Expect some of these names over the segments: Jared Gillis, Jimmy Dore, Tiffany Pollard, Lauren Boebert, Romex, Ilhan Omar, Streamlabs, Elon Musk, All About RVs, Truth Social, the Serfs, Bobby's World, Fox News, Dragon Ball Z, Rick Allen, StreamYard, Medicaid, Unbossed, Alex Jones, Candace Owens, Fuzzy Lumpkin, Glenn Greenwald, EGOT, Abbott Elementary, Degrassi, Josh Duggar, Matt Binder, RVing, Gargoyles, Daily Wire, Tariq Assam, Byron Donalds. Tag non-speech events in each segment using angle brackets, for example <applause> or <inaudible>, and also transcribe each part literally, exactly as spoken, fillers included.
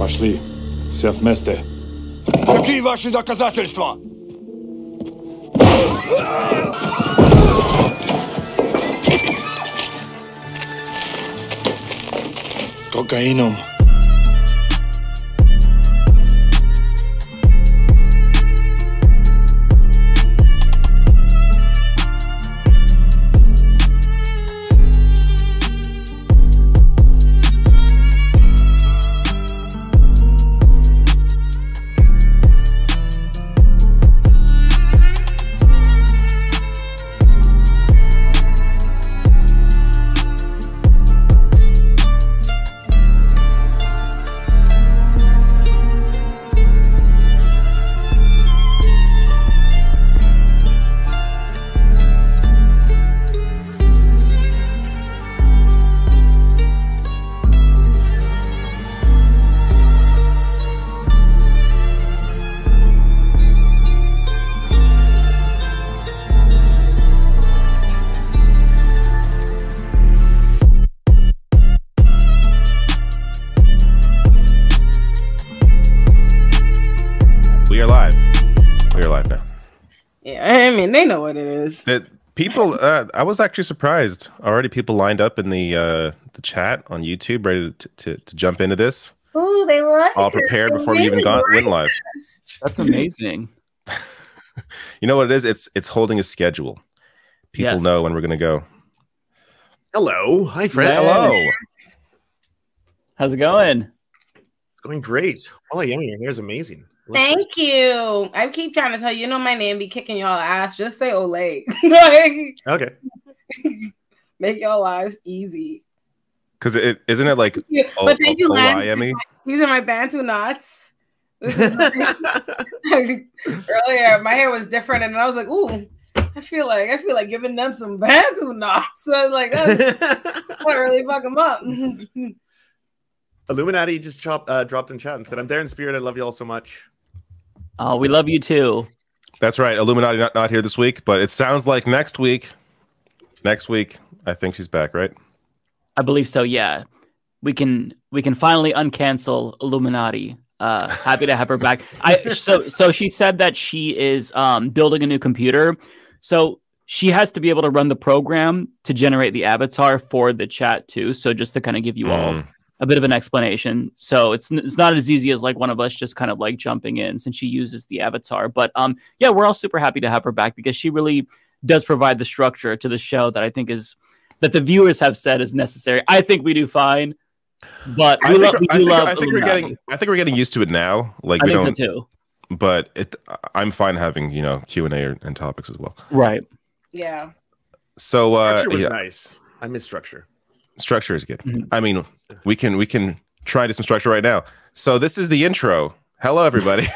Пошли. Все вместе. Какие ваши доказательства? Кокаином. They know what it is. That people, uh, I was actually surprised. Already, people lined up in the uh, the chat on YouTube, ready to, to, to jump into this. Oh, they like all prepared it. Before we even got went live. That's amazing. You know what it is? It's it's holding a schedule. People yes. know when we're gonna go. Hello, hi friend. Hello. How's it going? It's going great. Oh yeah, your hair's amazing. Thank you. I keep trying to tell you, you know my name be kicking y'all ass. Just say Olay. Like, okay. Make y'all lives easy. Because it isn't it like but thank you, Miami. These are my Bantu knots. Earlier, my hair was different, and I was like, ooh, I feel like I feel like giving them some Bantu knots. So I was like, that's not really fuck them up. Illuminati just chopped, uh, dropped in chat and said, "I'm there in spirit. I love you all so much." Oh, we love you too. That's right. Illuminati not, not here this week, but it sounds like next week. Next week, I think she's back, right? I believe so. Yeah, we can we can finally uncancel Illuminati. Uh, happy to have her back. I so so she said that she is um, building a new computer, so she has to be able to run the program to generate the avatar for the chat too. So just to kind of give you mm. all a bit of an explanation. So it's it's not as easy as like one of us just kind of like jumping in since she uses the avatar. But um, yeah, we're all super happy to have her back because she really does provide the structure to the show that I think is that the viewers have said is necessary. I think we do fine, but we love. I think, I think we're getting. I think we're getting used to it now. Like I we think don't, so too. But it, I'm fine having you know Q and A and topics as well. Right. Yeah. So uh, structure was yeah. nice. I miss structure. Structure is good. Mm-hmm. I mean, we can we can try to do some structure right now. So this is the intro. Hello, everybody.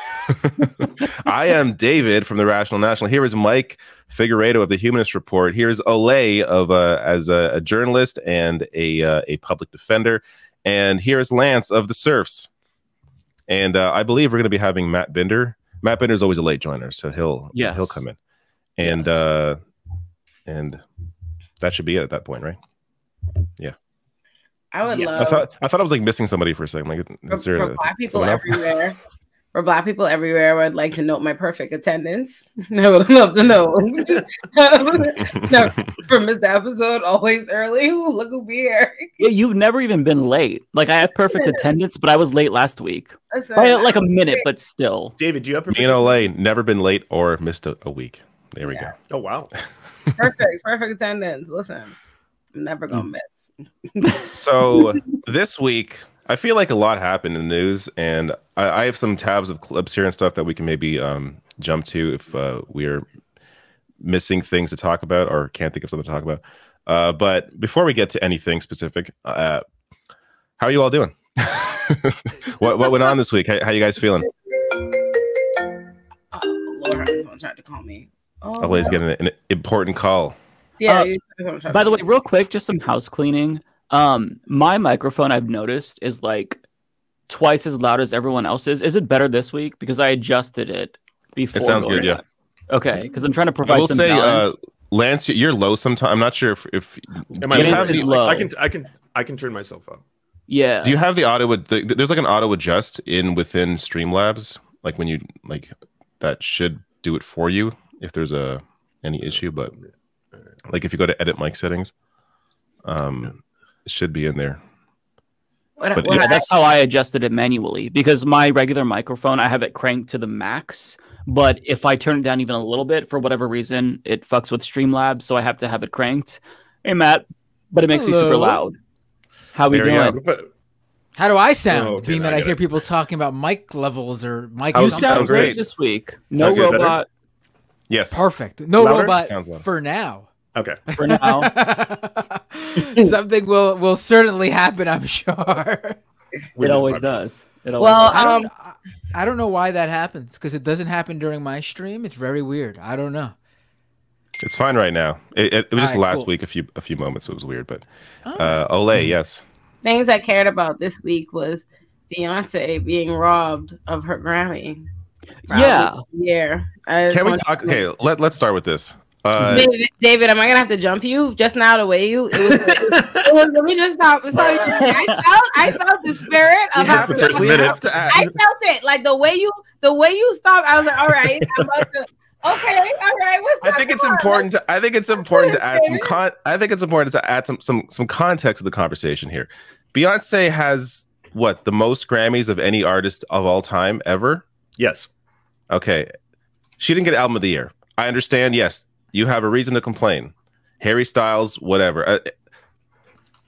I am David from the Rational National. Here is Mike Figueredo of the Humanist Report. Here is Olay of uh, as a, a journalist and a uh, a public defender, and here is Lance of the Serfs. And uh, I believe we're going to be having Matt Binder. Matt Binder is always a late joiner, so he'll yes. he'll come in, and yes. uh, and that should be it at that point, right? Yeah, I would yes. love. I thought, I thought I was like missing somebody for a second. Like, for, for a, black people everywhere, for black people everywhere, I'd like to note my perfect attendance. I would love to know. No, for missed the episode, always early. Ooh, look who be here. Yeah, you've never even been late. Like I have perfect attendance, but I was late last week Listen, by like a minute, but still. David, do you have perfect? Me and Olay never been late or missed a, a week. There we yeah. go. Oh wow, perfect, perfect attendance. Listen. I'm never gonna miss. So this week, I feel like a lot happened in the news, and I, I have some tabs of clips here and stuff that we can maybe um, jump to if uh, we're missing things to talk about or can't think of something to talk about. Uh, but before we get to anything specific, uh, how are you all doing? what what went on this week? How, how you guys feeling? Oh, Lord, someone tried to call me. Oh, Always no. getting an, an important call. Yeah. Uh, you, by the way, real quick, just some house cleaning. Um, my microphone I've noticed is like twice as loud as everyone else's. Is it better this week? Because I adjusted it before. It sounds good, yeah. Okay, because I'm trying to provide. I will some say, uh, Lance, you're low sometimes. I'm not sure if if. Am I, have, is low. I can I can I can turn myself up. Yeah. Do you have the auto? The, there's like an auto adjust in within Streamlabs, like when you like that should do it for you if there's a any issue. But like if you go to edit mic settings, um, it should be in there. What, but, what yeah, I, that's how I adjusted it manually, because my regular microphone, I have it cranked to the max. But if I turn it down even a little bit, for whatever reason, it fucks with Streamlabs, so I have to have it cranked. Hey, Matt, but it makes Hello. me super loud. How we there doing? We How do I sound? Oh, okay, being that I, I hear it. people talking about mic levels or mic. You sound great this week. No sounds robot. Yes. Perfect. No louder? robot sounds for now. Okay. For now. Something will will certainly happen, I'm sure. It always does. It always well, does. I don't. I don't know why that happens, because it doesn't happen during my stream. It's very weird. I don't know. It's fine right now. It, it, it was All just right, last cool. week, a few a few moments. It was weird, but oh. uh, Olay, yes. Things I cared about this week was Beyonce being robbed of her Grammy. Probably. Yeah, yeah. Can we talk? Okay, let let's start with this. Uh, David, David, am I gonna have to jump you just now to weigh you? It was, it was, it was, let me just stop. Sorry. I felt, I felt the spirit of how the first minute. I felt it like the way you, the way you stopped. I was like, all right. I'm about to, Okay, all right. What's I think it's on? important to. I think it's important to add some con. I think it's important to add some some some context to the conversation here. Beyonce has what, the most Grammys of any artist of all time ever. Yes. Okay. She didn't get album of the year. I understand. Yes, you have a reason to complain. Harry Styles, whatever. Uh,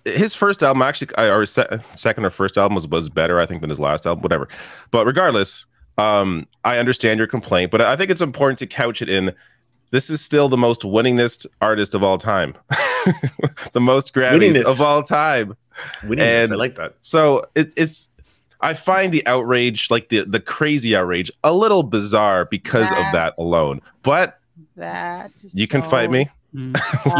his first album, actually, or his se second or first album was was better, I think, than his last album. Whatever. But regardless. Um, I understand your complaint, but I think it's important to couch it in, this is still the most winningest artist of all time. The most Grammys winningest. of all time. Winningest, and I like that. So it, it's, I find the outrage, like the, the crazy outrage, a little bizarre because that, of that alone. But that you can don't. fight me. You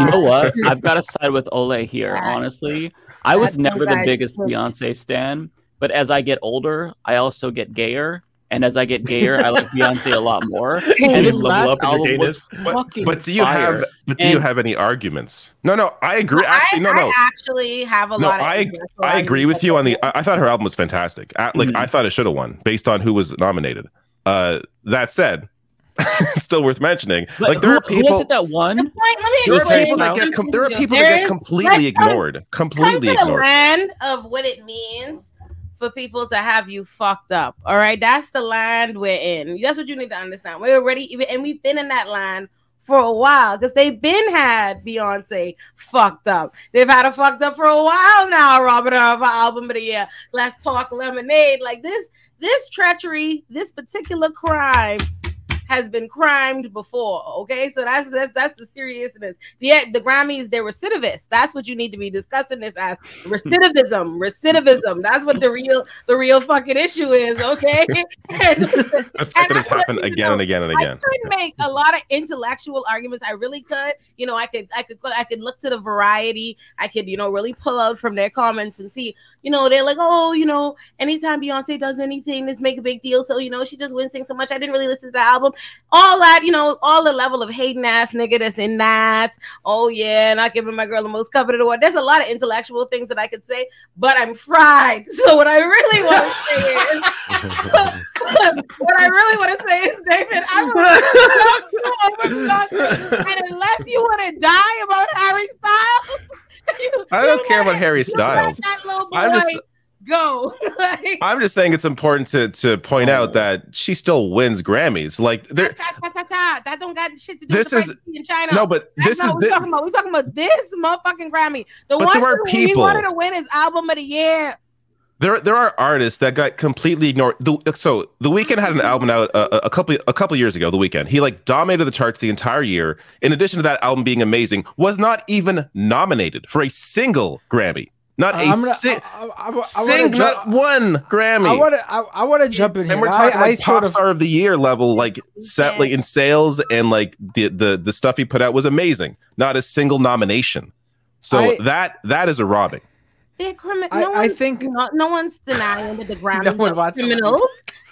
know what? I've got to side with Olay here, that, honestly. I was never the biggest Beyonce stan, but as I get older, I also get gayer. And as I get gayer, I like Beyonce a lot more. And his last up album was fucking but, but do you fire. have? But do and you have any arguments? No, no, I agree. I, actually, no, no. I actually have a no, lot. Of I I agree with you on the. I, I thought her album was fantastic. I, like mm -hmm. I thought it should have won based on who was nominated. Uh, that said, it's still worth mentioning. But like there who, are people. Who was it that won? The point, let me there are people that get. There are people there that get completely is, ignored. Come, completely come to ignored. The land of what it means for people to have you fucked up, all right? That's the land we're in. That's what you need to understand. We're already, and we've been in that line for a while, because they've been had Beyonce fucked up. They've had her fucked up for a while now, robbing her of her album of the year. Let's talk lemonade. Like this, this treachery, this particular crime has been crimed before, okay? So that's that's, that's the seriousness. The, the Grammys, they're recidivists. That's what you need to be discussing this as. Recidivism, recidivism. That's what the real the real fucking issue is, okay? And, that's going to happen again you know, and again and again. I could make a lot of intellectual arguments. I really could. You know, I could, I could, I could look to the variety. I could, you know, really pull out from their comments and see, you know, they're like, oh, you know, anytime Beyonce does anything, this make a big deal. So, you know, she just wins things so much. I didn't really listen to the album. All that, you know, all the level of hating ass nigga that's in that. Oh, yeah, not giving my girl the most coveted award. There's a lot of intellectual things that I could say, but I'm fried. So what I really want to say is, what I really want to say is, David, I'm gonna knock you over, and unless you want to die about Harry Styles, you, I don't care about Harry Styles. I'm just. Go. Like, I'm just saying it's important to to point oh. out that she still wins Grammys. Like there, ta, ta, ta, ta, ta. that don't got shit to do this with is, in China. No, but That's this is we're talking about. We're talking about this motherfucking Grammy. The one we wanted to win is album of the year. There, there are artists that got completely ignored. The, so The Weeknd had an album out a, a couple a couple years ago. The Weeknd, he like dominated the charts the entire year. In addition to that album being amazing, was not even nominated for a single Grammy. Not uh, a gonna, si I, I, I, I sing, jump, not one Grammy. I want to, I, I want to jump in. And here. we're talking I, like I pop sort of, star of the year level, like set, like in sales, and like the the the stuff he put out was amazing. Not a single nomination. So I, that that is a robbing. They're criminal. No I, I think no, no one's denying that the Grammys no one are criminals.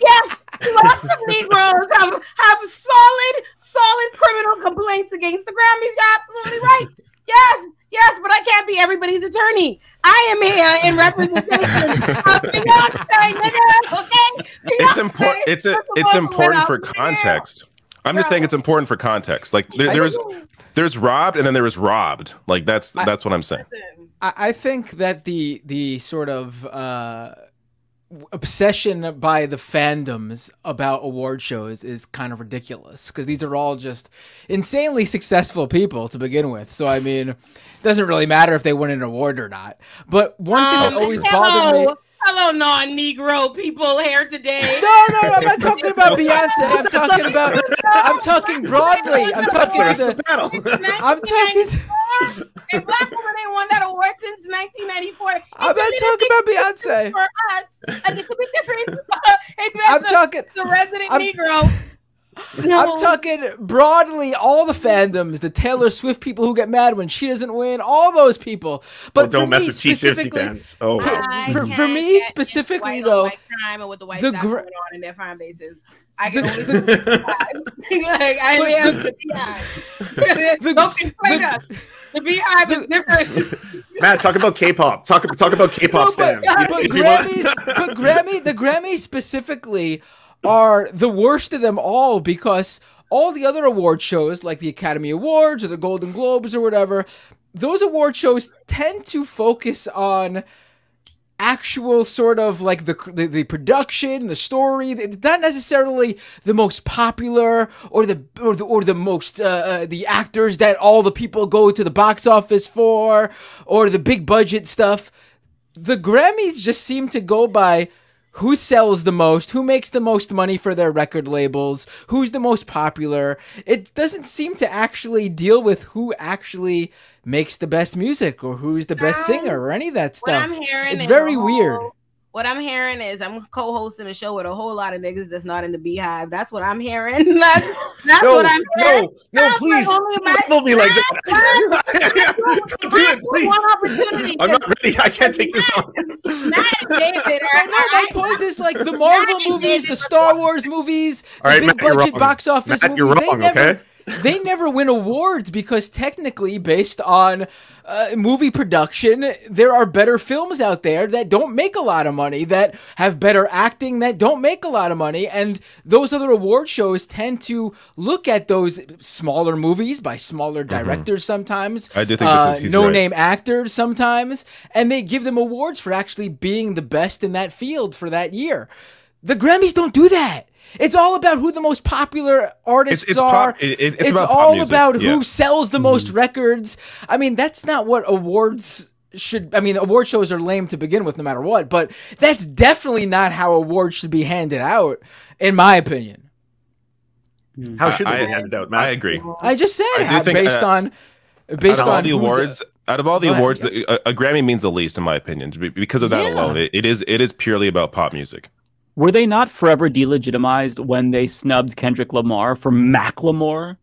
Yes, lots of Negroes have have solid solid criminal complaints against the Grammys. You're absolutely right. Yes, yes, but I can't be everybody's attorney. I am here in representation of Beyonce, nigga, okay? Beyonce. It's important. It's a, it's important for context. I'm just saying it's important for context. Like there, there's there's robbed and then there was robbed. Like that's that's what I'm saying. I, I think that the the sort of uh, obsession by the fandoms about award shows is kind of ridiculous because these are all just insanely successful people to begin with. So I mean, it doesn't really matter if they win an award or not. But one um, thing that always hello. bothered me. Hello, non-Negro people here today. No, no, no, I'm not talking about Beyonce. I'm talking about. I'm talking broadly. I'm talking. The, I'm talking. And black women ain't won that award since nineteen ninety-four. It's I'm not talking about Beyonce. For us, a little bit different. It's I'm the, talking the resident I'm, Negro. No. I'm talking broadly, all the fandoms, the Taylor Swift people who get mad when she doesn't win, all those people. But oh, don't mess with T fifty fans. Oh, for, for me specifically, though, crime and with the white the going on in their fan bases. I can only like I am the Beehive. Don't conflate us. The Beehive is different. Matt, talk about K-pop. Talk talk about K-pop Stan. But, but Grammys, but Grammy, the Grammys specifically are the worst of them all because all the other award shows like the Academy Awards or the Golden Globes or whatever, those award shows tend to focus on actual sort of like the, the, the production, the story, not necessarily the most popular or the or the, or the most, uh, the actors that all the people go to the box office for or the big budget stuff. The Grammys just seem to go by who sells the most, who makes the most money for their record labels, who's the most popular. It doesn't seem to actually deal with who actually makes the best music or who's the so, best singer or any of that stuff. It's very whole, weird. What I'm hearing is I'm co-hosting a show with a whole lot of niggas that's not in the Beehive. That's what I'm hearing. That's, that's no, what I'm hearing. No, no, please. Don't feel me like that. Don't do it, please. I'm not ready. I can't take this on. Not David. My point is like the Marvel movies, the Star Wars movies, the big budget box office movies. You're wrong, okay? They never win awards because technically, based on uh, movie production, there are better films out there that don't make a lot of money, that have better acting, that don't make a lot of money. And those other award shows tend to look at those smaller movies by smaller directors mm-hmm. sometimes. I do think uh, this is, he's no-name right. actors sometimes. And they give them awards for actually being the best in that field for that year. The Grammys don't do that. It's all about who the most popular artists it's, it's are. Pop, it, it's it's about all about yeah. who sells the most mm-hmm. records. I mean, that's not what awards should. I mean, award shows are lame to begin with, no matter what. But that's definitely not how awards should be handed out, in my opinion. How should I, they be handed out, Matt? I agree. I just said I think, based uh, on based on the awards. The, Out of all the awards, the, a, a Grammy means the least, in my opinion, because of that yeah. alone. It, it is it is purely about pop music. Were they not forever delegitimized when they snubbed Kendrick Lamar for Macklemore?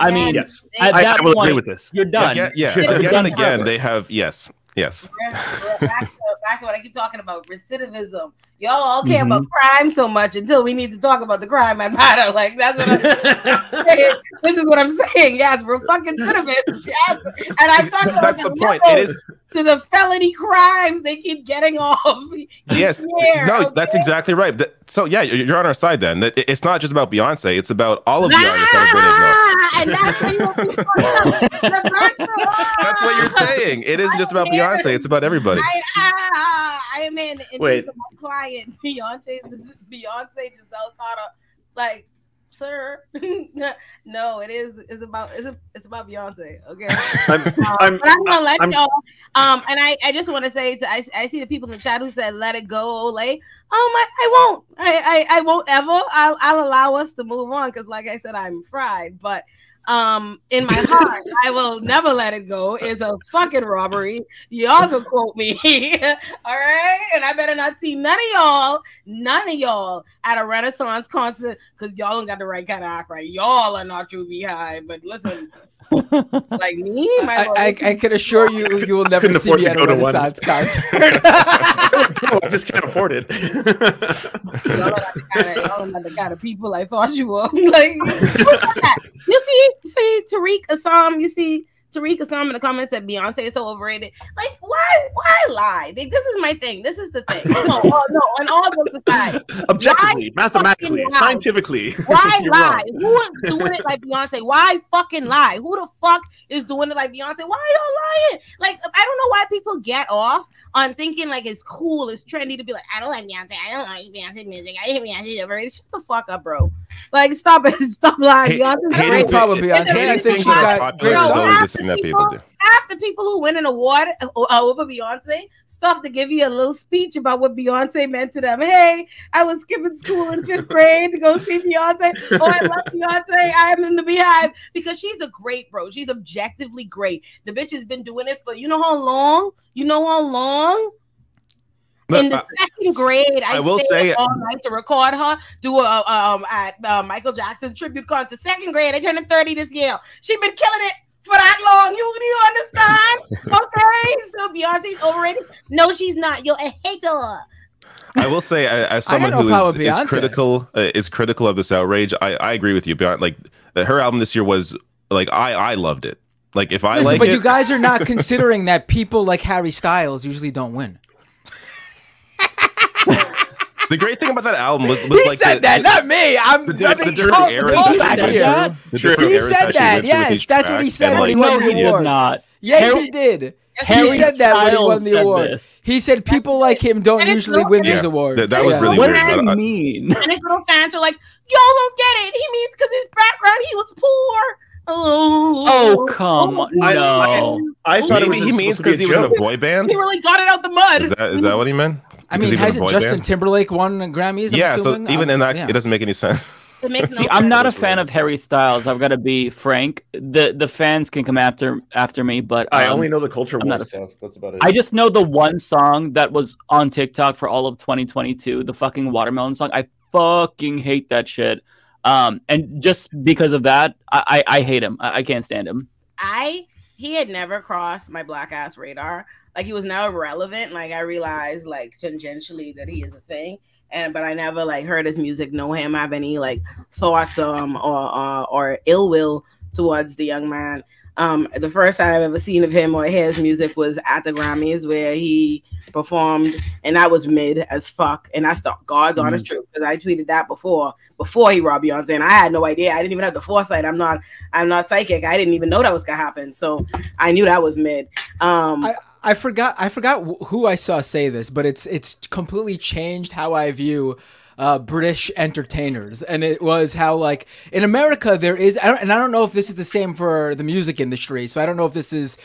I yes. mean, yes, at I, that I will point, agree with this. You're done. Yeah, yeah. yeah. Again, done again, forever. They have yes, yes. We're, we're back, to, back to what I keep talking about: recidivism. Y'all all care mm-hmm. about crime so much until we need to talk about the crime and matter. Like that's what I'm saying. This is what I'm saying. Yes, we're fucking recidivists. Yes, and I'm talking about that's the point. It is. To the felony crimes they keep getting off. Yes, year, no, okay? That's exactly right. That, so yeah, you're on our side then. That it's not just about Beyonce; it's about all of the artists. That's what you're saying. It isn't just about Beyonce; it's about everybody. I, uh, I am an invisible client. Beyonce, Beyonce, Giselle Carter, like. Sir, no, it is. It's about it's, it's about Beyonce. Okay, I'm, um, I'm, but I'm gonna let y'all. Um, and I, I just want to say to I, I see the people in the chat who said let it go, Olay. Um, I, I won't. I, I I won't ever. I'll I'll allow us to move on because, like I said, I'm fried. But um, in my heart, I will never let it go. It's a fucking robbery. Y'all can quote me, all right? And I better not see none of y'all, none of y'all at a Renaissance concert because y'all don't got the right kind of act, right? Y'all are not true behind, but listen, like me, my I, I, I can assure you, you will never see me at a Renaissance concert. No, I just can't afford it. Y'all are not the kind of people I thought you were. Like, you see, see Tariq Assam, you see Tariq Assam in the comments said Beyonce is so overrated. Like, why, why lie? Like, this is my thing. This is the thing. No, no, no, on all those aside, objectively, mathematically, scientifically. Why lie? Wrong. Who is doing it like Beyonce? Why fucking lie? Who the fuck is doing it like Beyonce? Why y'all lying? Like, I don't know why people get off on thinking like it's cool, it's trendy to be like, I don't like Beyonce. I don't like Beyonce music. I hate Beyonce overrated. Shut the fuck up, bro. Like, stop it. Stop lying. Hey, Beyonce's the problem, Beyonce. I think she got great songs. That people do. Half the people who win an award over Beyonce stop to give you a little speech about what Beyonce meant to them. Hey, I was skipping school in fifth grade to go see Beyonce. Oh, I love Beyonce. I am in the beehive because she's a great bro. She's objectively great. The bitch has been doing it for you know how long? You know how long? In the second grade, I, I will say all night to record her do a um at uh, Michael Jackson tribute concert. Second grade, I turned thirty this year. She's been killing it for that long. You do you understand? Okay, so Beyonce's overrated. No, she's not. You're a hater. I will say, as someone who is, is critical uh, is critical of this outrage, I, I agree with you. Beyond like her album this year was like I I loved it. Like if I Listen, like but it, you guys are not considering that people like Harry Styles usually don't win. The great thing about that album was, was he like said the, that, the, not me. I'm the, the, the different eras. That he said, he said that. Yes, that's what he said when he won the award. Not. Yes, Harry, he did. Harry he said that when he won the award. This. He said people like him don't and usually win yeah. these awards. That, that was yeah. really what weird. What do I mean? And his little fans are like, y'all don't get it. He means because his background, he was poor. Oh, oh come on! No. I, I, I thought Maybe it was he means because he was in a boy band. He really got it out the mud. Is that, is that what he meant? I mean, hasn't Justin band? Timberlake won Grammys? I'm yeah, assuming? so even I'm, in that, yeah. it doesn't make any sense. It makes no See, sense. I'm not a fan of Harry Styles. I've got to be frank. The the fans can come after after me, but um, I only know the culture. I'm not a fan. That's about it. I just know the one song that was on TikTok for all of twenty twenty-two, the fucking watermelon song. I fucking hate that shit. Um, and just because of that, I I, I hate him. I, I can't stand him. I he had never crossed my black ass radar. Like he was now irrelevant. Like I realized, like tangentially, that he is a thing, and but I never like heard his music, know him, have any like thoughts um or uh, or ill will towards the young man. Um, the first time I've ever seen of him or his music was at the Grammys where he performed, and I was mid as fuck. And that's the God's mm-hmm. honest truth because I tweeted that before before he robbed Beyonce, and I had no idea. I didn't even have the foresight. I'm not I'm not psychic. I didn't even know that was gonna happen. So I knew that was mid. Um. I I forgot I forgot who I saw say this, but it's it's completely changed how I view uh, British entertainers. And it was how like in America there is, I don't, and I don't know if this is the same for the music industry. So I don't know if this is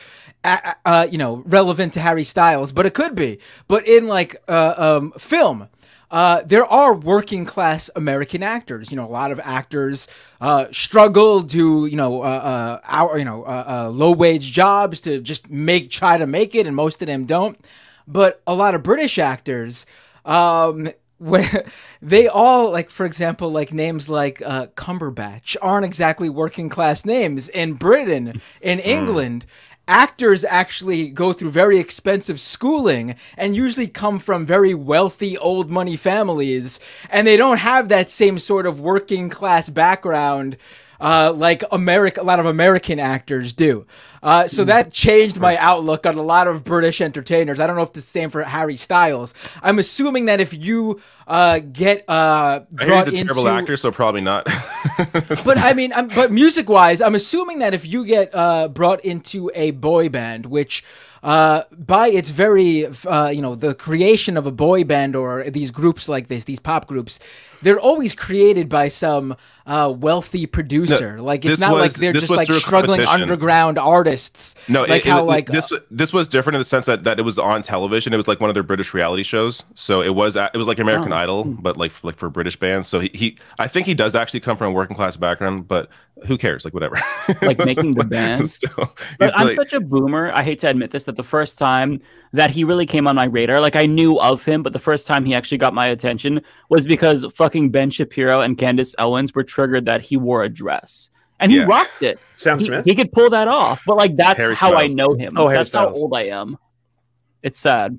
uh, uh, you know relevant to Harry Styles, but it could be. But in like uh, um, film. Uh, there are working class American actors. You know, a lot of actors uh, struggle to, you know, uh, uh, our, you know, uh, uh, low wage jobs to just make try to make it, and most of them don't. But a lot of British actors, um, where they all like, for example, like names like uh, Cumberbatch aren't exactly working class names in Britain, in England. Actors actually go through very expensive schooling and usually come from very wealthy old money families, and they don't have that same sort of working class background uh, like America, a lot of American actors do. Uh, so that changed my outlook on a lot of British entertainers. I don't know if it's the same for Harry Styles. I'm assuming that if you uh, get uh, brought into... He's a terrible actor, so probably not. But I mean, I'm, but music-wise, I'm assuming that if you get uh, brought into a boy band, which... Uh, by its very, uh, you know, the creation of a boy band or these groups like this, these pop groups, they're always created by some uh, wealthy producer. No, like it's not was, like they're just like struggling underground artists. No, like it, how it, like this uh, this was different in the sense that that it was on television. It was like one of their British reality shows. So it was it was like American oh. Idol, but like like for British bands. So he, he I think he does actually come from a working class background, but who cares? Like whatever. Like making the band. Still, but still, I'm like, such a boomer. I hate to admit this. That the first time that he really came on my radar, like I knew of him, but the first time he actually got my attention was because fucking Ben Shapiro and Candace Owens were triggered that he wore a dress, and he yeah. rocked it. Sam Smith, he, he could pull that off, but like that's Harry how Styles. I know him. Oh, that's Harry how old I am. It's sad,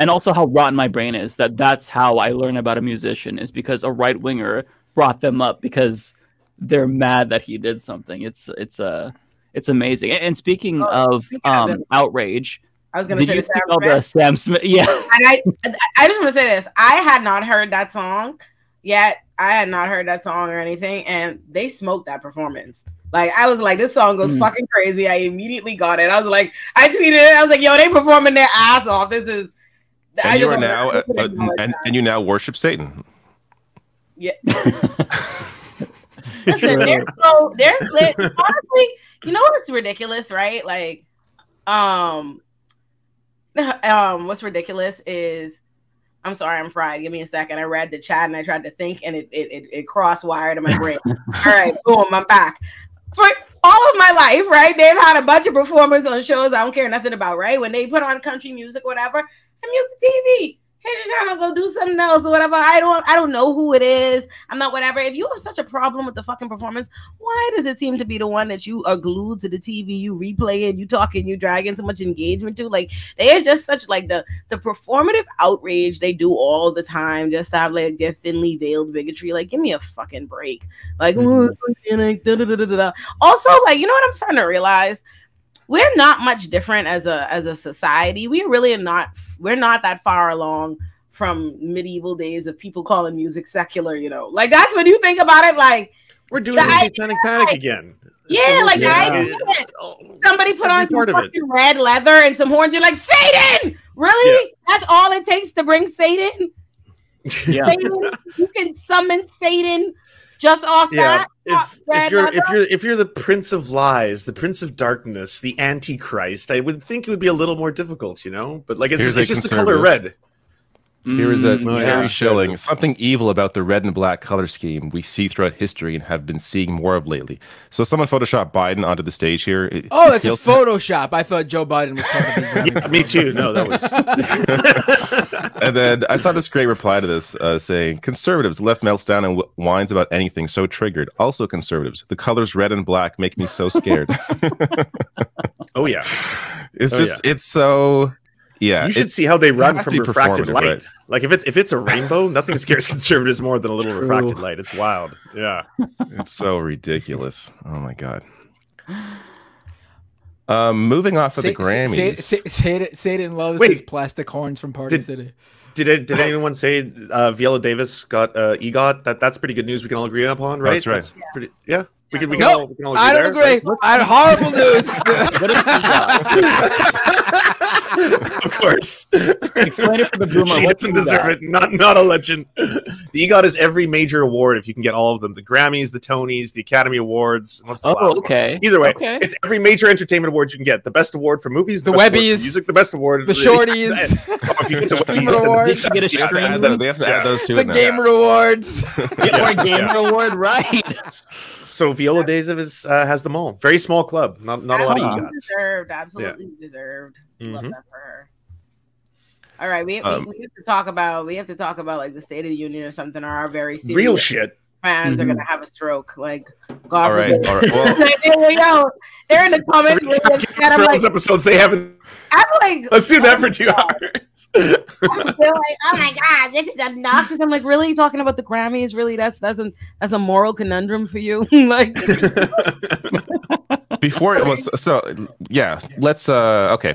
and also how rotten my brain is. That that's how I learn about a musician is because a right winger brought them up because they're mad that he did something. It's it's a uh, it's amazing. And, and speaking oh, of yeah, um, outrage, I was going to say you Sam, the Sam Smith. Yeah, and I I just want to say this. I had not heard that song yet. I had not heard that song or anything, and they smoked that performance. Like, I was like, this song goes mm. fucking crazy. I immediately got it. I was like, I tweeted it. I was like, yo, they performing their ass off. This is. And I you just are now, uh, uh, and, and you now worship Satan. Yeah. Listen, they're so they're lit. Honestly, you know what's ridiculous, right? Like, um, um, what's ridiculous is, I'm sorry, I'm fried. Give me a second. I read the chat and I tried to think, and it it it, it cross-wired in my brain. All right, boom, I'm back. For all of my life, right? They've had a bunch of performers on shows I don't care nothing about, right? When they put on country music, whatever, I mute the T V. Hey, just trying to go do something else or whatever. I don't, I don't know who it is. I'm not whatever. If you have such a problem with the fucking performance, why does it seem to be the one that you are glued to the T V, you replay it, you talking, you dragging so much engagement to? Like, they are just such like the the performative outrage they do all the time. Just have like their thinly veiled bigotry. Like, give me a fucking break. Like, mm-hmm. Also, like, you know what I'm starting to realize? We're not much different as a as a society. We really are not. We're not that far along from medieval days of people calling music secular. You know, like, that's when you think about it. Like, we're doing the Satanic Panic like, again. Yeah, so, like yeah. I somebody put Every on some fucking red leather and some horns. You're like, Satan, really? Yeah. That's all it takes to bring Satan. Yeah, Satan, you can summon Satan. Just off yeah. that, if, if you're if you're if you're the Prince of Lies, the Prince of Darkness, the Antichrist, I would think it would be a little more difficult, you know. But like, it's Here's it's just the color red. Mm, Here is a no, Terry yeah. Schilling. Something evil about the red and black color scheme we see throughout history and have been seeing more of lately. So someone photoshopped Biden onto the stage here. It, oh, it's a Photoshop. I thought Joe Biden was talking about yeah, me too. No, that was. And then I saw this great reply to this uh, saying, conservatives, left melts down and w whines about anything, so triggered. Also conservatives, the colors red and black make me so scared. Oh, yeah. It's oh, just, yeah. it's so, yeah. You should see how they run from refracted light. Right? Like, if it's if it's a rainbow, nothing scares conservatives more than a little True. refracted light. It's wild. Yeah. It's so ridiculous. Oh, my God. Um, moving off of say, the Grammys. Say, say, Satan loves Wait, his plastic horns from Party did, City. Did it, did anyone say uh, Viola Davis got uh, EGOT? That that's pretty good news. We can all agree upon, right? That's right. That's yeah. Pretty, yeah, we can. We can, no, all, we can all agree I don't there, agree. Right? I had horrible news. Of course. Explain it for the boomer. She doesn't deserve it. Not not a legend. The EGOT is every major award. If you can get all of them, the Grammys, the Tonys, the Academy Awards. What's the oh, last okay. One? Either way, okay. It's every major entertainment award you can get. The best award for movies, the, the Webbies, for music, the best award, the Shorties. Oh, if you get the Webbies, awards, you get a stream. They have to add those two. The Gamer Awards. Get more Gamer Award, right? So Viola Davis uh, has them all. Very small club. Not not absolutely a lot of EGOTs. Deserved, absolutely yeah. deserved. Mm-hmm. Love that for her. All right, we, um, we we have to talk about we have to talk about like the State of the Union or something. Or our very real shit fans mm-hmm. are gonna have a stroke. Like, God all right, all right. Well, like, yo, they're in the comments. Sorry, for like, those episodes they haven't. I'm like, let's do that oh for two God. hours. Like, oh my God, this is obnoxious. I'm like, really talking about the Grammys? Really, that's that's a that's a moral conundrum for you. Like, before it was so. Yeah, let's. Uh, okay,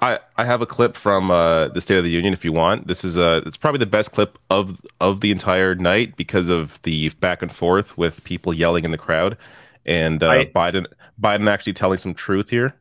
I I have a clip from uh, the State of the Union. If you want, this is a. It's probably the best clip of of the entire night because of the back and forth with people yelling in the crowd, and uh, I, Biden Biden actually telling some truth here.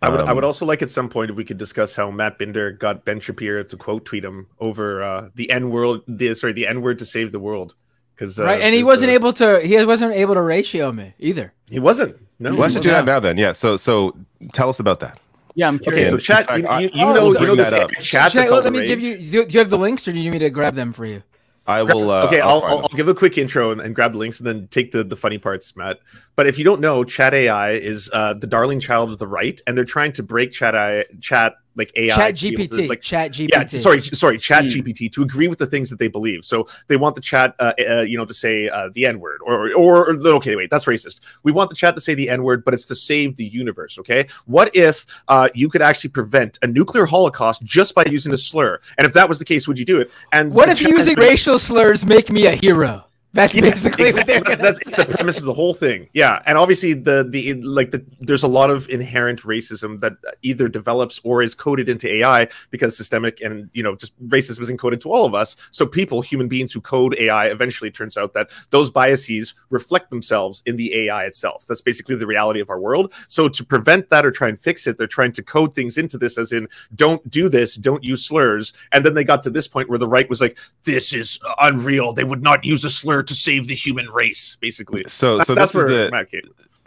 I would, um, I would also like at some point if we could discuss how Matt Binder got Ben Shapiro to quote tweet him over uh, the N world, the sorry, the N word to save the world, because uh, right, and he wasn't uh, able to, he wasn't able to ratio me either. He wasn't. No, well, let's do that now then. Yeah. So, so tell us about that. Yeah, I'm curious. Okay, so chat, fact, you, you, you oh, know, so, you know this chat. Chat well, let me give you. Do, do you have the links, or do you need me to grab them for you? I will. Uh, okay, I'll, I'll, I'll give a quick intro and, and grab the links and then take the, the funny parts, Matt. But if you don't know, Chat A I is uh, the darling child of the right, and they're trying to break Chat AI, Chat like AI, Chat G P T, to, like Chat G P T. Yeah, sorry, sorry, Chat mm. G P T to agree with the things that they believe. So they want the chat, uh, uh, you know, to say uh, the N word, or, or or okay, wait, that's racist. We want the chat to say the N word, but it's to save the universe. Okay, what if uh, you could actually prevent a nuclear holocaust just by using a slur? And if that was the case, would you do it? And what if using racial slurs make me a hero? That's yeah, basically exactly. what they're that's, that's the premise of the whole thing. Yeah, and obviously the the like the there's a lot of inherent racism that either develops or is coded into A I, because systemic and you know just racism is encoded to all of us. So people, human beings who code A I, eventually it turns out that those biases reflect themselves in the A I itself. That's basically the reality of our world. So to prevent that or try and fix it, they're trying to code things into this, as in don't do this, don't use slurs. And then they got to this point where the right was like, this is unreal. They would not use a slur to save the human race, basically. So that's, so that's where the, Matt came.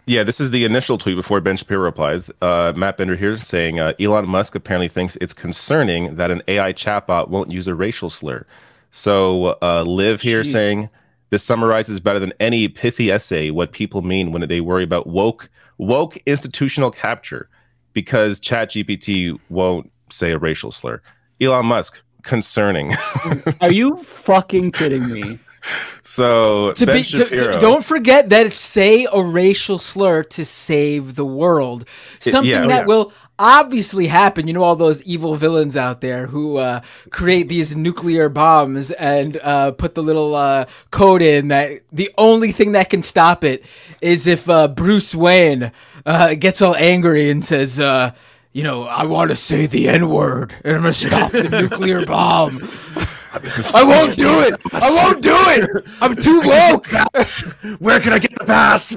Yeah, this is the initial tweet before Ben Shapiro replies. Uh, Matt Binder here saying, uh, Elon Musk apparently thinks it's concerning that an A I chatbot won't use a racial slur. So uh, Liv here Jeez. saying, this summarizes better than any pithy essay what people mean when they worry about woke, woke institutional capture, because Chat G P T won't say a racial slur. Elon Musk, concerning. Are you fucking kidding me? So to be, to, to, don't forget that it's say a racial slur to save the world. Something it, yeah, that yeah. will obviously happen. You know, all those evil villains out there who uh, create these nuclear bombs and uh, put the little uh, code in that the only thing that can stop it is if uh, Bruce Wayne uh, gets all angry and says, uh, you know, I want to say the N word and I'm going to stop the nuclear bomb. I won't do it. I won't do it. I'm too woke. Where can I get the pass?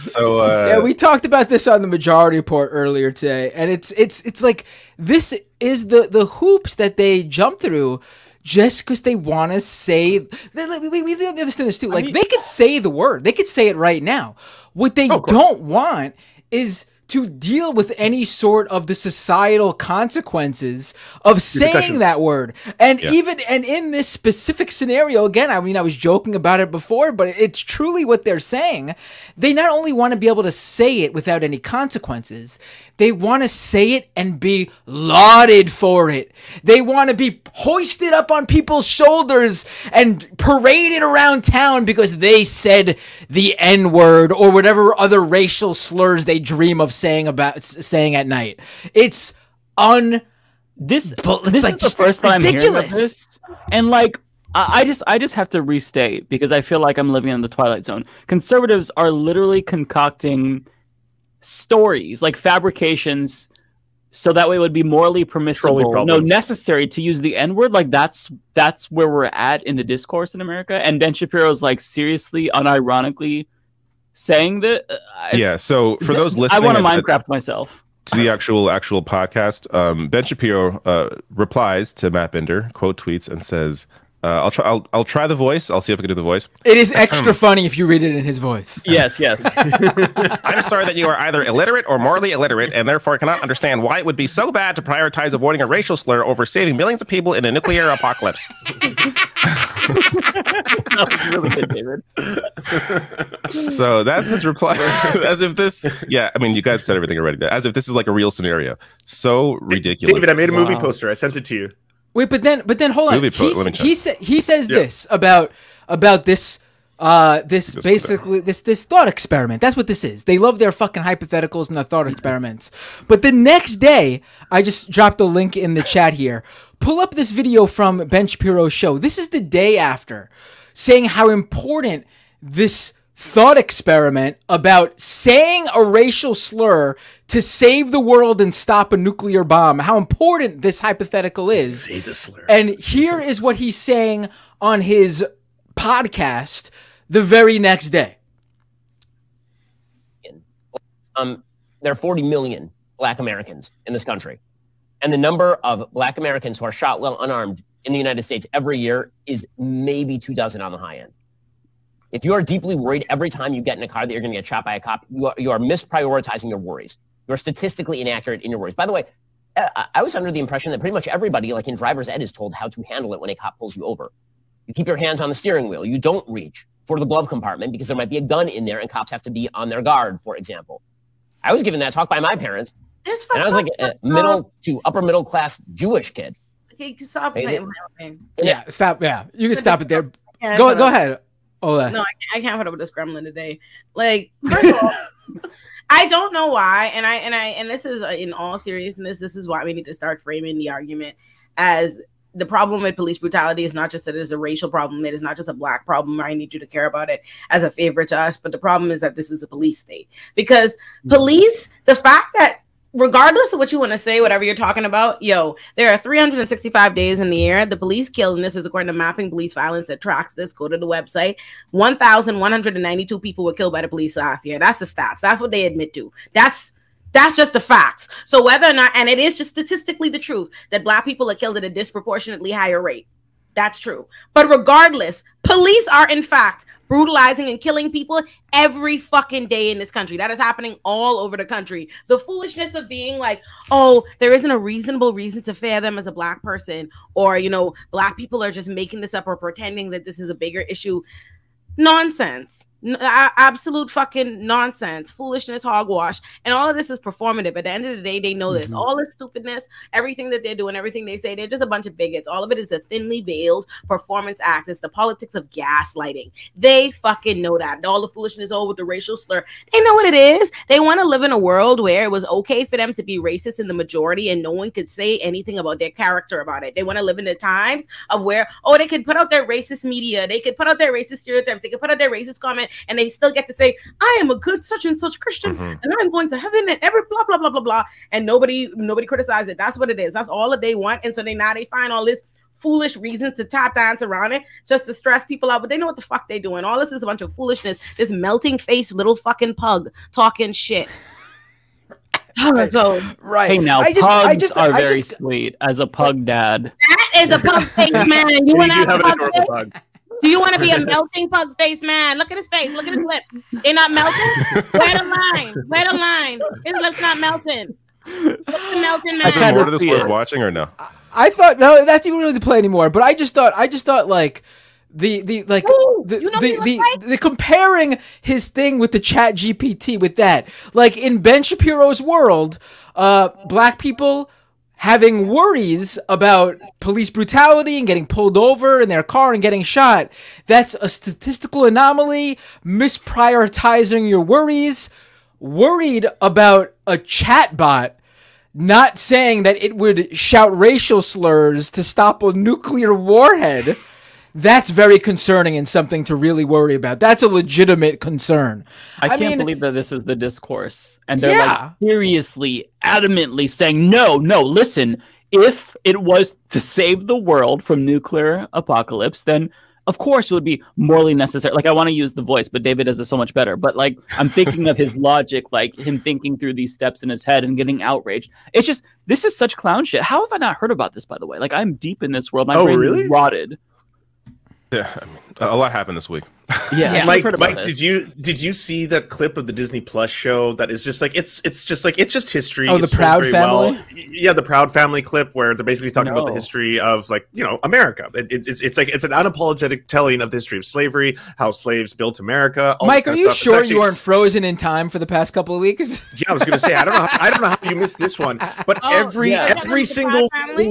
So uh, yeah, we talked about this on the Majority Report earlier today, and it's it's it's like this is the the hoops that they jump through just because they want to say. They, we, we, we understand this too. Like I mean, they could say the word. They could say it right now. What they oh, don't want is to deal with any sort of the societal consequences of saying that word. And yeah. even and in this specific scenario, again, I mean, I was joking about it before, but it's truly what they're saying. They not only want to be able to say it without any consequences, they want to say it and be lauded for it. They want to be hoisted up on people's shoulders and paraded around town because they said the N word or whatever other racial slurs they dream of saying about saying at night. It's un this it's this like is the first time ridiculous. I'm hearing of this. And like I, I just I just have to restate, because I feel like I'm living in the Twilight Zone. Conservatives are literally concocting stories, like fabrications, so that way it would be morally permissible, no necessary to use the N word. Like that's that's where we're at in the discourse in America. And Ben Shapiro's like seriously, unironically saying that. I, yeah. So for those listening, I want to Minecraft myself to the actual actual podcast. Um, Ben Shapiro uh, replies to Matt Binder, quote tweets, and says, uh, "I'll try. I'll, I'll try the voice. I'll see if I can do the voice." It is extra funny if you read it in his voice. Yes. Yes. I'm sorry that you are either illiterate or morally illiterate, and therefore cannot understand why it would be so bad to prioritize avoiding a racial slur over saving millions of people in a nuclear apocalypse. That was really good, David. So that's his reply. As if this, yeah, I mean, you guys said everything already. As if this is like a real scenario. So ridiculous. David, I made a movie wow. poster. I sent it to you. Wait, but then, but then, hold on. He said he says yeah. this about about this. Uh, this basically this this thought experiment. That's what this is. They love their fucking hypotheticals and their thought experiments. But the next day, I just dropped a link in the chat here. Pull up this video from Ben Shapiro's show. This is the day after, saying how important this thought experiment about saying a racial slur to save the world and stop a nuclear bomb, how important this hypothetical is. Say the slur. And here is what he's saying on his podcast the very next day. Um, there are forty million black Americans in this country. And the number of black Americans who are shot while unarmed in the United States every year is maybe two dozen on the high end. If you are deeply worried every time you get in a car that you're going to get shot by a cop, you are, you are misprioritizing your worries. You're statistically inaccurate in your worries. By the way, I, I was under the impression that pretty much everybody, like in driver's ed, is told how to handle it when a cop pulls you over. You keep your hands on the steering wheel. You don't reach for the glove compartment because there might be a gun in there and cops have to be on their guard, for example. I was given that talk by my parents. This and I was like a middle to upper middle class Jewish kid. Okay, stop hey, playing they, my yeah, yeah, stop. Yeah, you can stop it there. Yeah, go go ahead. Oh, no, I can't, I can't put up with this gremlin today. Like, first of all, I don't know why, and I and I and this is uh, in all seriousness, this is why we need to start framing the argument as the problem with police brutality is not just that it is a racial problem. It is not just a black problem. I need you to care about it as a favor to us. But the problem is that this is a police state, because police, the fact that regardless of what you want to say, whatever you're talking about, yo, there are three hundred sixty-five days in the year. The police kill, and this is according to Mapping Police Violence that tracks this. Go to the website. one thousand one hundred ninety-two people were killed by the police last year. That's the stats. That's what they admit to. That's That's just the facts. So whether or not, and it is just statistically the truth that black people are killed at a disproportionately higher rate. That's true. But regardless, police are in fact brutalizing and killing people every fucking day in this country. That is happening all over the country. The foolishness of being like, oh, there isn't a reasonable reason to fear them as a black person, or, you know, black people are just making this up or pretending that this is a bigger issue. Nonsense. No, absolute fucking nonsense, foolishness, hogwash, and all of this is performative. At the end of the day, they know this. Mm-hmm. All this stupidness, everything that they're doing, everything they say, they're just a bunch of bigots. All of it is a thinly veiled performance act. It's the politics of gaslighting. They fucking know that. All the foolishness, all with the racial slur. They know what it is. They want to live in a world where it was okay for them to be racist in the majority and no one could say anything about their character about it. They want to live in the times of where, oh, they could put out their racist media, they could put out their racist stereotypes, they could put out their racist comments, and they still get to say, I am a good such and such Christian, mm-hmm. and I'm going to heaven and every blah, blah, blah, blah, blah. And nobody, nobody criticizes it. That's what it is. That's all that they want. And so they now they find all this foolish reasons to tap dance around it just to stress people out. But they know what the fuck they're doing. All this is a bunch of foolishness. This melting face little fucking pug talking shit. Right. So, right. Hey, now I just, pugs I just, are I very just, sweet as a pug dad. That is a pug face, man. You, you want to have a pug, an pug. Do you want to be a melting pug face man? Look at his face. Look at his lip. They're not melting? Where the line? Where the line? His lip's not melting. What's the melting man? I more of this worth watching or no? I, I thought, no, that's even really the play anymore. But I just thought, I just thought like, The the like Ooh, the you know the the, like? the comparing his thing with the Chat G P T with that, like in Ben Shapiro's world, uh, black people having worries about police brutality and getting pulled over in their car and getting shot. That's a statistical anomaly. Misprioritizing your worries, worried about a chat bot not saying that it would shout racial slurs to stop a nuclear warhead. That's very concerning and something to really worry about. That's a legitimate concern. I, I can't mean, believe that this is the discourse. And they're yeah. like seriously, adamantly saying, no, no, listen, if it was to save the world from nuclear apocalypse, then of course it would be morally necessary. Like, I want to use the voice, but David does it so much better. But like, I'm thinking of his logic, like him thinking through these steps in his head and getting outraged. It's just, this is such clown shit. How have I not heard about this, by the way? Like, I'm deep in this world. My oh, brain really? is rotted. Yeah, I mean, a lot happened this week. Yeah, yeah. Mike, Mike did you did you see that clip of the Disney Plus show that is just like it's it's just like it's just history? Oh, it's the Proud Family. Well. Yeah, the Proud Family clip where they're basically talking no. about the history of like you know America. It, it, it's it's like it's an unapologetic telling of the history of slavery, how slaves built America. All Mike, are you sure actually... you aren't frozen in time for the past couple of weeks? Yeah, I was going to say I don't know how, I don't know how you missed this one, but oh, every yeah. every single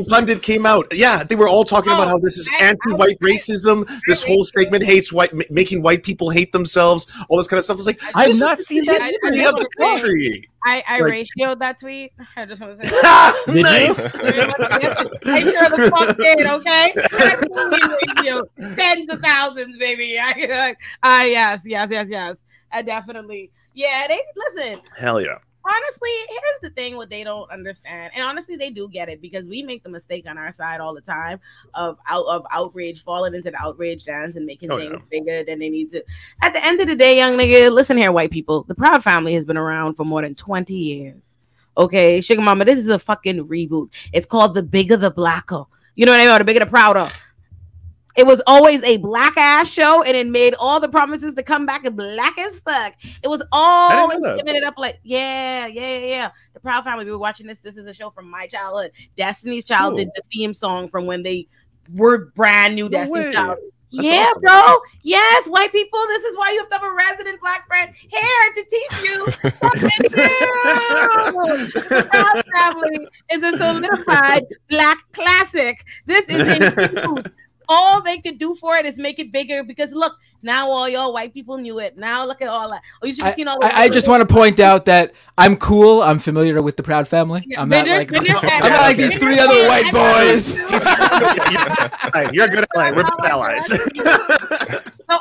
pundit came out. Yeah, they were all talking oh, about how this is anti-white racism. This whole segment hates white, m making white people hate themselves, all this kind of stuff. It's like, I've not seen that. History of the country. I, I like, ratioed that tweet. I just want to say that. Nice. I sure the fuck did, okay? I ratioed tens of thousands, baby. I, uh, yes, yes, yes, yes. I definitely. Yeah, they, listen. Hell yeah. Honestly, here's the thing what they don't understand. And honestly, they do get it because we make the mistake on our side all the time of out of outrage, falling into the outrage dance and making oh, things yeah. bigger than they need to. At the end of the day, young nigga, listen here, white people. The Proud Family has been around for more than twenty years. Okay, Sugar Mama, this is a fucking reboot. It's called The Bigger the Blacker. You know what I mean? Or The Bigger the Prouder. It was always a black ass show, and it made all the promises to come back and black as fuck. It was all giving it up like, yeah, yeah, yeah. The Proud Family. We were watching this. This is a show from my childhood. Destiny's Child Ooh. did the theme song from when they were brand new. No Destiny's way. Child. That's yeah, awesome. Bro. Yes, white people. This is why you have to have a resident black friend here to teach you what they do. The Proud Family is a solidified black classic. This is a all they could do for it is make it bigger because look, Now all y'all white people knew it. Now look at all that. Oh, you should have seen all that. I, I just want to point out that I'm cool. I'm familiar with the Proud Family. I'm not like I'm not like these three other white boys. You're a good ally. We're both allies. So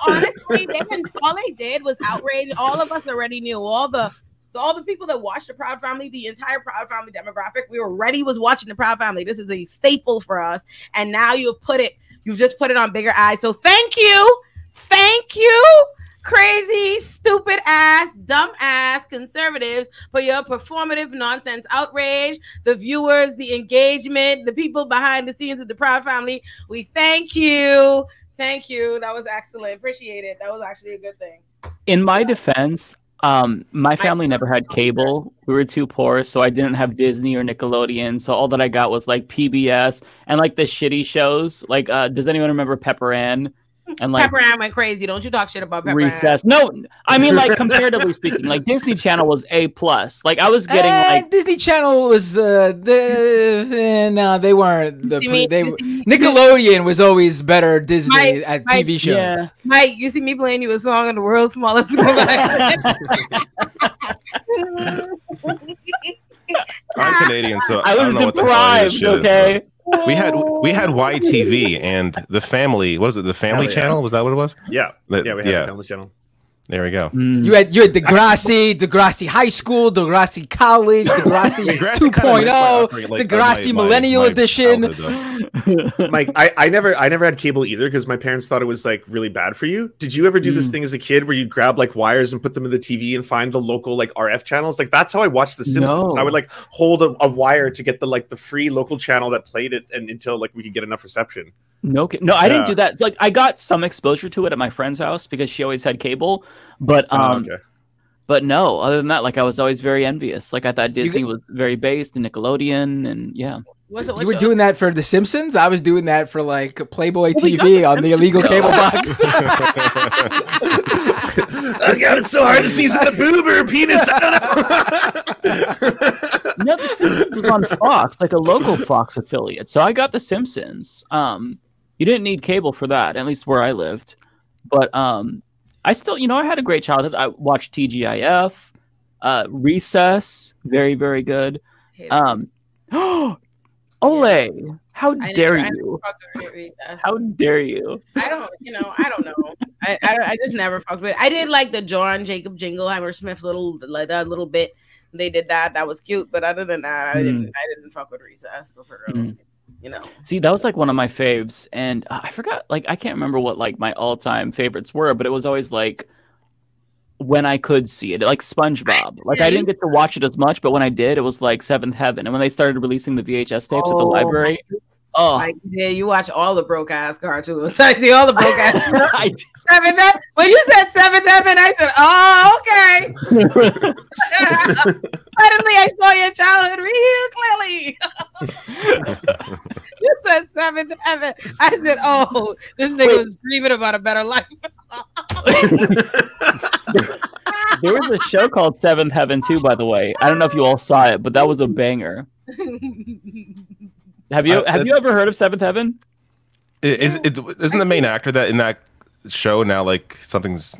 honestly, they can, all they did was outrage. All of us already knew. All the all the people that watched the Proud Family, the entire Proud Family demographic, we already was watching the Proud Family. This is a staple for us. And now you have put it. You've just put it on bigger eyes. So thank you. Thank you, crazy, stupid ass, dumb ass conservatives for your performative nonsense outrage, the viewers, the engagement, the people behind the scenes of the Proud Family. We thank you. Thank you. That was excellent. Appreciate it. That was actually a good thing. In my defense, um, my family never had cable. We were too poor, so I didn't have Disney or Nickelodeon. So all that I got was like P B S and like the shitty shows. Like, uh, does anyone remember Pepper Ann? And like Pepper Ann went crazy. Don't you talk shit about Pepper Recess. Ann. No, I mean like comparatively speaking, like Disney Channel was A plus. Like I was getting uh, like Disney Channel was uh, the uh, no, they weren't the me, they Nickelodeon was always better Disney Mike, at Mike, T V shows. Yeah. Mike, you see me playing you a song on the world's smallest. I'm Canadian, so I, I was don't deprived. Know what the okay. Is, we had we had Y T V and the family. What was it? The Family yeah. Channel? Was that what it was? Yeah, the, yeah, we had yeah. the Family Channel. There we go. Mm. You had you had Degrassi, Degrassi High School, Degrassi College, Degrassi two point oh, kind of Degrassi, like, Degrassi my, Millennial my, my Edition. Mike, I, I never I never had cable either because my parents thought it was like really bad for you. Did you ever do mm. this thing as a kid where you'd grab like wires and put them in the T V and find the local like R F channels? Like that's how I watched The Simpsons. No. I would like hold a, a wire to get the like the free local channel that played it and until like we could get enough reception. No, no, I yeah. didn't do that. It's like I got some exposure to it at my friend's house because she always had cable, but um, oh, okay. but no. Other than that, like I was always very envious. Like I thought Disney was very based in Nickelodeon, and yeah. What's it, what's you were it? doing that for The Simpsons. I was doing that for like Playboy well, T V on the illegal cable box. I got it so hard to see is it the boob or penis. I don't know. No, The Simpsons was on Fox, like a local Fox affiliate. So I got The Simpsons. Um, you didn't need cable for that, at least where I lived. But um, I still, you know, I had a great childhood. I watched T G I F, uh, Recess, very, very good. Um, oh. Olay, how I dare never, you? How dare you? I don't, you know, I don't know. I, I, I just never fucked with it. I did like the John Jacob Jingleheimer Smith little, like that little bit. They did that. That was cute. But other than that, I mm. didn't, I didn't fuck with Recess so for real. Mm. You know. See, that was like one of my faves, and uh, I forgot. Like, I can't remember what like my all-time favorites were, but it was always like when I could see it, like SpongeBob. Like I didn't get to watch it as much, but when I did, it was like Seventh Heaven. And when they started releasing the V H S tapes oh, at the library, oh like, yeah, you watch all the broke ass cartoons. I see all the broke ass. Seventh Heaven. When you said Seventh Heaven, I said, oh okay. Suddenly, I saw your childhood real clearly. You said Seventh Heaven. I said, oh, this nigga Wait. was dreaming about a better life. There was a show called Seventh Heaven too, by the way. I don't know if you all saw it, but that was a banger. Have you have you ever heard of Seventh Heaven? Is, is isn't the main actor that in that show now like something's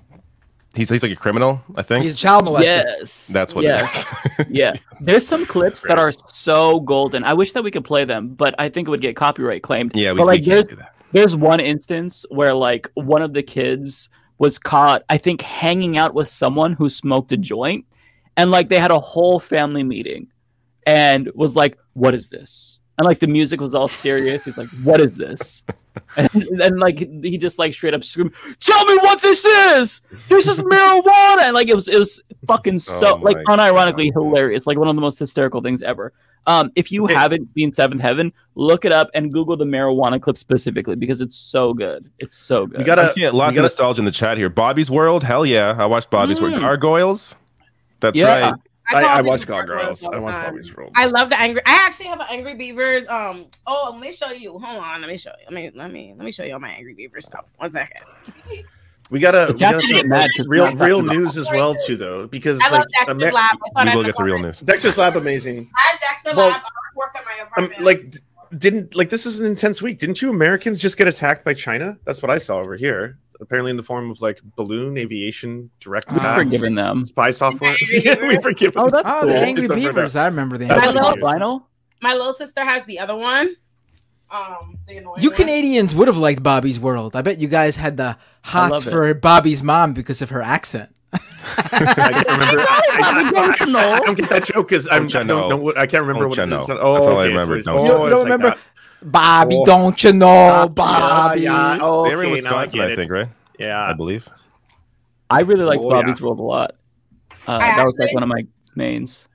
he's he's like a criminal? I think he's a child molester. Yes, that's what. Yes, it is. Yeah. There's some clips that are so golden. I wish that we could play them, but I think it would get copyright claimed. Yeah, we, but, like, we can't do that. There's one instance where like one of the kids was caught, I think, hanging out with someone who smoked a joint, and like they had a whole family meeting and was like, what is this? And like the music was all serious. He's like, what is this? And then like he just like straight up screamed, tell me what this is! This is marijuana! And like it was it was fucking so oh like unironically God. hilarious, like one of the most hysterical things ever. Um, if you haven't seen Seventh Heaven, look it up and Google the marijuana clip specifically because it's so good. It's so good. We got a lot of nostalgia in the chat here. Bobby's World, hell yeah, I watched Bobby's mm. World. Gargoyles, that's yeah. right. I, I, I watched Gargoyles. I watched Bobby's World. I love the angry. I actually have an Angry Beavers. Um. Oh, let me show you. Hold on. Let me show you. Let me let me let me show you all my Angry Beavers stuff. One second. We gotta, we gotta get mad real real news as well too though because I love like Dexter's Lab. I we will get the real news. Dexter's Lab, amazing. I have Dexter well, Lab. I work at my apartment. Um, like didn't like this is an intense week. Didn't you Americans just get attacked by China? That's what I saw over here. apparently in the form of like balloon aviation direct tax. We've forgiven them. Spy software. Yeah, we forgive them. Oh, that's oh, cool. The Angry it's Beavers. I remember the Angry Beavers. My little sister has the other one. Um, the you one. Canadians would have liked Bobby's World. I bet you guys had the hots for Bobby's mom because of her accent. I can't remember. I, I, I, I, I don't get that joke because I don't know. I can't remember what it is. Oh, that's all I remember. Don't you don't remember? Bobby, oh. Don't you know, Bobby? Yeah, yeah. Okay, they're in Wisconsin, I, I think, right? Yeah, I believe. I really liked oh, Bobby's yeah. World a lot. Uh, that was like one of my mains.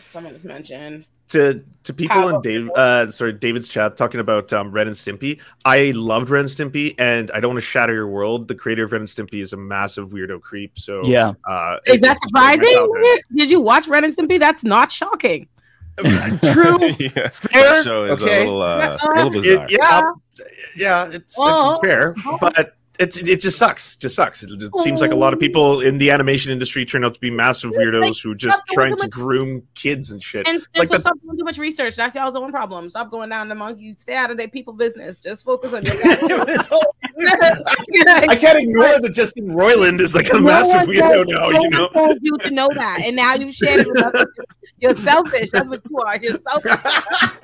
Someone was mentioned to to people How? in Dave. Uh, sorry, David's chat talking about um, Red and Stimpy. I loved Red and Stimpy, and I don't want to shatter your world. The creator of Red and Stimpy is a massive weirdo creep. So yeah, uh, is that surprising? Did you watch Red and Stimpy? That's not shocking. True. Yeah. Fair. That show is okay. A little, uh, a little bizarre. It, yeah. Yeah. It's oh. fair, but it's it just sucks. Just sucks. It, it seems like a lot of people in the animation industry turn out to be massive weirdos like, who just trying to groom kids and shit. And, and like so stop doing too much research. That's y'all's own problem. Stop going down the monkey. Stay out of their people business. Just focus on your guys. I can't ignore that Justin Roiland is like a no massive weirdo now. You know, told you to know that, and now you share it with others. You're selfish. That's what you are. You're selfish.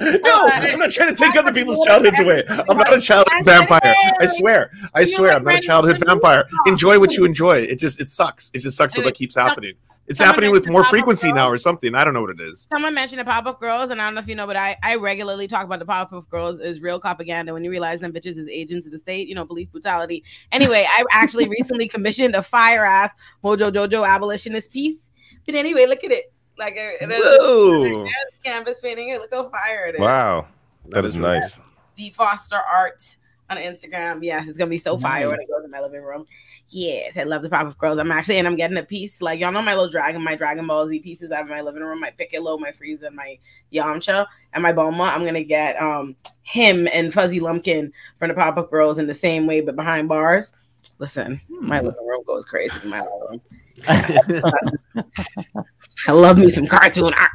No, I'm not trying to take other people's childhoods away. I'm not a childhood vampire. I swear. I swear. I'm not a childhood vampire. Enjoy what you enjoy. It just it sucks. It just sucks that it keeps happening. It's happening with more frequency now or something. I don't know what it is. Someone mentioned the Powerpuff Girls, and I don't know if you know, but I, I regularly talk about the Powerpuff Girls as real propaganda when you realize them bitches is agents of the state, you know, police brutality. Anyway, I actually recently commissioned a fire-ass Mojo Jojo abolitionist piece. But anyway, look at it. Like a, Whoa. a canvas painting. It look how fire it is. Wow, that is nice. D Foster Art on Instagram. Yes, it's gonna be so nice. Fire when it goes in my living room. Yes, I love the Powerpuff Girls. I'm actually and I'm getting a piece. Like y'all know my little dragon, my Dragon Ball Z pieces. I have in my living room, my Piccolo, my Frieza, and my Yamcha, and my Bulma. I'm gonna get um him and Fuzzy Lumpkin from the Powerpuff Girls in the same way, but behind bars. Listen, hmm. my living room goes crazy. In my living room. I love me some cartoon art.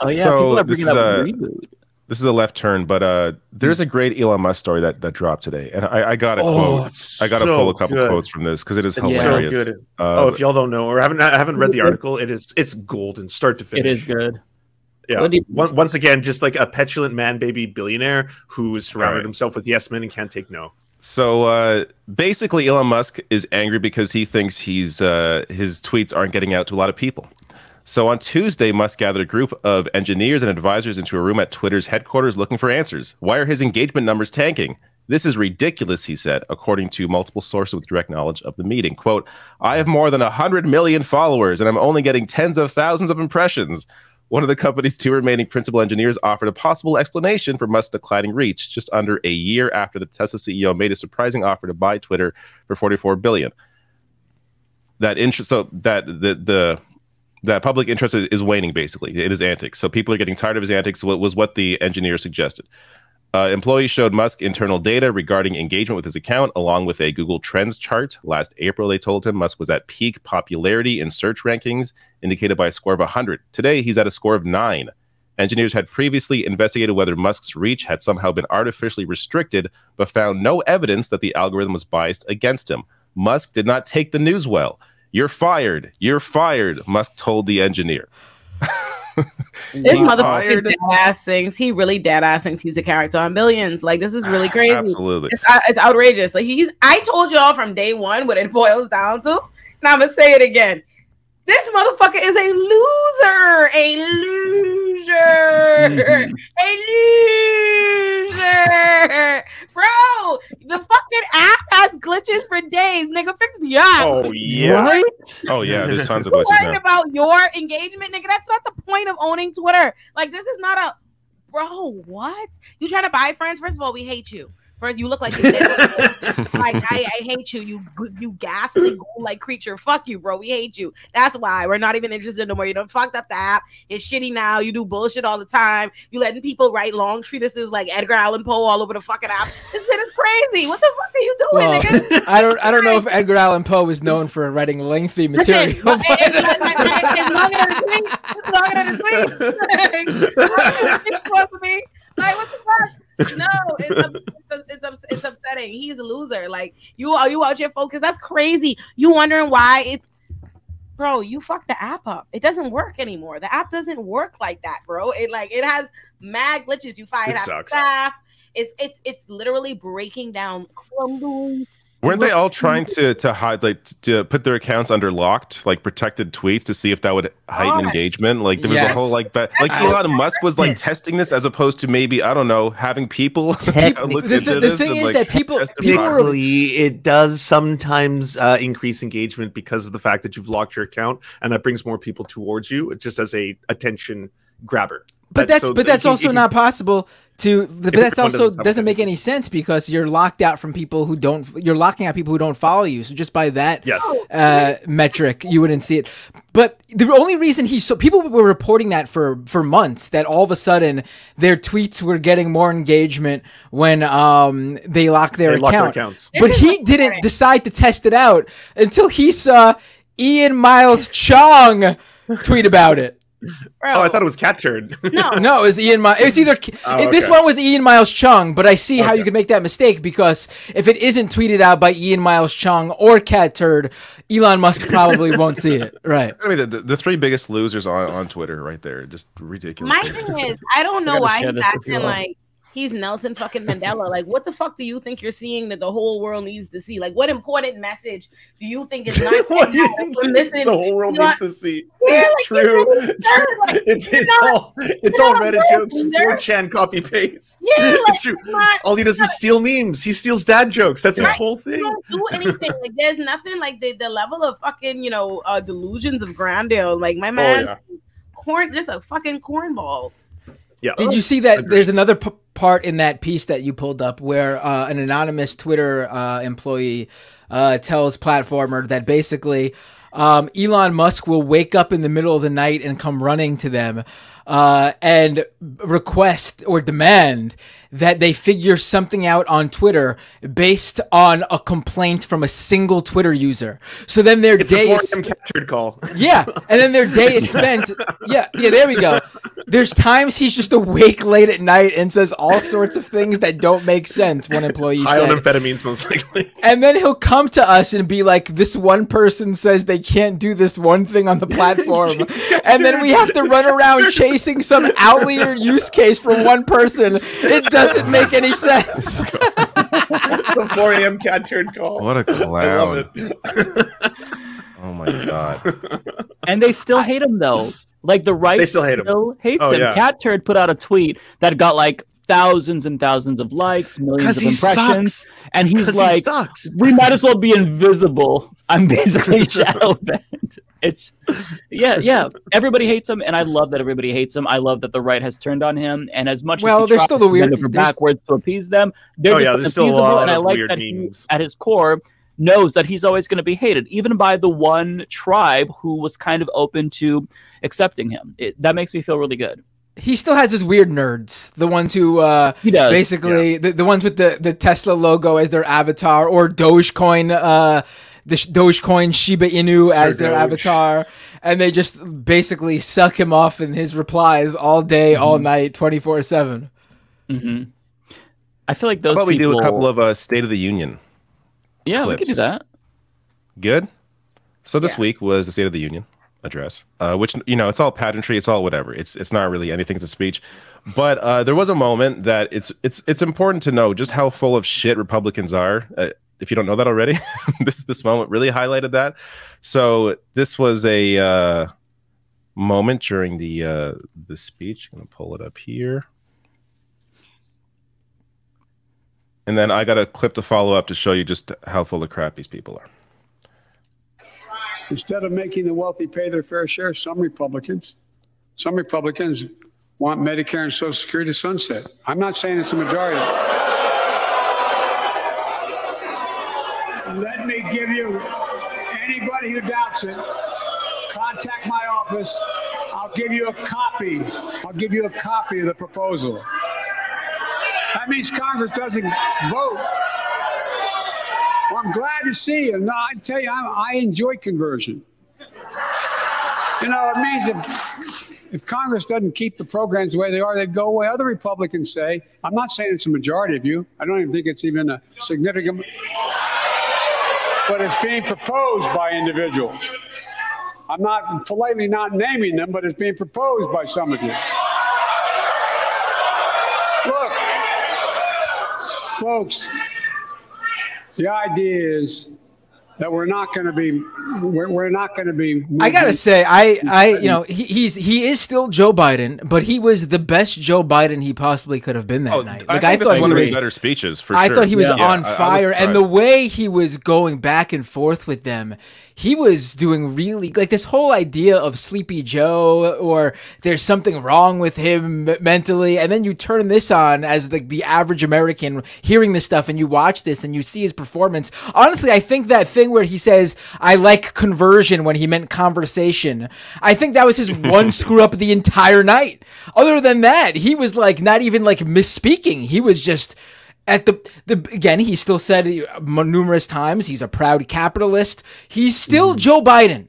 Oh yeah, so people are bringing up a reboot. This is a left turn, but uh, there's a great Elon Musk story that that dropped today, and I, I got a oh, quote. So I got to pull a couple good. quotes from this because it is it's hilarious. So good. Uh, oh, if y'all don't know or haven't I haven't read the article, it is it's golden start to finish. It is good. Yeah. Once again, just like a petulant man, baby billionaire who has surrounded right. himself with yes men and can't take no. So uh, basically, Elon Musk is angry because he thinks he's uh, his tweets aren't getting out to a lot of people. So on Tuesday, Musk gathered a group of engineers and advisors into a room at Twitter's headquarters looking for answers. Why are his engagement numbers tanking? This is ridiculous, he said, according to multiple sources with direct knowledge of the meeting. Quote, I have more than one hundred million followers, and I'm only getting tens of thousands of impressions. One of the company's two remaining principal engineers offered a possible explanation for Musk's declining reach just under a year after the Tesla C E O made a surprising offer to buy Twitter for forty-four billion dollars. That interest, so that the the that public interest is, is waning. Basically, it is antics. So people are getting tired of his antics. What was what the engineer suggested? Uh, employees showed Musk internal data regarding engagement with his account, along with a Google Trends chart. Last April, they told him Musk was at peak popularity in search rankings, indicated by a score of one hundred. Today, he's at a score of nine. Engineers had previously investigated whether Musk's reach had somehow been artificially restricted, but found no evidence that the algorithm was biased against him. Musk did not take the news well. You're fired. You're fired, Musk told the engineer. This motherfucker dead ass things. He really dead ass thinks he's a character on Billions. Like this is really crazy. Absolutely, it's, it's outrageous. Like he's. I told y'all from day one what it boils down to, and I'm gonna say it again. This motherfucker is a loser. A loser. A loser. Bro, the fucking app has glitches for days. Nigga, fix the app. Oh, yeah. Right? Oh, yeah. There's tons of glitches. You're worried about your engagement, nigga. That's not the point of owning Twitter. Like, this is not a... Bro, what? You trying to buy friends? First of all, we hate you. First, you look like... You like, I, I hate you. You you ghastly, like creature. Fuck you, bro. We hate you. That's why. We're not even interested no more. You done fucked up the app. It's shitty now. You do bullshit all the time. You letting people write long treatises like Edgar Allan Poe all over the fucking app. This shit is crazy. What the fuck are you doing, well, nigga? I don't, I don't know if Edgar Allan Poe is known for writing lengthy material. It's longer than a tweet. It's longer than a tweet. It's supposed to be. Like, what the fuck? No, it's, it's, it's, it's, it's, it's, setting. He's a loser. Like, you are you out your focus? That's crazy. You wondering why it, bro? You fucked the app up. It doesn't work anymore. The app doesn't work like that, bro. It like it has mad glitches. You find it sucks. Staff. It's it's it's literally breaking down. Crumbling. Weren't they all trying to to hide, like, to put their accounts under locked, like protected tweets, to see if that would heighten oh, engagement? Like there was yes. a whole like, but like Elon Musk was like testing this as opposed to maybe I don't know having people. look the, the, the thing is like, that people, literally, it does sometimes uh, increase engagement because of the fact that you've locked your account, and that brings more people towards you, just as a attention grabber. But that's but that's, so but that's it, also it, not possible to. But that's also doesn't, doesn't make any sense because you're locked out from people who don't. You're locking out people who don't follow you. So just by that yes. uh, metric, you wouldn't see it. But the only reason he so people were reporting that for for months that all of a sudden their tweets were getting more engagement when um they locked their they account. Locked their accounts. But he didn't decide to test it out until he saw Ian Miles Chung tweet about it. Bro. Oh, I thought it was Cat Turd. No, no, it was Ian Miles. It's either oh, okay. this one was Ian Miles Chung, but I see okay. how you could make that mistake because if it isn't tweeted out by Ian Miles Chung or Cat Turd, Elon Musk probably won't see it. Right. I mean, the, the, the three biggest losers on, on Twitter, right there, just ridiculous. My thing is, I don't know I why he's acting like he's Nelson fucking Mandela. Like, what the fuck do you think you're seeing that the whole world needs to see? Like, what important message do you think is not what do you think missing? The whole world not, needs to see? Yeah, like, true. Really true. Like, it's it's not, all it's all Reddit jokes, four chan copy paste. Yeah, like, it's true. It's not, all he does is steal memes. He steals dad jokes. That's right. His whole thing. You don't do anything. Like, there's nothing. Like the the level of fucking you know uh, delusions of grandeur. Like my man, oh, yeah. corn. Just a fucking cornball. Yeah. Did you see that? Agreed. There's another p part in that piece that you pulled up where uh, an anonymous Twitter uh, employee uh, tells Platformer that basically um, Elon Musk will wake up in the middle of the night and come running to them uh, and request or demand that they figure something out on Twitter based on a complaint from a single Twitter user. So then their it's day a is captured call. Yeah, and then their day is spent. Yeah, yeah. There we go. There's times he's just awake late at night and says all sorts of things that don't make sense. One employee high said. On amphetamines, most likely. And then he'll come to us and be like, "This one person says they can't do this one thing on the platform," and then we have to run around chasing some outlier use case for one person. It does Doesn't make any sense. The four A M Cat Turd call. What a clown! Oh my god! And they still hate him though. Like the right they still, hate still him. hates oh, him. Yeah. Cat Turd put out a tweet that got like thousands and thousands of likes, millions of impressions, sucks. and he's like, he "We might as well be invisible. I'm basically shadow banned." It's yeah, yeah. Everybody hates him, and I love that everybody hates him. I love that the right has turned on him, and as much well, as he tries still the weird, to backwards to appease them, they're oh, just yeah, unappeasable. And I like that he, at his core, knows that he's always going to be hated, even by the one tribe who was kind of open to accepting him. It, that makes me feel really good. He still has his weird nerds, the ones who uh, he does, basically yeah. the, the ones with the the Tesla logo as their avatar, or Dogecoin. Uh, The Dogecoin Shiba Inu as their avatar, and they just basically suck him off in his replies all day, mm-hmm. all night, twenty-four seven. Mm-hmm. I feel like those How about people... we do a couple of uh, State of the Union Yeah, clips. We could do that. Good. So this yeah. week was the State of the Union address, uh, which, you know, it's all pageantry. It's all whatever. It's it's not really anything. It's a speech. But uh, there was a moment that it's, it's, it's important to know just how full of shit Republicans are. Uh, If you don't know that already, this this moment really highlighted that. So this was a uh, moment during the uh, the speech. I'm gonna pull it up here, and then I got a clip to follow up to show you just how full of crap these people are. Instead of making the wealthy pay their fair share, some Republicans, some Republicans want Medicare and Social Security sunset. I'm not saying it's a majority. Let me give you, anybody who doubts it, contact my office. I'll give you a copy. I'll give you a copy of the proposal. That means Congress doesn't vote. Well, I'm glad to see you. No, I tell you, I, I enjoy conversion. You know, it means if, If Congress doesn't keep the programs the way they are, they'd go away. Other Republicans say, I'm not saying it's a majority of you. I don't even think it's even a significant, but it's being proposed by individuals. I'm not politely not naming them, but it's being proposed by some of you. Look, folks, the idea is that we're not going to be, we're, we're not going to be. I got to say, I, I, you know, he, he's, he is still Joe Biden, but he was the best Joe Biden he possibly could have been that oh, night. Like, I, I thought one of his better speeches for I sure. I thought he was yeah. on yeah, fire. Was and the way he was going back and forth with them, he was doing really, like, this whole idea of Sleepy Joe or there's something wrong with him mentally. And then you turn this on as the, the average American hearing this stuff, and you watch this and you see his performance. Honestly, I think that thing where he says, I like conversion when he meant conversation, I think that was his one screw up the entire night. Other than that, he was like not even like misspeaking. He was just at the, the again, he still said numerous times he's a proud capitalist. He's still mm. Joe Biden,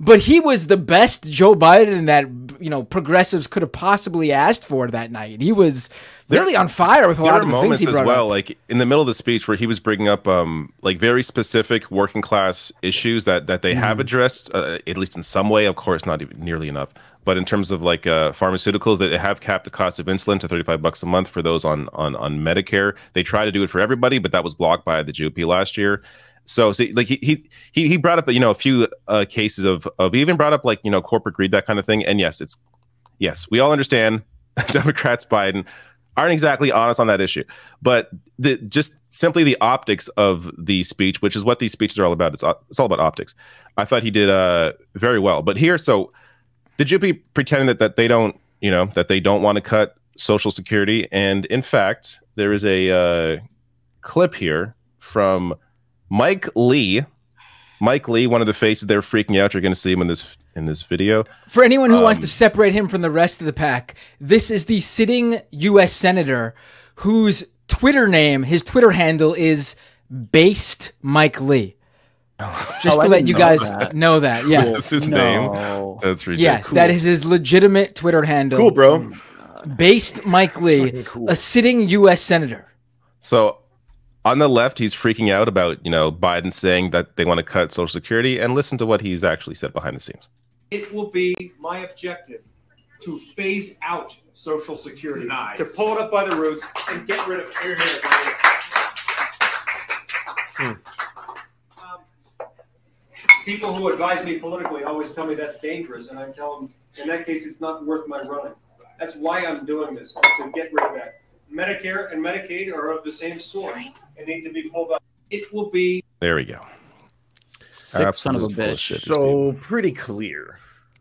but he was the best Joe Biden that, you know, progressives could have possibly asked for that night. He was really on fire with a lot of the things he brought up. There were moments as well, like in the middle of the speech where he was bringing up um, like very specific working class issues that that they mm. have addressed, uh, at least in some way. Of course, not even nearly enough. But in terms of like uh, pharmaceuticals, that they have capped the cost of insulin to thirty-five bucks a month for those on on on Medicare. They try to do it for everybody, but that was blocked by the G O P last year. So, so like he he he brought up, you know, a few uh, cases of of even brought up like, you know, corporate greed, that kind of thing. And yes, it's yes, we all understand Democrats, Biden, aren't exactly honest on that issue, but the, just simply the optics of the speech, which is what these speeches are all about. It's, it's all about optics. I thought he did uh, very well. But here, so the G O P pretending that, that they don't, you know, that they don't want to cut Social Security. And in fact, there is a uh, clip here from Mike Lee. Mike Lee, one of the faces they're freaking out. You're going to see him in this in this video. For anyone who um, wants to separate him from the rest of the pack, this is the sitting U S senator whose Twitter name, his Twitter handle is Based Mike Lee. Just oh, to I let you know guys that. know that. Yes. Cool. That's his no. name. That's ridiculous. Yes, cool. That is his legitimate Twitter handle. Cool, bro. Based Mike Lee, cool. A sitting U S senator. So on the left, he's freaking out about, you know, Biden saying that they want to cut Social Security, and listen to what he's actually said behind the scenes. It will be my objective to phase out Social Security, nice. to pull it up by the roots and get rid of it. Here, here, here. Hmm. Um, people who advise me politically always tell me that's dangerous, and I tell them, in that case, it's not worth my running. That's why I'm doing this, to get rid of that. Medicare and Medicaid are of the same sort and need to be pulled up. It will be. There we go. Sick son of a bitch. So pretty clear.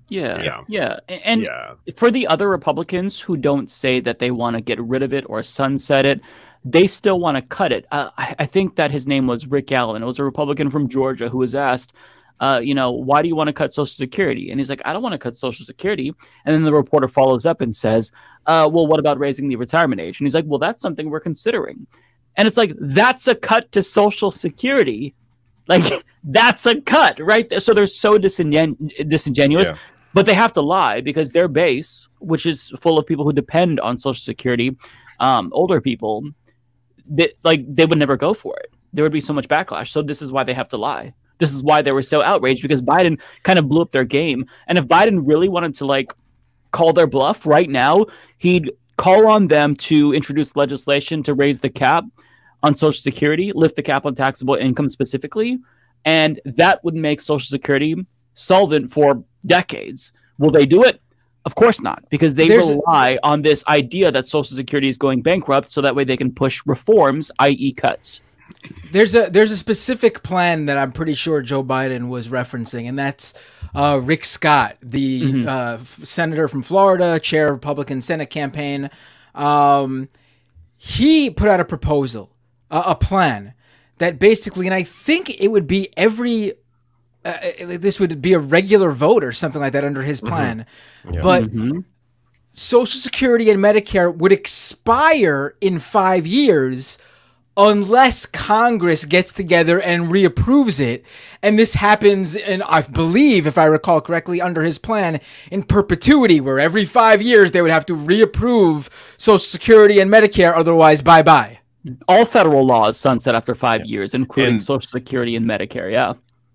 Yeah. Yeah. yeah. And yeah. for the other Republicans who don't say that they want to get rid of it or sunset it, they still want to cut it. Uh, I, I think that his name was Rick Allen. It was a Republican from Georgia who was asked, Uh, you know, why do you want to cut Social Security? And he's like, I don't want to cut Social Security. And then the reporter follows up and says, uh, well, what about raising the retirement age? And he's like, well, that's something we're considering. And it's like, that's a cut to Social Security. Like, that's a cut right there. So they're so disingen disingenuous, yeah. but they have to lie because their base, which is full of people who depend on Social Security, um, older people, they, like they would never go for it. There would be so much backlash. So this is why they have to lie. This is why they were so outraged, because Biden kind of blew up their game. And if Biden really wanted to, like, call their bluff right now, he'd call on them to introduce legislation to raise the cap on Social Security, lift the cap on taxable income specifically. And that would make Social Security solvent for decades. Will they do it? Of course not, because they There's rely on this idea that Social Security is going bankrupt so that way they can push reforms, that is cuts. There's a there's a specific plan that I'm pretty sure Joe Biden was referencing, and that's uh, Rick Scott, the mm-hmm. uh, senator from Florida, chair of Republican Senate campaign. Um, he put out a proposal, uh, a plan that basically, and I think it would be every uh, this would be a regular vote or something like that under his plan, mm-hmm. yeah. but. Mm-hmm. Social Security and Medicare would expire in five years. unless Congress gets together and reapproves it. And this happens, and I believe, if I recall correctly, under his plan, in perpetuity, where every five years they would have to reapprove Social Security and Medicare, otherwise bye-bye. All federal laws sunset after five yeah. years, including and, Social Security and Medicare, yeah.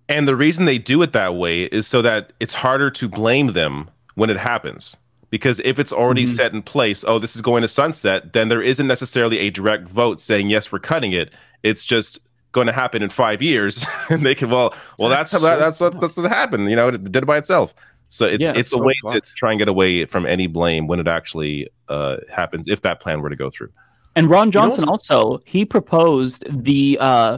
And the reason they do it that way is so that it's harder to blame them when it happens. Because if it's already mm-hmm. set in place, oh, this is going to sunset, then there isn't necessarily a direct vote saying, yes, we're cutting it. It's just going to happen in five years. and they can, well, well, that's, that's, how, so that's what that's what happened. You know, it did it by itself. So it's, yeah, it's a so way fucked. to try and get away from any blame when it actually uh, happens, if that plan were to go through. And Ron Johnson you know also, he proposed the uh,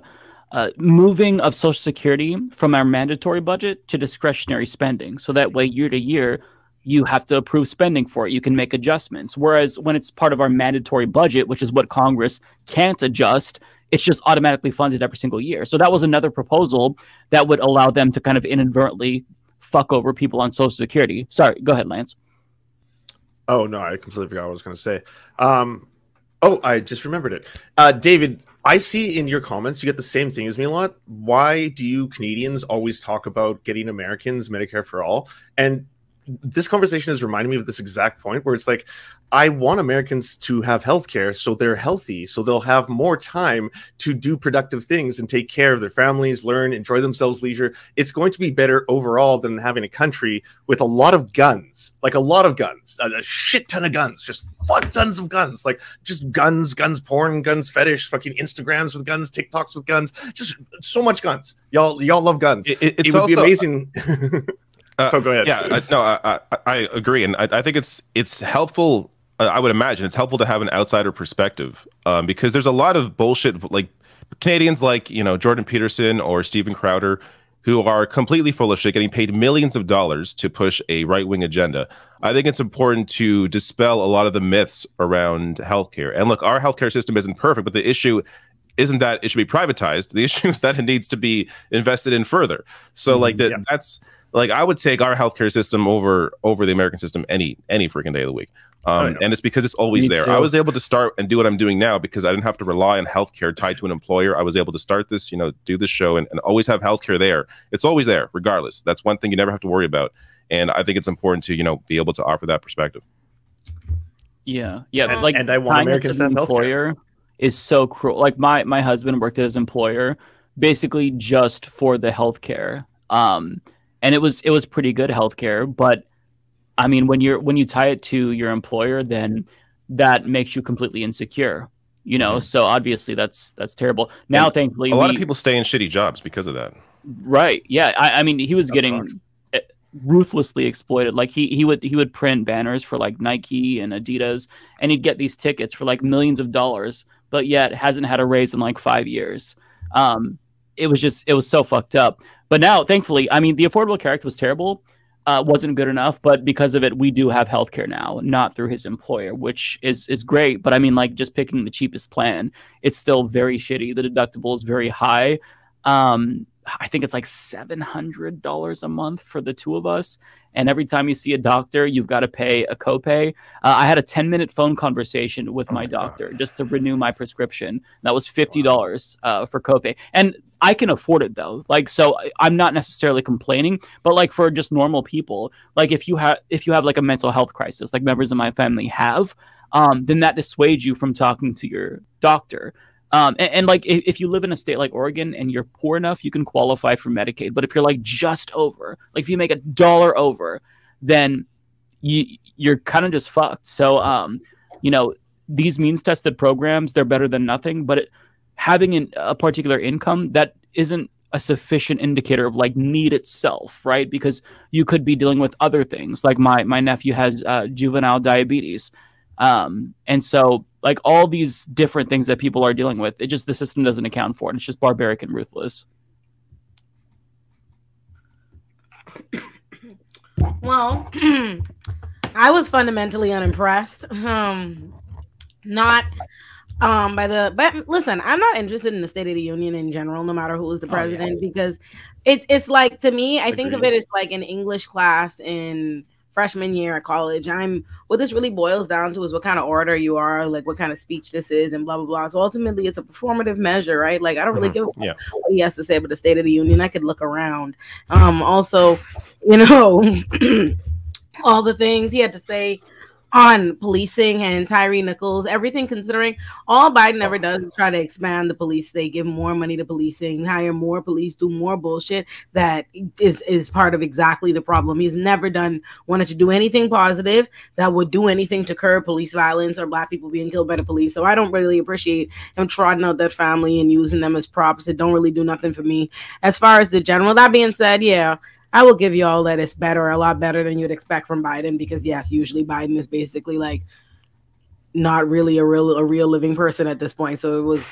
uh, moving of Social Security from our mandatory budget to discretionary spending. So that way, year to year, you have to approve spending for it. You can make adjustments. Whereas when it's part of our mandatory budget, which is what Congress can't adjust, it's just automatically funded every single year. So that was another proposal that would allow them to kind of inadvertently fuck over people on Social Security. Sorry, go ahead, Lance. Oh, no, I completely forgot what I was going to say. Um, oh, I just remembered it. Uh, David, I see in your comments you get the same thing as me a lot. Why do you Canadians always talk about getting Americans Medicare for all? And this conversation is reminding me of this exact point where it's like, I want Americans to have health care so they're healthy, so they'll have more time to do productive things and take care of their families, learn, enjoy themselves, leisure. It's going to be better overall than having a country with a lot of guns, like a lot of guns, a, a shit ton of guns, just fuck tons of guns, like just guns, guns porn, guns fetish, fucking Instagrams with guns, TikToks with guns, just so much guns. Y'all, y'all love guns. It, it, it's it would also be amazing. Uh, so go ahead. Yeah, I, no, I, I, I agree, and I, I think it's it's helpful. Uh, I would imagine it's helpful to have an outsider perspective um, because there's a lot of bullshit like Canadians, like you know Jordan Peterson or Steven Crowder, who are completely full of shit, getting paid millions of dollars to push a right wing agenda. I think it's important to dispel a lot of the myths around healthcare. And look, our healthcare system isn't perfect, but the issue isn't that it should be privatized. The issue is that it needs to be invested in further. So like that, yeah. that's. Like I would take our healthcare system over over the American system any any freaking day of the week, um, and it's because it's always Me there. Too. I was able to start and do what I'm doing now because I didn't have to rely on healthcare tied to an employer. I was able to start this, you know, do this show and, and always have healthcare there. It's always there, regardless. That's one thing you never have to worry about, and I think it's important to you know be able to offer that perspective. Yeah, yeah, and, like and I want Americans to have healthcare is so cruel. Like my my husband worked at his employer basically just for the healthcare. Um, And it was it was pretty good healthcare, but I mean, when you're when you tie it to your employer, then that makes you completely insecure, you know. Mm-hmm. So obviously, that's that's terrible. Now, and thankfully, a lot we, of people stay in shitty jobs because of that. Right? Yeah. I, I mean, he was that's getting hard. ruthlessly exploited. Like he he would he would print banners for like Nike and Adidas, and he'd get these tickets for like millions of dollars, but yet hasn't had a raise in like five years. Um, it was just it was so fucked up. But now, thankfully, I mean, the Affordable Care Act was terrible, uh, wasn't good enough. But because of it, we do have healthcare now, not through his employer, which is is great. But I mean, like just picking the cheapest plan, it's still very shitty. The deductible is very high. Um, I think it's like seven hundred dollars a month for the two of us. And every time you see a doctor, you've got to pay a copay. Uh, I had a ten minute phone conversation with oh my, my doctor God. just to renew my prescription. That was fifty dollars uh, for copay. And I can afford it, though. Like, so I'm not necessarily complaining, but like for just normal people, like if you have if you have like a mental health crisis, like members of my family have, um, then that dissuades you from talking to your doctor. Um, and, and like if, if you live in a state like Oregon and you're poor enough, you can qualify for Medicaid. But if you're like just over, like if you make a dollar over, then you, you're kind of just fucked. So, um, you know, these means tested programs, they're better than nothing. But it, having an, a particular income, that isn't a sufficient indicator of like need itself. Right. Because you could be dealing with other things like my my nephew has uh, juvenile diabetes. Um, and so like all these different things that people are dealing with, it just the system doesn't account for it. It's just barbaric and ruthless. Well, I was fundamentally unimpressed. Um, not um, by the, but listen, I'm not interested in the State of the Union in general, no matter who is the president, oh, yeah. because it's, it's like, to me, I Agreed. think of it as like an English class in freshman year at college. I'm what this really boils down to is what kind of orator you are, like what kind of speech this is, and blah blah blah. So ultimately, it's a performative measure, right? Like I don't really mm-hmm. give a yeah. what he has to say about the State of the Union. I could look around. Um, also, you know, all the things he had to say on policing and Tyree Nichols, everything considering, all Biden ever does is try to expand the police state, give more money to policing, hire more police, do more bullshit that is, is part of exactly the problem. He's never done, wanted to do anything positive that would do anything to curb police violence or black people being killed by the police. So I don't really appreciate him trotting out that family and using them as props. It don't really do nothing for me. As far as the general, that being said, yeah, I will give you all that it's better, a lot better than you'd expect from Biden, because yes, usually Biden is basically like not really a real a real living person at this point. So it was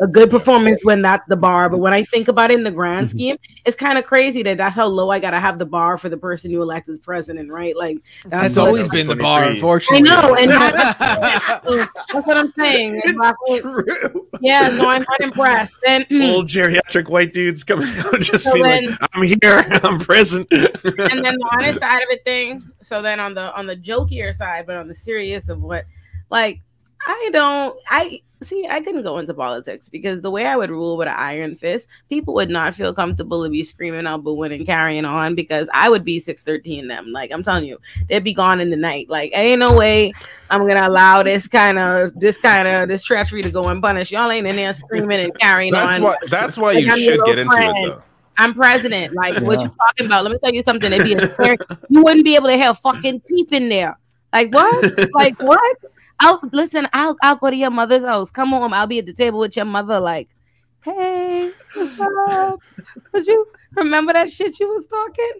a good performance when that's the bar. But when I think about it in the grand scheme, it's kind of crazy that that's how low I gotta have the bar for the person you elect as president, right? Like that's, that's always been the bar, unfortunately. I know, and that's, that's what I'm saying. It's like, true. Yeah, so I'm not impressed. And old geriatric white dudes coming out just so being then, like, "I'm here, I'm present." And then the honest side of it, thing. So then on the on the jokier side, but on the serious of what, like I don't, I. See, I couldn't go into politics because the way I would rule with an iron fist, people would not feel comfortable to be screaming out, booing, and carrying on, because I would be six thirteen them. Like, I'm telling you, they'd be gone in the night. Like, ain't no way I'm going to allow this kind of, this kind of, this treachery to go unpunished. Y'all ain't in there screaming and carrying that's on. Why, that's why like, you I'm should get into friend. it, though. I'm president. Like, yeah. What you talking about? Let me tell you something. They'd be a you wouldn't be able to have fucking peep in there. Like, what? Like, what? I'll listen, I'll I'll go to your mother's house. Come home. I'll be at the table with your mother, like, hey, what's up? Would you remember that shit you was talking?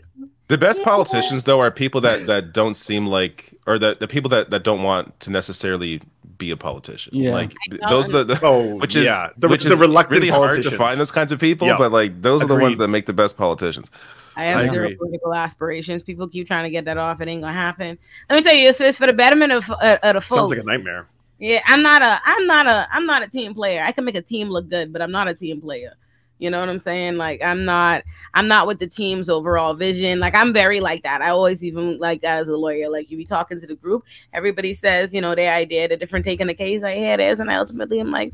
The best yeah. politicians though are people that, that don't seem like or that the people that, that don't want to necessarily be a politician. Yeah. Like those are the, the oh, which is yeah. the, which the is reluctant really hard to find those kinds of people, yeah. but like those Agreed. are the ones that make the best politicians. I have I zero agree. political aspirations. People keep trying to get that off. It ain't gonna happen. Let me tell you, it's, it's for the betterment of, uh, of the folks. Sounds like a nightmare. Yeah, I'm not a, I'm not a, I'm not a team player. I can make a team look good, but I'm not a team player. You know what I'm saying? Like I'm not, I'm not with the team's overall vision. Like I'm very like that. I always even like that as a lawyer. Like you be talking to the group, everybody says, you know, their idea, the different taking the case. I hear theirs, and I ultimately am like,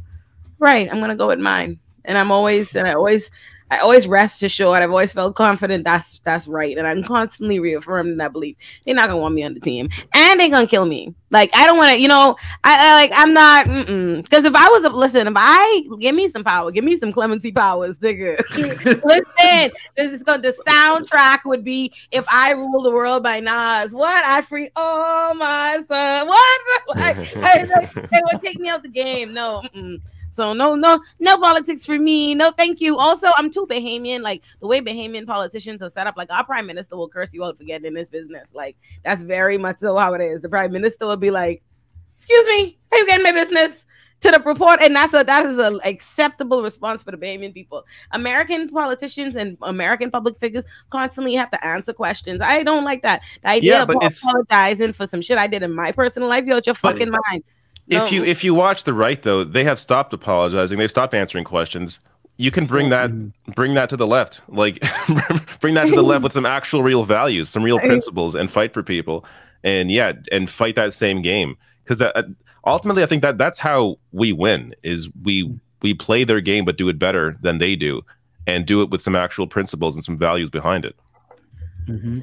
right, I'm gonna go with mine. And I'm always, and I always. I always rest assured. I've always felt confident that's that's right. And I'm constantly reaffirming that belief. They're not going to want me on the team. And they're going to kill me. Like, I don't want to, you know, I, I like, I'm not, mm-mm. Because if I was, a, listen, if I, give me some power. Give me some Clemency Powers, nigga. Listen, this is going to, the soundtrack would be If I Rule the World by Nas. What? I free all my son. What? Like, I, like, they would take me out the game. No, mm-mm. So no, no, no politics for me. No, thank you. Also, I'm too Bahamian. Like the way Bahamian politicians are set up, like our prime minister will curse you out for getting in this business. Like that's very much so how it is. The prime minister will be like, excuse me, are you getting my business? To the report. And that's a, that is an acceptable response for the Bahamian people. American politicians and American public figures constantly have to answer questions. I don't like that. The idea yeah, of apologizing for some shit I did in my personal life, yo, it's your fucking mind. No. If you if you watch the right though, they have stopped apologizing. They've stopped answering questions. You can bring that bring that to the left, like bring that to the left with some actual real values, some real principles, and fight for people. And yeah, and fight that same game, because that uh, ultimately I think that that's how we win is we we play their game but do it better than they do, and do it with some actual principles and some values behind it. Mm-hmm.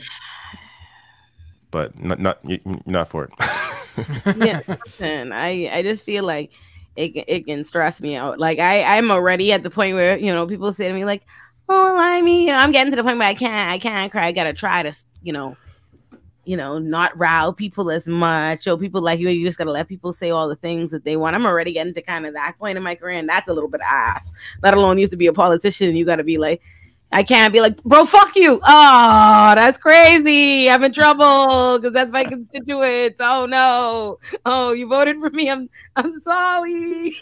But not not not for it. Yeah, listen, I, I just feel like it, it can stress me out. Like, I, I'm already at the point where, you know, people say to me, like, oh, I mean, you know, I'm getting to the point where I can't, I can't cry. I got to try to, you know, you know, not row people as much. Or people like you, you just got to let people say all the things that they want. I'm already getting to kind of that point in my career, and that's a little bit ass. Let alone used to be a politician, you got to be like, I can't be like, bro, fuck you. Oh, that's crazy. I'm in trouble because that's my constituents. Oh no. Oh, you voted for me. I'm I'm sorry.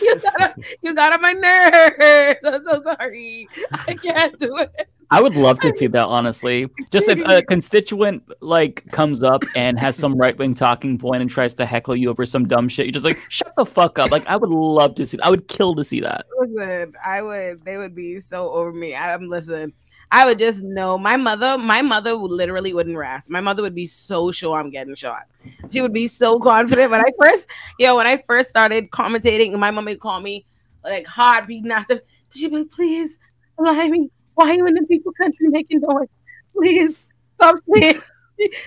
You got on, you got on my nerves. I'm so sorry. I can't do it. I would love to see that, honestly. Just if a constituent like comes up and has some right wing talking point and tries to heckle you over some dumb shit, you're just like, shut the fuck up. Like, I would love to see that. I would kill to see that. Listen, I would. They would be so over me. I'm listen. I would just know my mother, my mother literally wouldn't rasp. My mother would be so sure I'm getting shot. She would be so confident. When I first, you know, when I first started commentating, my mom would call me like hard beating after. She'd be like, please, Blimey, why are you in the people country making noise? Please stop saying,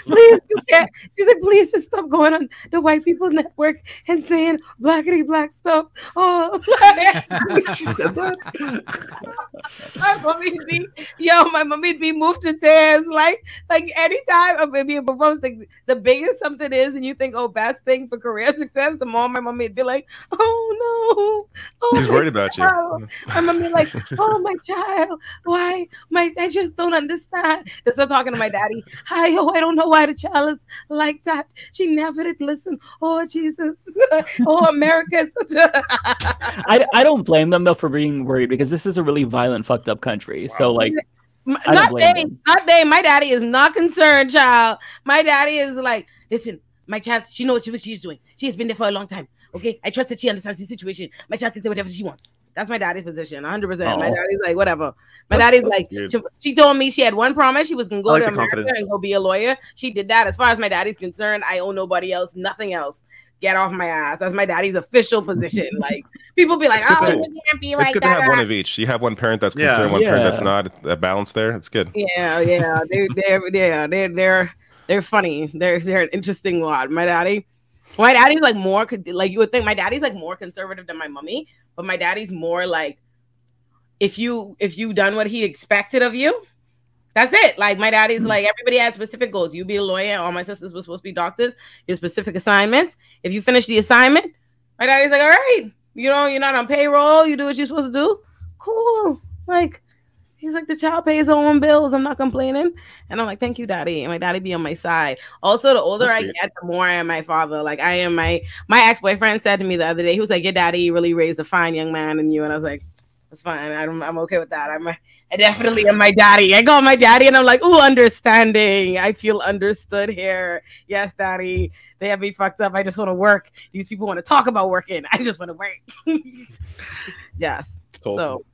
please, you can't. She said, please just stop going on the white people network and saying blackity black stuff. Oh, she said that. My mommy'd be, yo, my mommy'd be moved to tears. Like, like anytime a baby performs, like the biggest something is, and you think, oh, best thing for career success, the more my mommy'd be like, oh no, oh, he's worried about child. You. My mommy'd like, oh my child, why? My, I just don't understand. They're still talking to my daddy. Hi, oh. I don't know why the child is like that. She never did listen. Oh, Jesus. Oh, America is such a... I, I don't blame them, though, for being worried, because this is a really violent, fucked up country. Wow. So, like... Not they. Them. Not they. My daddy is not concerned, child. My daddy is like, listen, my child, she knows what she's doing. She has been there for a long time. Okay? I trust that she understands the situation. My child can say whatever she wants. That's my daddy's position, one hundred percent. Oh. My daddy's like, whatever. My that's, daddy's like, she, she told me she had one promise. She was going to go like to America confidence. And go be a lawyer. She did that. As far as my daddy's concerned, I owe nobody else, nothing else. Get off my ass. That's my daddy's official position. Like, people be like, it's oh, to, it can't be like that. It's good to have or... one of each. You have one parent that's concerned, yeah. one yeah. parent that's not. A balance there. It's good. Yeah, yeah. They're, they're, yeah, they're, they're, they're funny. They're, they're an interesting lot. My daddy, my daddy's like more, like you would think my daddy's like more conservative than my mommy. But my daddy's more like, if you if you done what he expected of you, that's it. Like my daddy's like, everybody had specific goals. You be a lawyer. All my sisters were supposed to be doctors. Your specific assignments. If you finish the assignment, my daddy's like, all right, you know, you're not on payroll. You do what you're supposed to do. Cool. Like he's like, the child pays her own bills. I'm not complaining. And I'm like, thank you, daddy. And my daddy be on my side. Also, the older I get, the more I am my father. Like I am my, my ex-boyfriend said to me the other day, he was like, your daddy really raised a fine young man in you. And I was like, that's fine. I'm, I'm okay with that. I'm a, I definitely am my daddy. I call my daddy and I'm like, ooh, understanding. I feel understood here. Yes, daddy. They have me fucked up. I just want to work. These people want to talk about working. I just want to work. Yes. Awesome. So.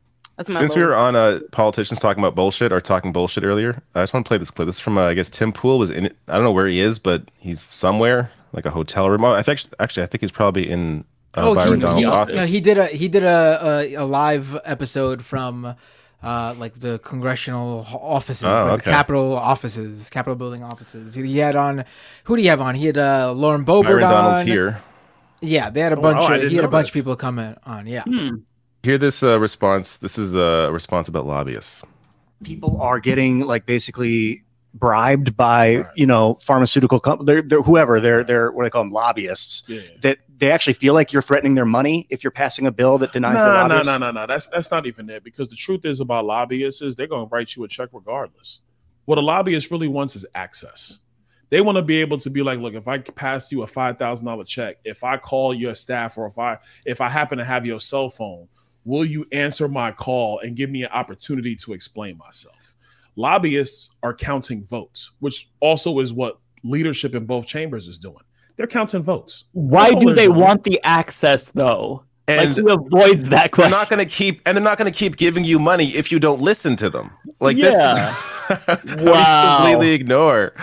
Since bullshit. We were on uh, politicians talking about bullshit or talking bullshit earlier, I just want to play this clip. This is from, uh, I guess, Tim Pool was in it. I don't know where he is, but he's somewhere, like a hotel room. I think actually, I think he's probably in uh, oh, Byron Donald's office. No, he did a he did a a, a live episode from uh, like the congressional offices, oh, like okay. the Capitol offices, Capitol building offices. He had on who do you have on? He had uh, Lauren Boebert Byron on. Donald's here. Yeah, they had a bunch. Oh, oh, of, he had a bunch of people come on. Yeah. Hmm. Hear this uh, response. This is a response about lobbyists. People are getting like basically bribed by, you know, pharmaceutical companies, they're, whoever, they're, they're what do they call them, lobbyists, yeah. that they actually feel like you're threatening their money if you're passing a bill that denies no, the lobbyists. No, no, no, no, that's that's not even it, because the truth is about lobbyists is they're going to write you a check regardless. What a lobbyist really wants is access. They want to be able to be like, look, if I pass you a five thousand dollar check, if I call your staff or if I if I happen to have your cell phone, will you answer my call and give me an opportunity to explain myself? Lobbyists are counting votes, which also is what leadership in both chambers is doing. They're counting votes. Why do they want the access, though? And like, who avoids that question? They're not going to keep, and they're not going to keep giving you money if you don't listen to them. Like yeah. this, is, wow, completely ignore.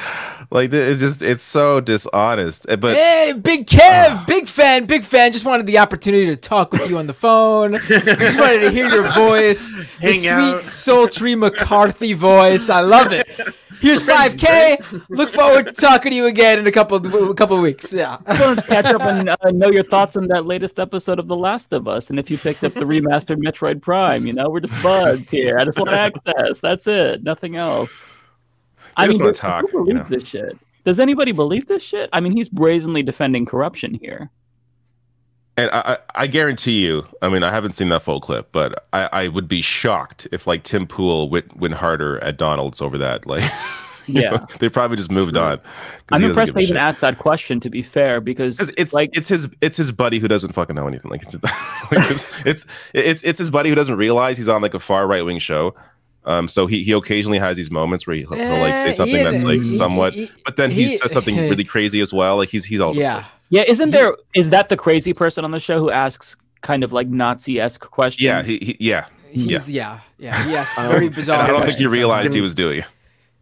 Like it's just, it's so dishonest. But hey, Big Kev, uh, big fan, big fan. Just wanted the opportunity to talk with you on the phone. Just wanted to hear your voice, the sweet, out. sultry McCarthy voice. I love it. Here's five K. Look forward to talking to you again in a couple of, a couple of weeks. Yeah. Catch up and uh, know your thoughts on that latest episode of The Last of Us. And if you picked up the remastered Metroid Prime, you know, we're just buds here. I just want access. That's it. Nothing else. I, I mean, who, talk, who believes you know. this shit? Does anybody believe this shit? I mean, he's brazenly defending corruption here. And I, I guarantee you, I mean, I haven't seen that full clip, but I, I would be shocked if like Tim Pool went, went harder at Donald's over that. Like, yeah, know, they probably just moved True. on. I'm impressed they even asked that question. To be fair, because it's like it's his it's his buddy who doesn't fucking know anything. Like, it's like, it's, it's it's it's his buddy who doesn't realize he's on like a far right wing show. Um, so he he occasionally has these moments where he'll, he'll like say something uh, that's like he, somewhat, he, but then he, he says something really crazy as well. Like he's he's all yeah yeah. Isn't there he, is that the crazy person on the show who asks kind of like Nazi-esque questions? Yeah, he, he, yeah, He's, yeah. yeah, yeah, he asks very um, bizarre. I don't think you realized he was doing it.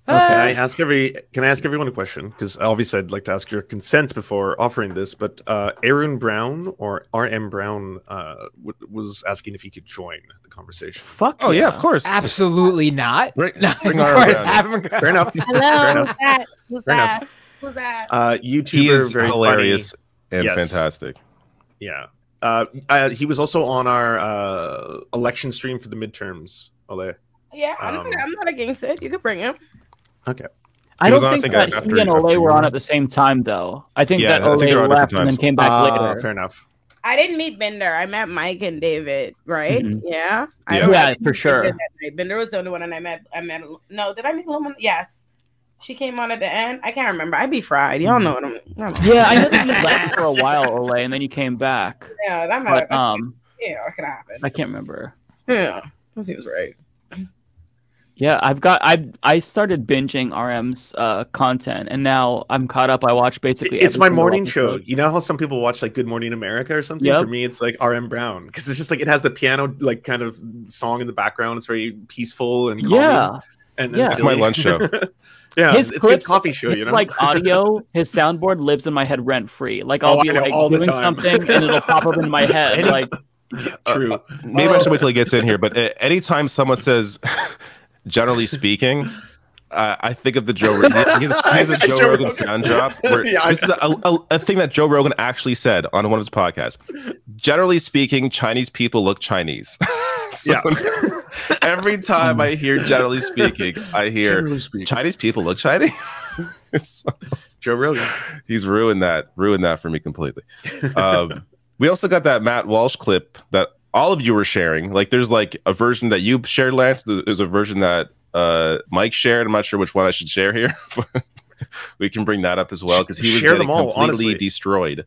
Okay. Can I ask every? Can I ask everyone a question? Because obviously, I'd like to ask your consent before offering this. But uh, Aaron Brown or R M Brown uh, w was asking if he could join the conversation. Fuck. Oh yeah, yeah, of course. Absolutely not. Bring, bring of course, fair enough. Hello. Fair enough. Who's that? Who's fair that? Enough. Who's that? Uh, YouTuber, he is very hilarious funny. and yes. fantastic. Yeah. Uh, uh, he was also on our uh, election stream for the midterms. Ole. Yeah, I'm, um, not, I'm not against it. You could bring him. Okay. I don't think that he and Ole were on at the same time, though. I think that Ole left and then came back later. Fair enough. I didn't meet Binder. I met Mike and David, right? Mm-hmm. Yeah. Yeah, yeah, for sure. Binder was the only one, and I met. I met. No, did I meet Luma? Yes. She came on at the end. I can't remember. I'd be fried. Y'all know what I'm. I yeah, I know that you left for a while, Ole, and then you came back. Yeah, that might. But, um, yeah, it could happen. I can't remember. Yeah, that seems right. Yeah, I've got I I started binging R M's uh, content, and now I'm caught up. I watch basically. It's my morning show. You know how some people watch like Good Morning America or something. Yep. For me, it's like R M Brown because it's just like it has the piano like kind of song in the background. It's very peaceful and calming. Yeah. And then yeah. It's my lunch show. Yeah, his it's clips, a good coffee show. It's you know? Like audio. His soundboard lives in my head rent free. Like I'll oh, be like doing something, and it'll pop up into my head. Like true. Uh, maybe I should wait till he gets in here. But uh, anytime someone says. Generally speaking, uh, I think of the Joe Rogan. He has a Joe, Joe Rogan sound drop. Where yeah, this is a, a, a thing that Joe Rogan actually said on one of his podcasts. Generally speaking, Chinese people look Chinese. So yeah. Every time I hear generally speaking, I hear speaking. Chinese people look Chinese. So, Joe Rogan. He's ruined that. Ruined that for me completely. Um, we also got that Matt Walsh clip that all of you were sharing. Like there's like a version that you shared, Lance. There's a version that uh Mike shared. I'm not sure which one I should share here, but we can bring that up as well because he was share getting them all, completely honestly. destroyed.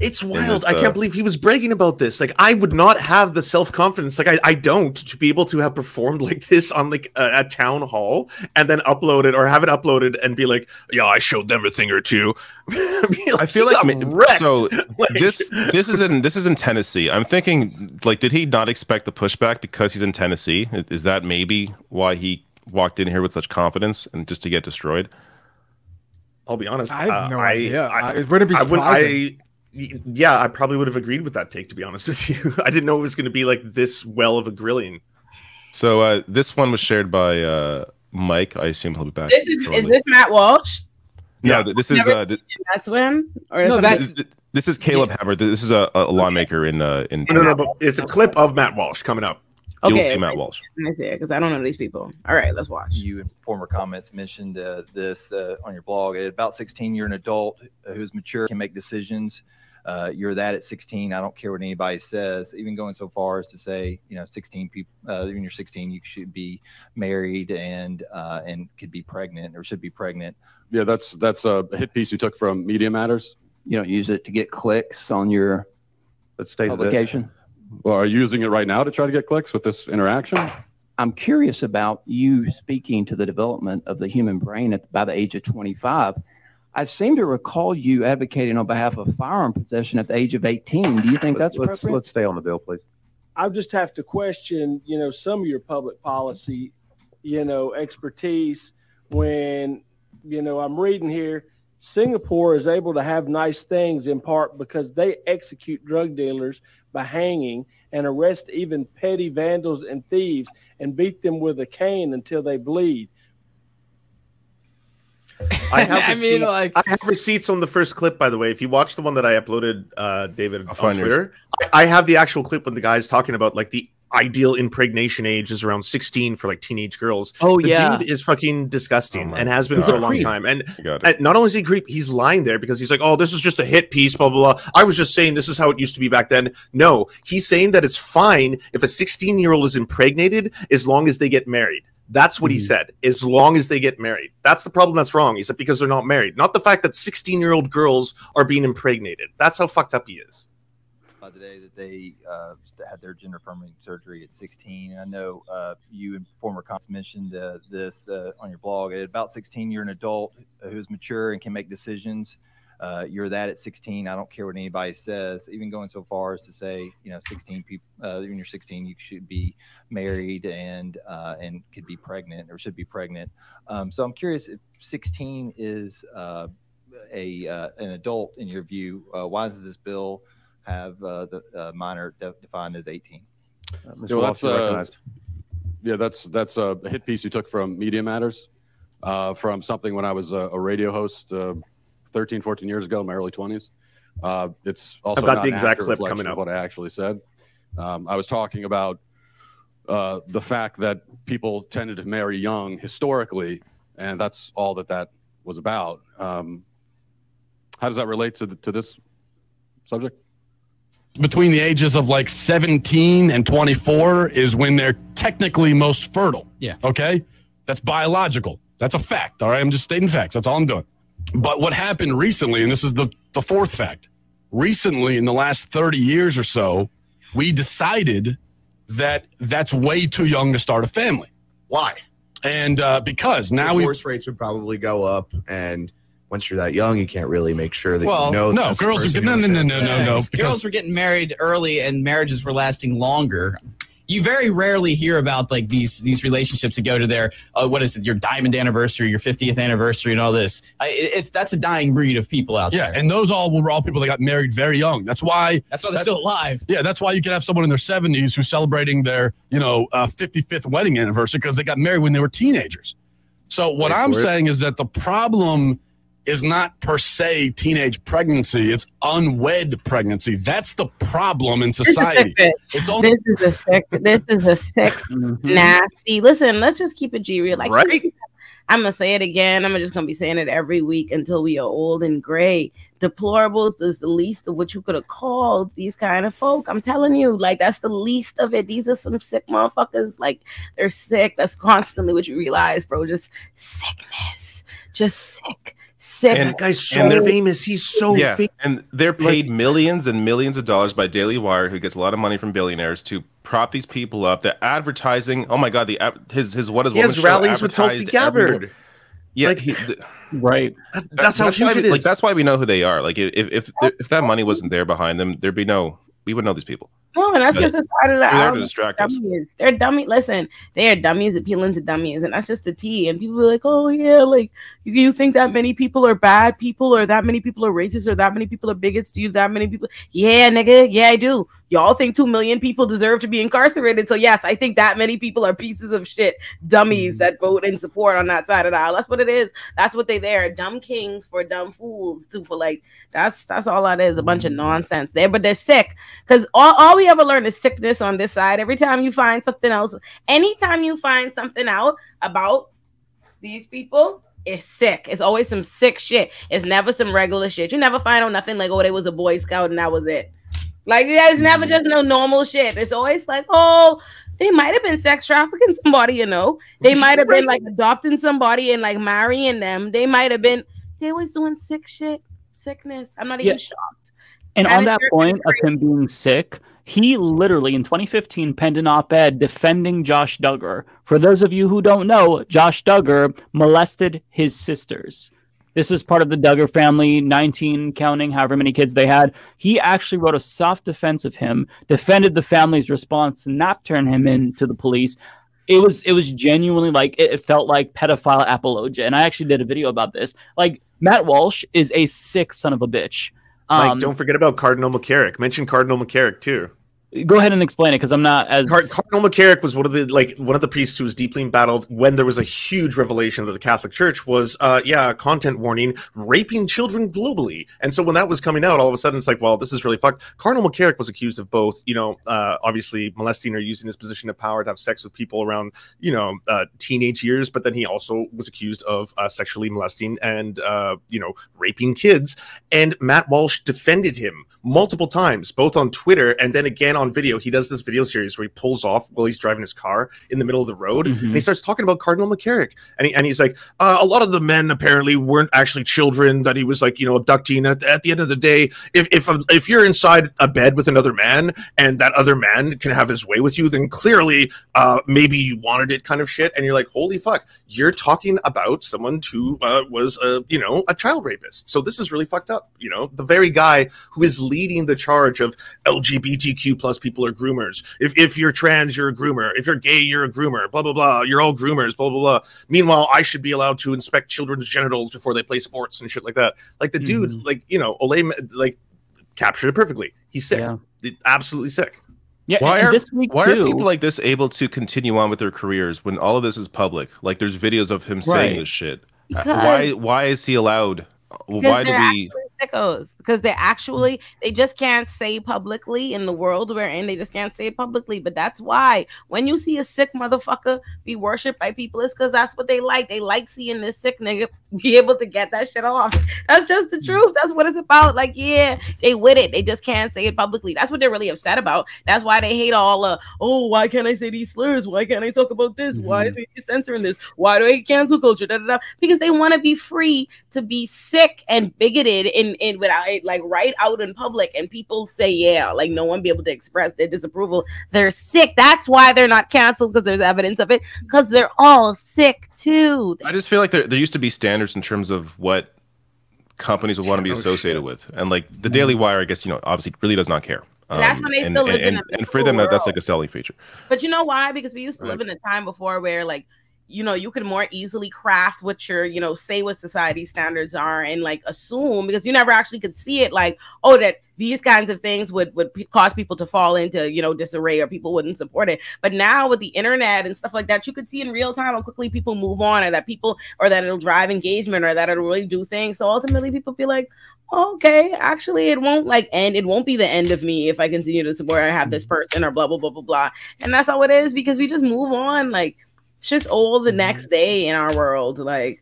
It's wild. This, uh... I can't believe he was bragging about this. Like I would not have the self-confidence. Like I, I don't to be able to have performed like this on like a, a town hall and then upload it or have it uploaded and be like, yeah, I showed them a thing or two. Like, I feel like wrecked. So like... this this is in this is in Tennessee. I'm thinking like, did he not expect the pushback because he's in Tennessee? Is that maybe why he walked in here with such confidence and just to get destroyed? I'll be honest. I have no uh, idea. I, I, it wouldn't be surprising. Yeah, I probably would have agreed with that take, to be honest with you. I didn't know it was going to be like this well of a grilling. So uh, this one was shared by uh, Mike. I assume he'll be back. This is, is this Matt Walsh? No, yeah. this is... Uh, this, that's when? Or no, that's... This, this is Caleb yeah. Hammer. This is a, a lawmaker in... Uh, in no, no, no, but it's a clip of Matt Walsh coming up. Okay, you'll see Matt Walsh. I see it, because I don't know these people. All right, let's watch. You in former comments mentioned uh, this uh, on your blog. At about sixteen, you're an adult who's mature, can make decisions. Uh, you're that at sixteen. I don't care what anybody says, even going so far as to say, you know, sixteen people, uh, when you're sixteen, you should be married and uh, and could be pregnant or should be pregnant. Yeah, that's that's a hit piece you took from Media Matters. You don't use it to get clicks on your Let's publication. Well, are you using it right now to try to get clicks with this interaction? I'm curious about you speaking to the development of the human brain at, by the age of twenty-five. I seem to recall you advocating on behalf of firearm possession at the age of eighteen. Do you think that's appropriate? Let's, let's stay on the bill, please. I just have to question, you know, some of your public policy, you know, expertise when, you know, I'm reading here, Singapore is able to have nice things in part because they execute drug dealers by hanging and arrest even petty vandals and thieves and beat them with a cane until they bleed. I have, I, mean, like, I have receipts on the first clip, by the way. If you watch the one that I uploaded, uh, David, I'll on Twitter, yours. I have the actual clip when the guy's talking about, like, the ideal impregnation age is around sixteen for, like, teenage girls. Oh, the yeah. The dude is fucking disgusting oh, and has been he's for a, a long time. And, and not only is he a creep, he's lying there because he's like, oh, this is just a hit piece, blah, blah, blah. I was just saying this is how it used to be back then. No, he's saying that it's fine if a sixteen-year-old is impregnated as long as they get married. That's what he said. As long as they get married. That's the problem that's wrong. He said because they're not married. Not the fact that sixteen-year-old girls are being impregnated. That's how fucked up he is. Uh, today that they uh, had their gender affirming surgery at sixteen. I know uh, you and former comments mentioned uh, this uh, on your blog. At about sixteen, you're an adult who's mature and can make decisions. uh, you're that at sixteen. I don't care what anybody says, even going so far as to say, you know, sixteen people, uh, when you're sixteen, you should be married and uh, and could be pregnant or should be pregnant. Um, so I'm curious if sixteen is uh, a uh, an adult in your view. Uh, why does this bill have uh, the uh, minor de- defined as eighteen? Uh, Mister Walsh, you're recognized. Yeah, that's that's a hit piece you took from Media Matters, uh, from something when I was a, a radio host uh, thirteen, fourteen years ago in my early twenties. Uh, it's also I've got not the exact clip coming up. What I actually said, um, I was talking about uh, the fact that people tended to marry young historically, and that's all that that was about. Um, how does that relate to the, to this subject? Between the ages of like seventeen and twenty-four is when they're technically most fertile. Yeah. Okay. That's biological. That's a fact. All right. I'm just stating facts. That's all I'm doing. But what happened recently, and this is the, the fourth fact, recently in the last thirty years or so, we decided that that's way too young to start a family. Why? And uh, because now we divorce rates would probably go up, and once you're that young, you can't really make sure that well, you know. No, girls are no, no, no, no, no, no. Girls were getting married early, and marriages were lasting longer. You very rarely hear about like these these relationships that go to their uh, what is it? Your diamond anniversary, your fiftieth anniversary, and all this. I, it, it's that's a dying breed of people out yeah, there. Yeah, and those all were all people that got married very young. That's why. That's why they're that's, still alive. Yeah, that's why you can have someone in their seventies who's celebrating their you know uh, fifty-fifth wedding anniversary because they got married when they were teenagers. So what Wait I'm saying it. is that the problem is not per se teenage pregnancy. It's unwed pregnancy. That's the problem in society. It's all this is a sex. This is a sex mm-hmm. nasty. Listen, let's just keep it G real. Like right? I'm gonna say it again. I'm just gonna be saying it every week until we are old and gray. Deplorables is the least of what you could have called these kind of folk. I'm telling you, like that's the least of it. These are some sick motherfuckers. Like they're sick. That's constantly what you realize, bro. Just sickness. Just sick. Sick. And, that guy's so and famous. He's so yeah, famous. And they're paid like, millions and millions of dollars by Daily Wire, who gets a lot of money from billionaires, to prop these people up. They're advertising. Oh, my God. The his his what is what is rallies with Tulsi Gabbard. Yeah, like, he, the, right. That's, that's how that's huge why, it is. Like, that's why we know who they are. Like, if if if, if that money wasn't there behind them, there'd be no. We would know these people. No, and that's just the side of the hour. They're distract us. They're dummy. Listen, they are dummies appealing to dummies, and that's just the tea. And people are like, "Oh yeah, like you, you think that many people are bad people, or that many people are racist, or that many people are bigots? Do you that many people? Yeah, nigga, yeah, I do. Y'all think two million people deserve to be incarcerated? So yes, I think that many people are pieces of shit dummies that vote in support on that side of the aisle. That's what it is. That's what they there. Dumb kings for dumb fools too. For like that's that's all that is. A bunch of nonsense there, but they're sick because all all we We ever learned is sickness on this side. Every time you find something else, anytime you find something out about these people, it's sick. It's always some sick shit. It's never some regular shit. You never find out nothing like, oh, they was a Boy Scout and that was it. Like, yeah, it's never just no normal shit. It's always like, oh, they might have been sex trafficking somebody, you know. They might have been like adopting somebody and like marrying them. They might have been, they always doing sick shit, sickness. I'm not even yeah. shocked. And that on that point of him being sick, he literally, in twenty fifteen, penned an op-ed defending Josh Duggar. For those of you who don't know, Josh Duggar molested his sisters. This is part of the Duggar family, nineteen counting, however many kids they had. He actually wrote a soft defense of him, defended the family's response to not turn him in to the police. It was it was genuinely like, it, it felt like pedophile apologia. And I actually did a video about this. Like, Matt Walsh is a sick son of a bitch. Like, um, don't forget about Cardinal McCarrick. Mention Cardinal McCarrick too. Go ahead and explain it because I'm not as Card- Cardinal McCarrick was one of the like one of the priests who was deeply embattled when there was a huge revelation that the Catholic Church was, uh, yeah, content warning, raping children globally. And so when that was coming out, all of a sudden it's like, well, this is really fucked. Cardinal McCarrick was accused of both, you know, uh, obviously molesting or using his position of power to have sex with people around, you know, uh, teenage years. But then he also was accused of uh, sexually molesting and, uh, you know, raping kids. And Matt Walsh defended him multiple times, both on Twitter and then again on on video. He does this video series where he pulls off while he's driving his car in the middle of the road, mm-hmm. and he starts talking about Cardinal McCarrick, and he, and he's like, uh, a lot of the men apparently weren't actually children that he was like, you know, abducting. At, at the end of the day, if if if you're inside a bed with another man and that other man can have his way with you, then clearly uh, maybe you wanted it, kind of shit. And you're like, holy fuck, you're talking about someone who uh, was a you know a child rapist. So this is really fucked up. You know, the very guy who is leading the charge of L G B T Q plus people are groomers. If, if you're trans, you're a groomer. If you're gay, you're a groomer. Blah, blah, blah. You're all groomers, blah, blah, blah. Meanwhile, I should be allowed to inspect children's genitals before they play sports and shit like that. Like the mm. dude, like, you know, Olay, like, captured it perfectly. He's sick. Yeah. Absolutely sick. Yeah, why are, this week why too, are people like this able to continue on with their careers when all of this is public? Like, there's videos of him right. saying this shit. Because, why, why is he allowed? Why do we... sickos, because they actually they just can't say publicly in the world we're in. They just can't say it publicly. But that's why when you see a sick motherfucker be worshipped by people, it's because that's what they like. They like seeing this sick nigga be able to get that shit off. That's just the truth. That's what it's about. Like, yeah, they with it. They just can't say it publicly. That's what they're really upset about. That's why they hate all uh, oh, why can't I say these slurs? Why can't I talk about this? Why is he censoring this? Why do I cancel culture? Da, da, da. Because they want to be free to be sick and bigoted in in without it, like right out in public, and people say yeah, like no one be able to express their disapproval. They're sick. That's why they're not canceled, because there's evidence of it, because they're all sick too. I just feel like there, there used to be standards in terms of what companies would want to be associated with, and like the Daily Wire, I guess, you know, obviously really does not care. Um, that's when they still and, live and, in a and for them world. That's like a selling feature. But you know why? Because we used to like, live in a time before where like you know, you could more easily craft what your, you know, say what society standards are and like assume, because you never actually could see it like, oh, that these kinds of things would, would cause people to fall into, you know, disarray or people wouldn't support it. But now with the internet and stuff like that, you could see in real time how quickly people move on, or that people, or that it'll drive engagement, or that it'll really do things. So ultimately people feel like, okay, actually it won't like end. It won't be the end of me if I continue to support or have this person or blah, blah, blah, blah, blah. And that's how it is, because we just move on. Like, shit's all the next day in our world. Like,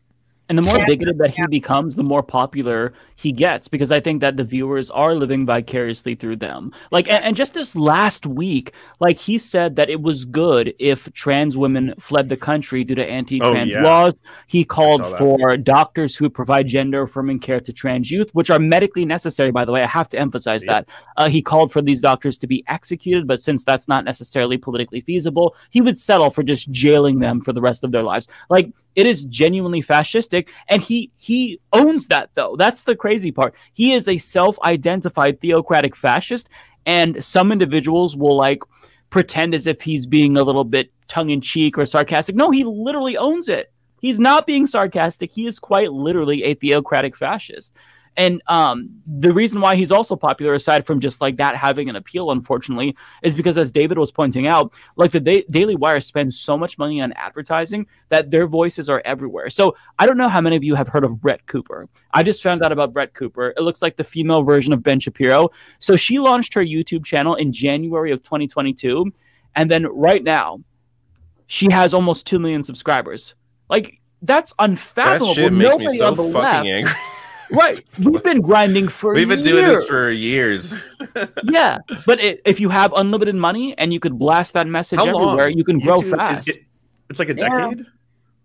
and the more bigoted that he becomes, the more popular he gets, because I think that the viewers are living vicariously through them. Like, and, and just this last week, like he said that it was good if trans women fled the country due to anti-trans oh, yeah. laws. He called for doctors who provide gender-affirming care to trans youth, which are medically necessary, by the way. I have to emphasize yeah. that. Uh, he called for these doctors to be executed, but since that's not necessarily politically feasible, he would settle for just jailing them for the rest of their lives. Like, it is genuinely fascistic, and he he owns that, though. That's the crazy part. He is a self-identified theocratic fascist, and some individuals will like pretend as if he's being a little bit tongue-in-cheek or sarcastic. No, he literally owns it. He's not being sarcastic. He is quite literally a theocratic fascist. And um, the reason why he's also popular, aside from just like that having an appeal, unfortunately, is because, as David was pointing out, like the da Daily Wire spends so much money on advertising that their voices are everywhere. So I don't know how many of you have heard of Brett Cooper. I just found out about Brett Cooper. It looks like the female version of Ben Shapiro. So she launched her YouTube channel in January of twenty twenty-two. And then right now, she has almost two million subscribers. Like, that's unfathomable. That shit makes Nobody me so on the fucking left. Angry. Right, we've been grinding for years. We've been doing this for years. Yeah, but it, if you have unlimited money and you could blast that message everywhere, you can grow fast. It, it's like a decade? Yeah,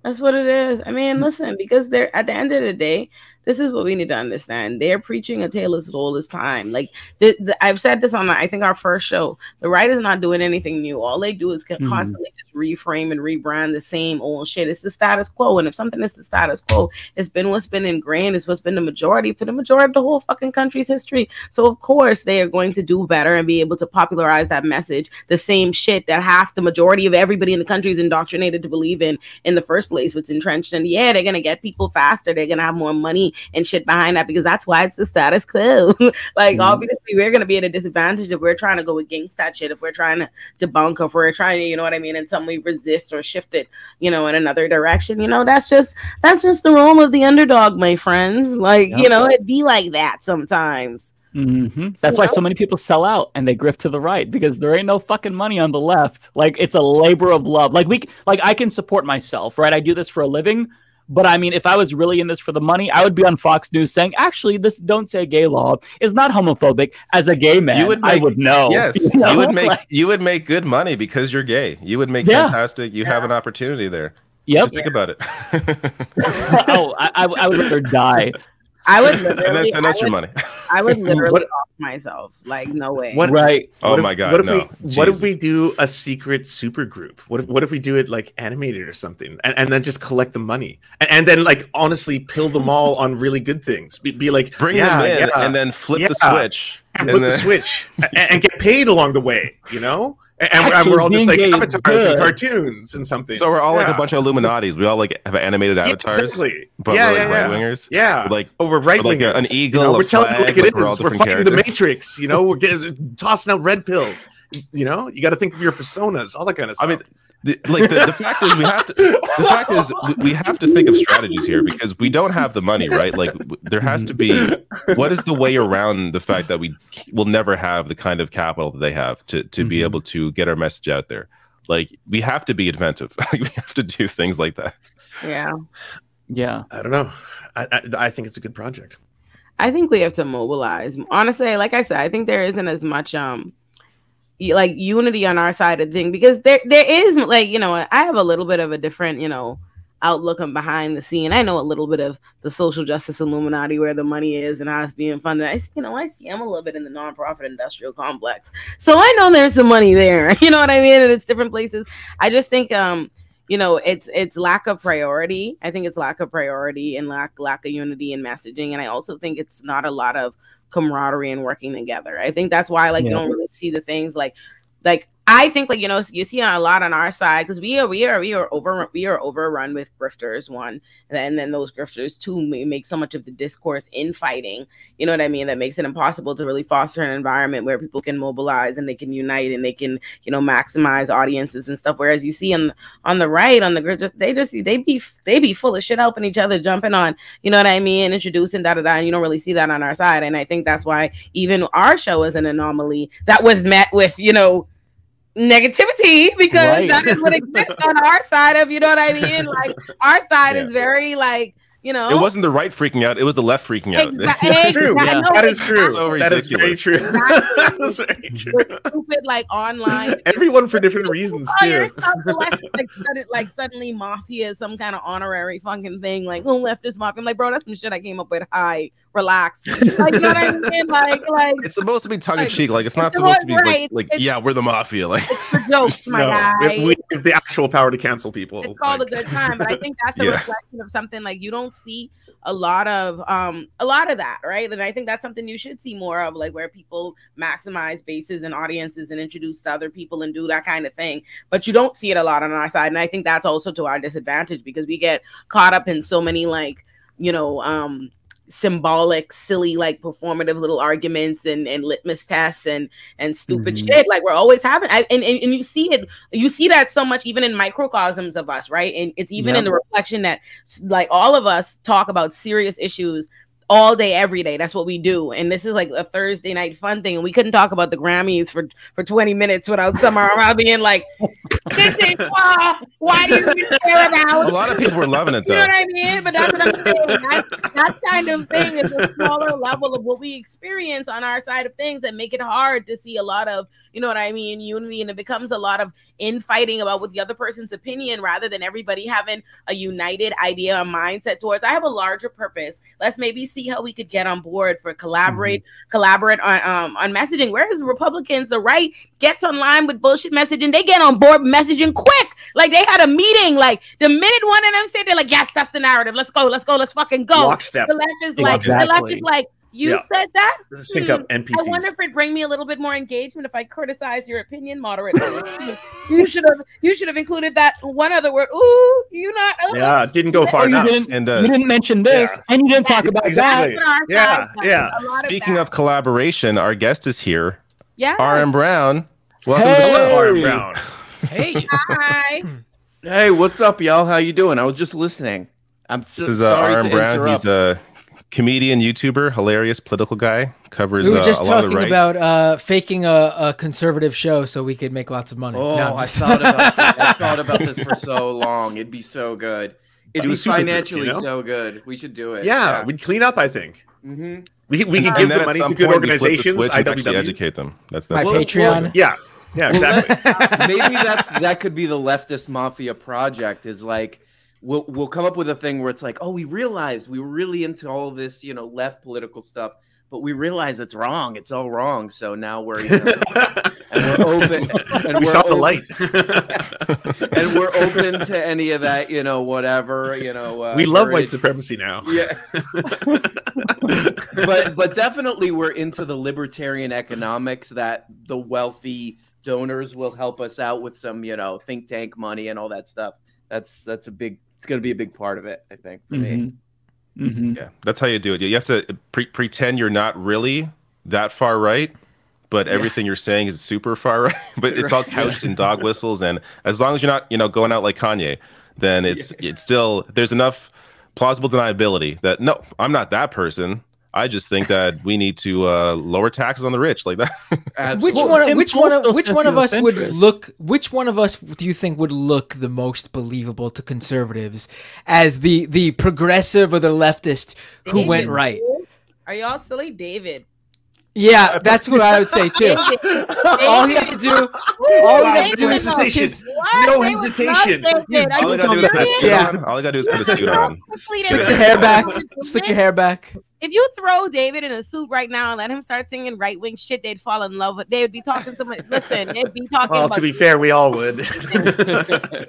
that's what it is. I mean, listen, because they're at the end of the day, this is what we need to understand. They're preaching a tale as old as time. Like the, the, I've said this on, I think, our first show. The right is not doing anything new. All they do is mm-hmm. constantly just reframe and rebrand the same old shit. It's the status quo. And if something is the status quo, it's been what's been ingrained. It's what's been the majority for the majority of the whole fucking country's history. So, of course, they are going to do better and be able to popularize that message, the same shit that half the majority of everybody in the country is indoctrinated to believe in in the first place, what's entrenched. And, yeah, they're going to get people faster. They're going to have more money and shit behind that, because that's why it's the status quo. Like, mm-hmm. obviously we're going to be at a disadvantage if we're trying to go against that shit, if we're trying to debunk, if we're trying to, you know what I mean, in some way resist or shift it, you know, in another direction. You know, that's just that's just the role of the underdog, my friends. Like, yep. you know, it be like that sometimes. Mm-hmm. That's you why know? so many people sell out and they grift to the right, because there ain't no fucking money on the left. Like, it's a labor of love. Like, we, like I can support myself, right? I do this for a living. But I mean, if I was really in this for the money, I would be on Fox News saying, actually, this don't say gay law is not homophobic. As a gay man, you would make, I would know. Yes, you know? You would make like, you would make good money because you're gay. You would make yeah. fantastic. You yeah. have an opportunity there. Yep. Just think about it. oh, I, I, I would rather die. I would literally. And then send us your money. I would literally what, off myself. Like, no way. What, right. What oh if, my God. What if, no. we, what if we do a secret super group? What if, what if we do it like animated or something? And, and then just collect the money. And, and then, like, honestly, pill them all on really good things. Be, be like, bring yeah, them in yeah, and then flip yeah, the switch. And flip then... the switch and, and get paid along the way, you know? And, Actually, we're all just like avatars and cartoons and something. So we're all yeah. like a bunch of Illuminatis. We all like have animated avatars. Yeah, exactly. But yeah, we're like yeah, right wingers. Yeah. We're like, oh, we're right wingers. Like a, an eagle. You know, we're telling flag, you like it like is. We're, we're fighting the Matrix. You know, we're getting, tossing out red pills. You know, you got to think of your personas, all that kind of stuff. I mean, the, like the, the fact is, we have to. The fact is, we have to think of strategies here because we don't have the money, right? Like, there has to be. What is the way around the fact that we will never have the kind of capital that they have to to mm-hmm. be able to get our message out there? Like, we have to be inventive. Like, we have to do things like that. Yeah, yeah. I don't know. I, I I think it's a good project. I think we have to mobilize. Honestly, like I said, I think there isn't as much um like unity on our side of the thing because there there is like you know I have a little bit of a different you know outlook on behind the scene. I know a little bit of the social justice Illuminati, where the money is and how it's being funded. I you know I see I'm a little bit in the nonprofit industrial complex, so I know there's some money there. You know what I mean? And it's different places. I just think um you know it's it's lack of priority. I think it's lack of priority and lack lack of unity in messaging. And I also think it's not a lot of camaraderie and working together. I think that's why like yeah. you don't really see the things like like I think like you know you see a lot on our side because we are we are we are over we are overrun with grifters, one, and then, and then those grifters two make so much of the discourse infighting, you know what I mean, that makes it impossible to really foster an environment where people can mobilize and they can unite and they can you know maximize audiences and stuff. Whereas you see on on the right on the grift, they just they be they be full of shit helping each other, jumping on, you know what I mean, introducing da da da, and you don't really see that on our side. And I think that's why even our show is an anomaly that was met with you know. negativity because right. that is what exists on our side of, you know what I mean? Like our side yeah. is very like, you know. It wasn't the right freaking out. It was the left freaking out. Exactly. That's true. Yeah. That is true. So that is very true. That is very true. Stupid like online. Everyone for different reasons too. Like, like suddenly mafia is some kind of honorary fucking thing. Like oh, leftist mafia. I'm like, bro, that's some shit I came up with. Hi, relax. Like you know what I mean? Like like. It's supposed to be tongue in cheek. Like it's not it's supposed to be right. like, like yeah, we're the mafia. Like it's jokes, my no, guy. We have the actual power to cancel people. It's called like, a good time, but I think that's a yeah. reflection of something like you don't see a lot of um a lot of that, right? And I think that's something you should see more of, like where people maximize bases and audiences and introduce to other people and do that kind of thing, but you don't see it a lot on our side. And I think that's also to our disadvantage because we get caught up in so many like you know um symbolic silly like performative little arguments and and litmus tests and and stupid mm-hmm. shit like we're always having. I, and, and and you see it you see that so much even in microcosms of us, right? And it's even yeah. in the reflection that like all of us talk about serious issues all day every day. That's what we do, and this is like a Thursday night fun thing, and we couldn't talk about the Grammys for for twenty minutes without somehow being like this is why, why do you care about a lot of people were loving it though. You know what I mean? But that's what I'm saying, that, that kind of thing is a smaller level of what we experience on our side of things that make it hard to see a lot of you know what I mean unity, and it becomes a lot of infighting about what the other person's opinion rather than everybody having a united idea or mindset towards I have a larger purpose. Let's maybe see how we could get on board for collaborate mm-hmm. collaborate on um on messaging. Whereas Republicans, the right gets online with bullshit messaging, they get on board messaging quick. Like they had a meeting, like the minute one of them said they're like, yes, that's the narrative. Let's go, let's go, let's fucking go. Lockstep. The left is like exactly. the left is like You yeah. said that? Sync hmm. up N P Cs. I wonder if it'd bring me a little bit more engagement if I criticize your opinion moderately. you should have you should have included that one other word. Ooh, you not. Ooh. Yeah, didn't go far enough. You didn't, and, uh, you didn't mention this, yeah. and you didn't talk yeah, about exactly. that. Yeah, yeah. Speaking of, of collaboration, our guest is here. Yeah. R M Brown. Welcome hey. to the show, R M Brown. Hey. Hi. Hey, what's up, y'all? How you doing? I was just listening. I'm so this is, uh, sorry R M to Brown. Interrupt. He's a... Uh, comedian, YouTuber, hilarious political guy, covers. We were just uh, a talking lot of the right. about uh, faking a, a conservative show so we could make lots of money. Oh, no, I thought about that. I thought about this for so long. It'd be so good. It'd be financially group, you know? so good. We should do it. Yeah, yeah. We'd clean up, I think. Mm-hmm. We we could give the money to good organizations. I W W E. Educate them. That's, that's my that's Patreon. Cool. Yeah, yeah, exactly. Maybe that's that could be the leftist mafia project. Is like we'll we'll come up with a thing where it's like, oh, we realized we were really into all this, you know, left political stuff, but we realize it's wrong. It's all wrong. So now we're, you know, and we're open. And we we're saw open, the light. And we're open to any of that, you know, whatever, you know. Uh, we love white supremacy now. Yeah. but but definitely we're into the libertarian economics that the wealthy donors will help us out with some, you know, think tank money and all that stuff. That's that's a big, it's going to be a big part of it, I think, for mm-hmm. me. Mm-hmm. Yeah, that's how you do it. You have to pre pretend you're not really that far right, but everything yeah. you're saying is super far right. But it's all couched in dog whistles, and as long as you're not, you know, going out like Kanye, then it's yeah. it's still there's enough plausible deniability that no, I'm not that person. I just think that we need to uh, lower taxes on the rich, like that. Which one? Which one? Of, which one of us would look? Which one of us do you think would look the most believable to conservatives as the the progressive or the leftist who David. went right? Are y'all silly, David? Yeah, that's what I would say too. David. All he has to do, all he has to do is his, no hesitation. David. All you gotta do is yeah. all you gotta do is put a suit on. Stick your hair back. Stick your hair back. If you throw David in a suit right now and let him start singing right-wing shit, they'd fall in love. They would be talking to me. Listen, they'd be talking. Well, to be fair, we all would. Listen,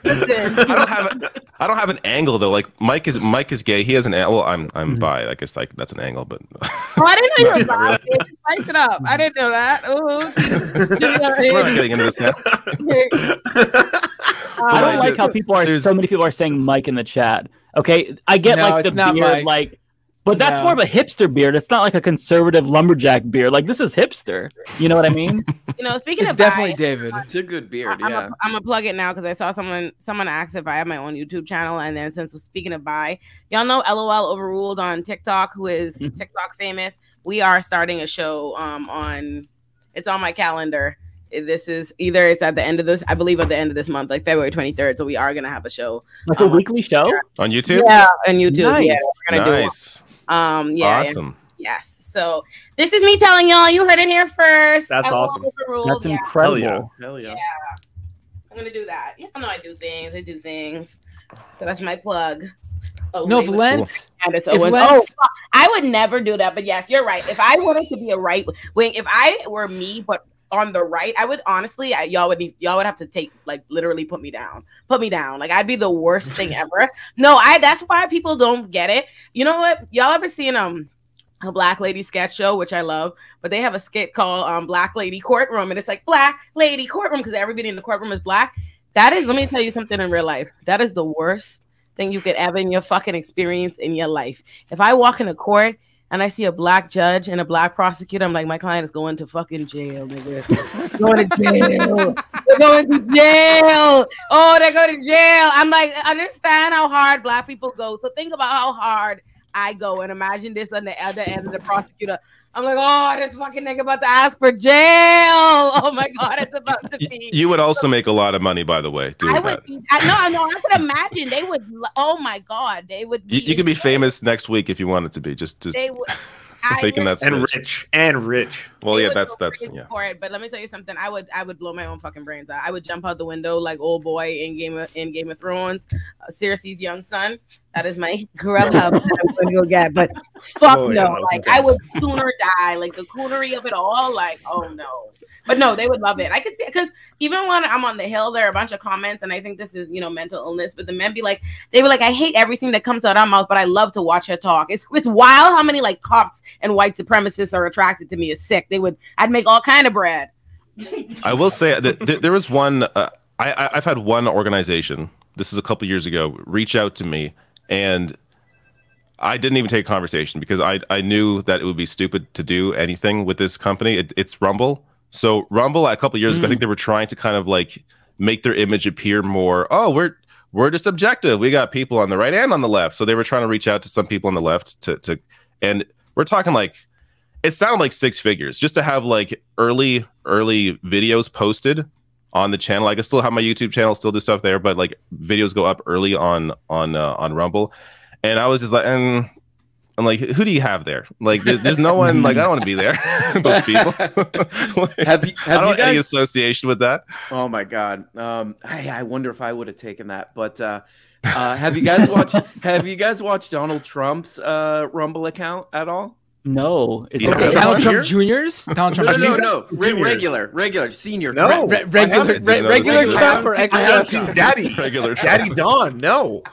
I don't have. A, I don't have an angle though. Like Mike is Mike is gay. He has an angle. Well, I'm I'm mm-hmm. bi. I guess like that's an angle, but. Oh, I didn't know you were bi. David, spice it up. I didn't know that. Ooh. We're not getting into this now. um, I don't like how people are. There's... So many people are saying Mike in the chat. Okay, I get no, like the beard, Mike. like. But that's yeah. more of a hipster beard. It's not like a conservative lumberjack beard. Like this is hipster. You know what I mean? You know, speaking it's of definitely bias, David. It's a good beard. I, yeah, I'm gonna plug it now because I saw someone someone asked if I have my own YouTube channel, and then since speaking of bi, y'all know LOL Overruled on TikTok, who is mm-hmm. TikTok famous. We are starting a show um, on. It's on my calendar. This is either it's at the end of this, I believe, at the end of this month, like February twenty-third. So we are gonna have a show, like um, a weekly show on YouTube. Yeah, on YouTube. Nice. Yeah, we're gonna nice. do it. Um, yeah, awesome. Yeah. Yes. So this is me telling y'all, you heard it here first. That's I awesome. That's yeah. incredible. Hell yeah. Hell yeah. yeah. I'm going to do that. You know, I do things. I do things. So that's my plug. Oh, no, if Lent, if Lent. Oh, I would never do that. But yes, you're right. If I wanted to be a right wing, if I were me, but on the right, I would honestly, y'all would y'all would have to take, like, literally put me down, put me down. Like, I'd be the worst thing ever. No, I. That's why people don't get it. You know what? Y'all ever seen um a Black Lady sketch show, which I love, but they have a skit called um Black Lady Courtroom, and it's like Black Lady Courtroom because everybody in the courtroom is black. That is. Let me tell you something in real life. That is the worst thing you could ever in your fucking experience in your life. If I walk into court and I see a black judge and a black prosecutor, I'm like, my client is going to fucking jail, nigga. Going to jail. They're going to jail. Oh, they're going to jail. I'm like, understand how hard black people go. So think about how hard I go. And imagine this on the other end of the prosecutor. I'm like, oh, this fucking nigga about to ask for jail. Oh, my God, it's about to be. You would also make a lot of money, by the way, doing I would, that. I, no, I know. I could imagine. They would, oh, my God. They would. Be you you could be famous next week if you wanted to be. Just, just they would, thinking that's and rich. rich. And rich. Well, they yeah, that's, that's, yeah. For it, but let me tell you something. I would, I would blow my own fucking brains out. I would jump out the window like old boy in Game of, in Game of Thrones. Uh, Cersei's young son. That is my grub hub that I'm going to go get. But fuck oh, no. Yeah, like, I would sooner die. Like, the coonery of it all. Like, oh, no. But no, they would love it. I could see it. Because even when I'm on the Hill, there are a bunch of comments. And I think this is, you know, mental illness. But the men be like, they were like, I hate everything that comes out of our mouth, but I love to watch her talk. It's it's wild how many, like, cops and white supremacists are attracted to me. It's sick. They would, I'd make all kind of bread. I will say that th there was one, uh, I, I, I've had one organization, this is a couple years ago, reach out to me. And I didn't even take a conversation because I, I knew that it would be stupid to do anything with this company. It, it's Rumble. So Rumble, a couple of years mm. ago, I think they were trying to kind of like make their image appear more, oh, we're we're just objective. We got people on the right and on the left. So they were trying to reach out to some people on the left. to, to And we're talking like, it sounded like six figures just to have like early, early videos posted on the channel. I can still have my YouTube channel, still do stuff there, but like videos go up early on on uh, on Rumble, and I was just like, and I'm like, who do you have there? Like, there, there's no one. Like, I don't want to be there. Those people. like, have you, have I don't you guys... have any association with that. Oh my god. Um, I, I wonder if I would have taken that. But uh, uh, have you guys watched? have you guys watched Donald Trump's uh, Rumble account at all? No, it's yeah. okay. Donald Trump Juniors. Donald Trump. No, no, no, no. regular, regular, senior. No, re regular, re no, regular Trump or regular Trump. Daddy, regular Daddy Don. No,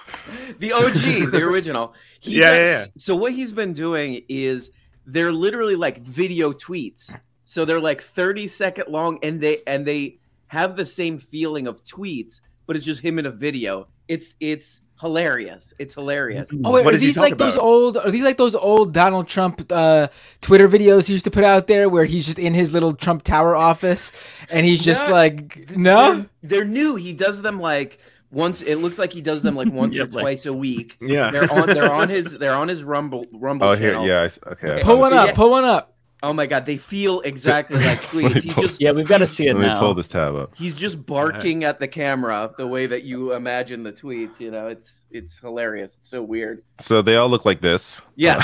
the O G, the original. He yeah, gets, yeah. So what he's been doing is they're literally like video tweets. So they're like thirty second long, and they and they have the same feeling of tweets, but it's just him in a video. It's it's. Hilarious! It's hilarious. Oh, wait, are these like those old? Are these like those old Donald Trump uh, Twitter videos he used to put out there, where he's just in his little Trump Tower office, and he's just like, no, they're, they're new. He does them like once. It looks like he does them like once yeah, or like, twice a week. Yeah, they're on. They're on his. They're on his Rumble. Rumble. Oh, channel. Here, yeah. Okay. Pull one up. Pull one up. Oh my God, they feel exactly like tweets. He just, yeah, we've got to see it let now. Let me pull this tab up. He's just barking right. at the camera the way that you imagine the tweets. You know, it's it's hilarious. It's so weird. So they all look like this. Yes.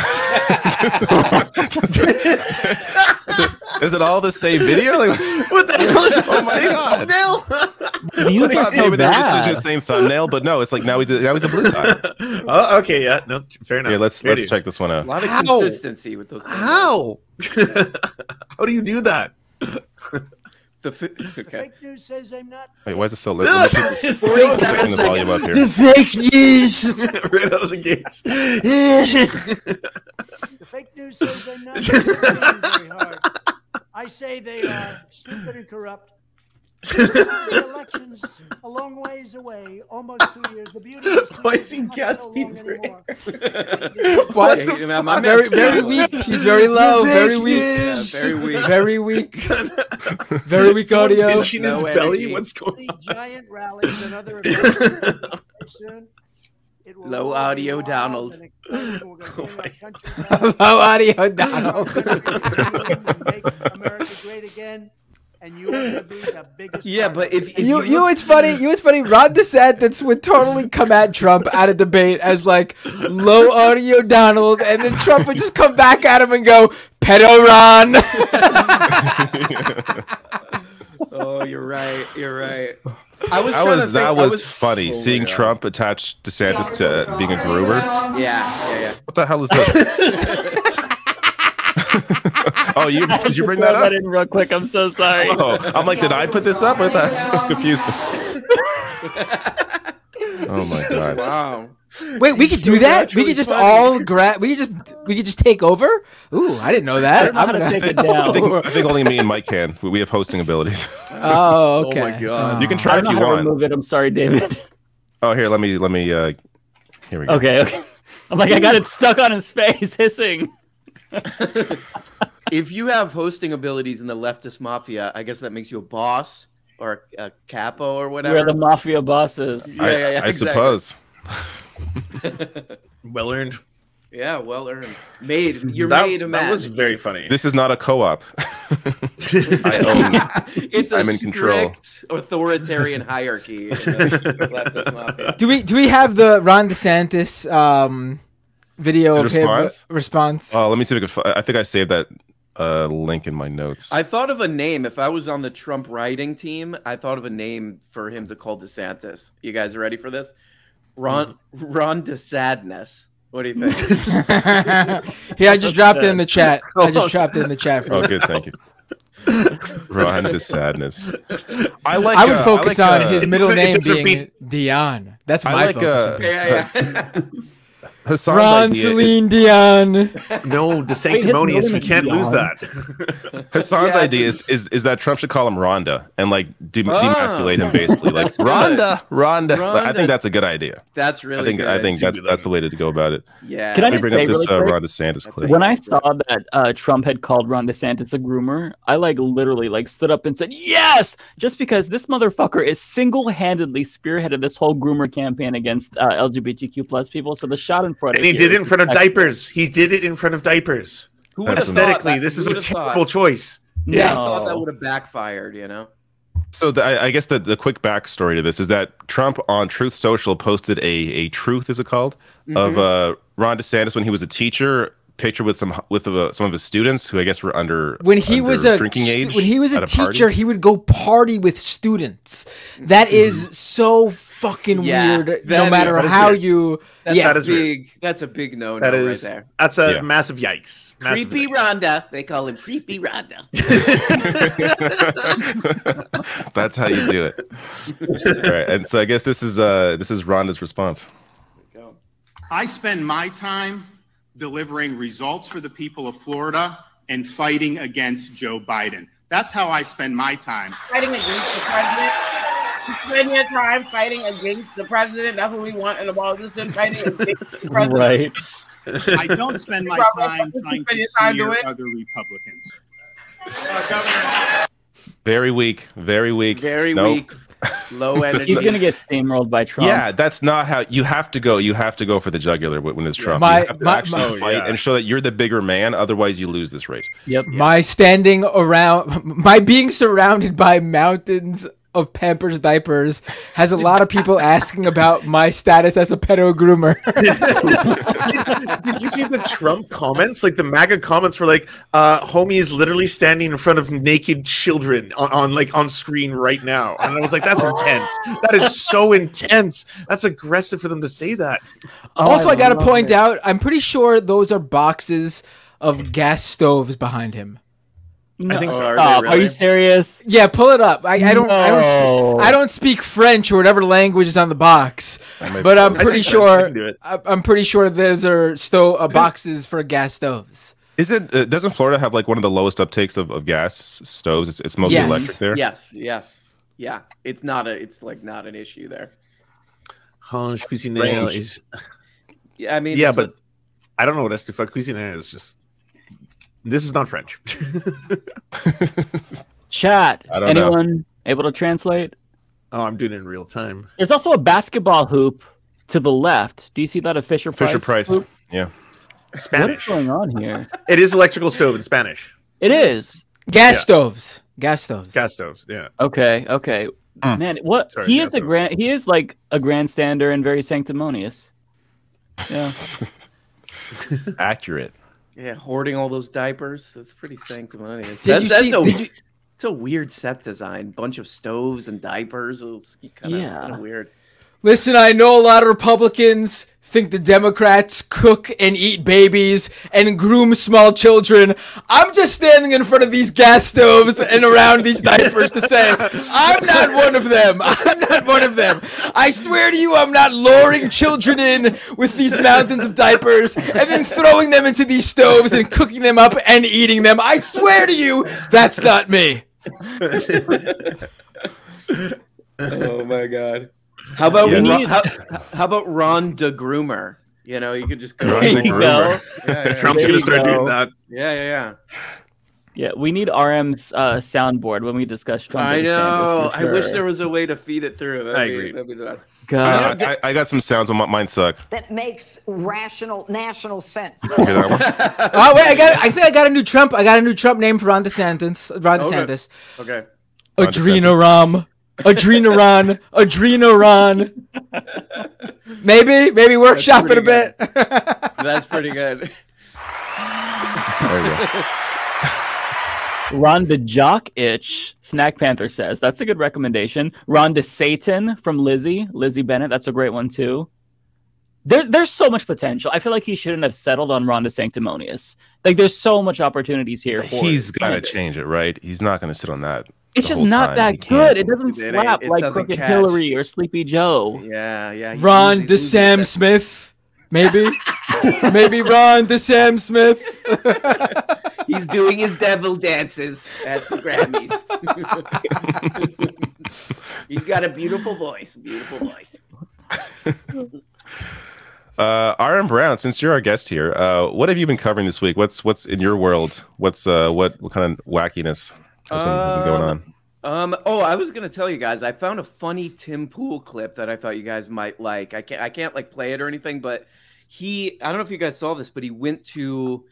Is it all the same video? Like, what the hell is it? Oh my God. Thumbnail? You thought so maybe they just did the same thumbnail, but no, it's like now we do, now it's a blue side. Oh, okay, yeah, no, fair enough. Yeah, let's fair let's check this one out. A lot of How? consistency with those. Thumbnails. How? How do you do that? The, okay. The fake news says I'm not. Wait, why is it so loud? The volume up here. The fake news right out of the gates. The fake news says I'm not very hard. I say they are stupid and corrupt. The election's a long ways away, almost two years. The beauty is why is he gasping for air? What? I'm very, very weak. He's very low. Very weak. Yeah, very weak. Very weak. Very weak audio. Pinching his belly. What's going on? Giant rallies and other events. Low audio Donald. Low audio Donald. Make America great again. And you would be the biggest. Yeah, but if, if you, you, you, it's funny. You, it's funny. Ron DeSantis would totally come at Trump at a debate as like low audio Donald, and then Trump would just come back at him and go, "Pedo Ron." Oh, you're right. You're right. I was. I was to think, that was, I was funny oh seeing Trump attach DeSantis yeah, to uh, being a groomer. Yeah, yeah, yeah. What the hell is that? Oh, you did you bring that up? I didn't real quick. I'm so sorry. Oh, I'm like, did I put this up? Or I'm confused. Oh my God! Wow. Wait, we could do that. We could just all grab. We could just we could just take over. Ooh, I didn't know that. I'm gonna take it down. I think, I think only me and Mike can. We have hosting abilities. Oh, okay. Oh my God! You can try if you want. Remove it. I'm sorry, David. Oh, here. Let me. Let me. Uh, here we go. Okay. Okay. I'm like, I got it stuck on his face, hissing. If you have hosting abilities in the leftist mafia, I guess that makes you a boss or a, a capo or whatever. We're the mafia bosses. Yeah, I, yeah, yeah, I exactly. suppose. Well earned. Yeah, well earned. Made. You're that, made a man. That was very funny. This is not a co-op. I own. Yeah, it's a I'm in control. Authoritarian hierarchy. In leftist mafia. Do we do we have the Ron DeSantis um, video the of response? him response? Oh, let me see if I could. I think I saved that. Uh, link in my notes. I thought of a name. If I was on the Trump writing team, I thought of a name for him to call DeSantis. You guys ready for this? Ron, Ron DeSadness. What do you think? Yeah, I just dropped it in the chat. I just dropped it in the chat. For oh, good. Thank you. Ron DeSadness. I like. I would uh, focus I like, on uh, his middle a, name being Dion. That's my I like, focus. Uh, yeah, yeah. Hassan's Ron, idea Celine is... Dion. No, the sanctimonious. We can't Dion. lose that. Hassan's yeah, idea is, is is that Trump should call him Rhonda and like de oh. demasculate him basically, like Rhonda, Rhonda. Rhonda. Like, I think that's a good idea. That's really. I think good. I think that's that's the way to go about it. Yeah. Can Let I just bring say up this really uh, Ron DeSantis clip? When I saw that uh, Trump had called Ron DeSantis a groomer, I like literally like stood up and said yes, just because this motherfucker is single-handedly spearheaded this whole groomer campaign against uh, L G B T Q plus people. So the shot. And he did it in front of diapers. He did it in front of diapers. Who would have thought that? Aesthetically, this is a terrible choice. Yeah, I thought that would have backfired, you know? So the, I, I guess the, the quick backstory to this is that Trump on Truth Social posted a, a truth, is it called, mm-hmm. of uh, Ron DeSantis when he was a teacher, picture with some with uh, some of his students who I guess were under when he under was a drinking age. When he was a teacher, party. He would go party with students. That is mm. so fucking yeah, weird. No is, matter how weird. you, that's yeah, that is big. Weird. That's a big no. That no is right there. That's a yeah. massive yikes. Massive creepy yikes. Rhonda. They call him creepy Rhonda. That's how you do it. All right, and so I guess this is uh this is Rhonda's response. There you go. I spend my time delivering results for the people of Florida and fighting against Joe Biden. That's how I spend my time. Fighting against the president. Spend your time fighting against the president. That's what we want in the ball. Just fighting against the president. Right. I don't spend my time trying to smear other Republicans. Very weak. Very weak. Very nope. weak. Low energy. He's gonna get steamrolled by Trump. Yeah, that's not how you have to go. You have to go for the jugular when it's Trump. My, you have to my, actually my, fight yeah. and show that you're the bigger man. Otherwise, you lose this race. Yep. Yeah. My standing around, my being surrounded by mountains of Pampers diapers has a lot of people asking about my status as a pedo groomer. Did you see the Trump comments? Like the MAGA comments were like, uh, "Homie is literally standing in front of naked children on, on like on screen right now," and I was like, "That's intense. That is so intense. That's aggressive for them to say that." Oh, also, I, I gotta point it. out, I'm pretty sure those are boxes of gas stoves behind him. No. I think so. Are, really? Are you serious? Yeah, pull it up. I, I don't. No. I don't. Speak, I don't speak French or whatever language is on the box. But I'm pretty sure. I'm pretty sure those are sto uh, boxes for gas stoves. Is it? Uh, doesn't Florida have like one of the lowest uptakes of, of gas stoves? It's, it's mostly yes. electric there. Yes. Yes. Yeah. It's not a. It's like not an issue there. Range cuisinaire is. Yeah, I mean. Yeah, but a... I don't know what estufade cuisinaire is. Just. This is not French. Chat. Anyone know. able to translate? Oh, I'm doing it in real time. There's also a basketball hoop to the left. Do you see that? A Fisher Price. Fisher Price. Hoop? Yeah. Spanish. What is going on here? It is electrical stove in Spanish. It is gas yeah. stoves. Gas stoves. Gas stoves. Yeah. Okay. Okay. Mm. Man, what Sorry, he is stoves. a grand. He is like a grandstander and very sanctimonious. Yeah. Accurate. Yeah, hoarding all those diapers. That's pretty sanctimonious. Did that, you that's see, a, did you... It's a weird set design. Bunch of stoves and diapers. It's kind of yeah. weird. Listen, I know a lot of Republicans think the Democrats cook and eat babies and groom small children. I'm just standing in front of these gas stoves and around these diapers to say, I'm not one of them. I'm not one of them. I swear to you, I'm not luring children in with these mountains of diapers and then throwing them into these stoves and cooking them up and eating them. I swear to you, that's not me. Oh, my God. How about yeah, Ron, how, how about Ron DeGroomer? You know, you could just go. Ron there you go. Yeah, yeah, Trump's going to start go. doing that. Yeah, yeah, yeah. Yeah, we need R M's uh, soundboard when we discuss Trump. I know. Sure. I wish there was a way to feed it through. That'd I be, agree. That'd be the best. God. I, I, I got some sounds on my mine suck. That makes rational national sense. Okay, that one. Oh wait, I got. I think I got a new Trump. I got a new Trump name for Ron DeSantis. Ron DeSantis. Okay. okay. Adrenoram. Adrenaron, Adrenaron. Maybe, maybe workshop it a bit. That's pretty good. There you go. Ron the Jock Itch, Snack Panther says. That's a good recommendation. Ron de Satan from Lizzie, Lizzie Bennett. That's a great one, too. There, there's so much potential. I feel like he shouldn't have settled on Ron de Sanctimonious. Like, there's so much opportunities here. For He's got to change it, right? He's not going to sit on that. It's just not time. that good. It doesn't it slap it like doesn't Crooked catch. Hillary or Sleepy Joe. Yeah, yeah. Ron to Sam Smith, maybe. Maybe Ron to Sam Smith. He's doing his devil dances at the Grammys. He's got a beautiful voice. Beautiful voice. Uh, R M Brown, since you're our guest here, uh, what have you been covering this week? What's what's in your world? What's uh, what what kind of wackiness? What's been, what's been going on? Um, um, oh, I was gonna tell you guys. I found a funny Tim Pool clip that I thought you guys might like. I can't, I can't like play it or anything, but he. I don't know if you guys saw this, but he went to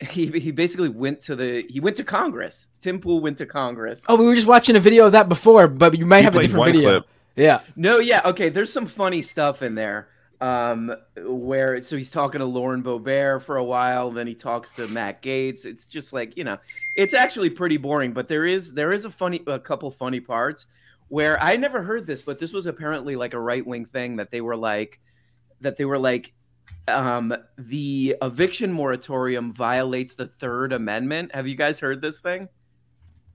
he he basically went to the he went to Congress. Tim Pool went to Congress. Oh, we were just watching a video of that before, but you might you have a different video. Clip. Yeah. No, yeah, okay. There's some funny stuff in there. Um, where so he's talking to Lauren Boebert for a while, then he talks to Matt Gaetz. It's just like, you know, it's actually pretty boring, but there is there is a funny a couple funny parts where I never heard this, but this was apparently like a right wing thing that they were like that they were like um the eviction moratorium violates the Third Amendment. Have you guys heard this thing?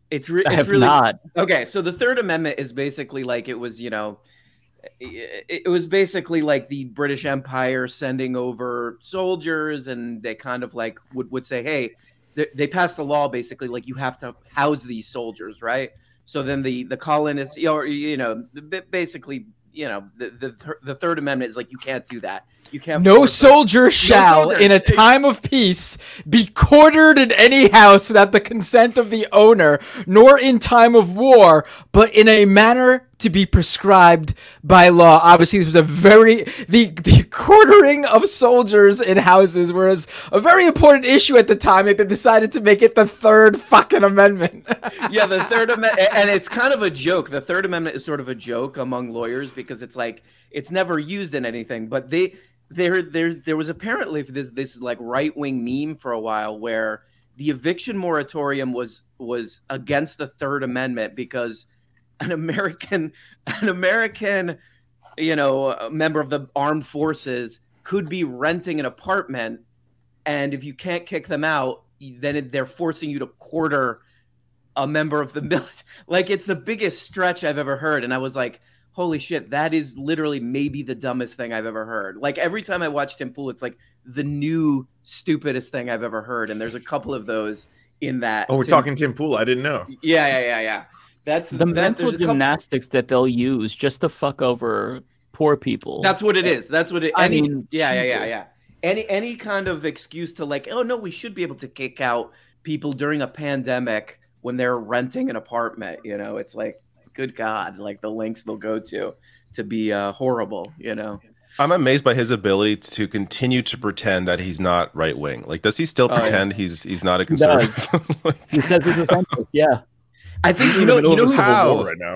It's, re it's really not. Okay, so the Third Amendment is basically like it was, you know, it was basically like the British Empire sending over soldiers, and they kind of like would, would say, hey, they, they passed a law basically like you have to house these soldiers, right? So then the, the colonists, you know, basically, you know, the, the, the Third Amendment is like, you can't do that. You can't. No soldier shall, in a time of peace, be quartered in any house without the consent of the owner, nor in time of war, but in a manner to be prescribed by law. Obviously, this was a very the the quartering of soldiers in houses was a very important issue at the time. They decided to make it the Third fucking Amendment. Yeah, the Third Amendment, and it's kind of a joke. The Third Amendment is sort of a joke among lawyers because it's like it's never used in anything. But they there there there was apparently this this like right wing meme for a while where the eviction moratorium was was against the Third Amendment because An American, an American, you know, member of the armed forces could be renting an apartment, and if you can't kick them out, then they're forcing you to quarter a member of the military. Like, it's the biggest stretch I've ever heard, and I was like, holy shit, that is literally maybe the dumbest thing I've ever heard. Like, every time I watch Tim Pool, it's like the new stupidest thing I've ever heard, and there's a couple of those in that. Oh, we're Tim talking Tim Pool. I didn't know. Yeah, yeah, yeah, yeah. That's the, the mental that, gymnastics that they'll use just to fuck over poor people. That's what it is. That's what it. Any, I mean, yeah, yeah, yeah, yeah. Any any kind of excuse to like, oh no, we should be able to kick out people during a pandemic when they're renting an apartment. You know, it's like, good God, like the lengths they'll go to to be uh, horrible. You know, I'm amazed by his ability to continue to pretend that he's not right wing. Like, does he still oh, pretend yeah. he's he's not a conservative? He, like, he says he's offensive. Yeah. I think you know, you know how. Right now.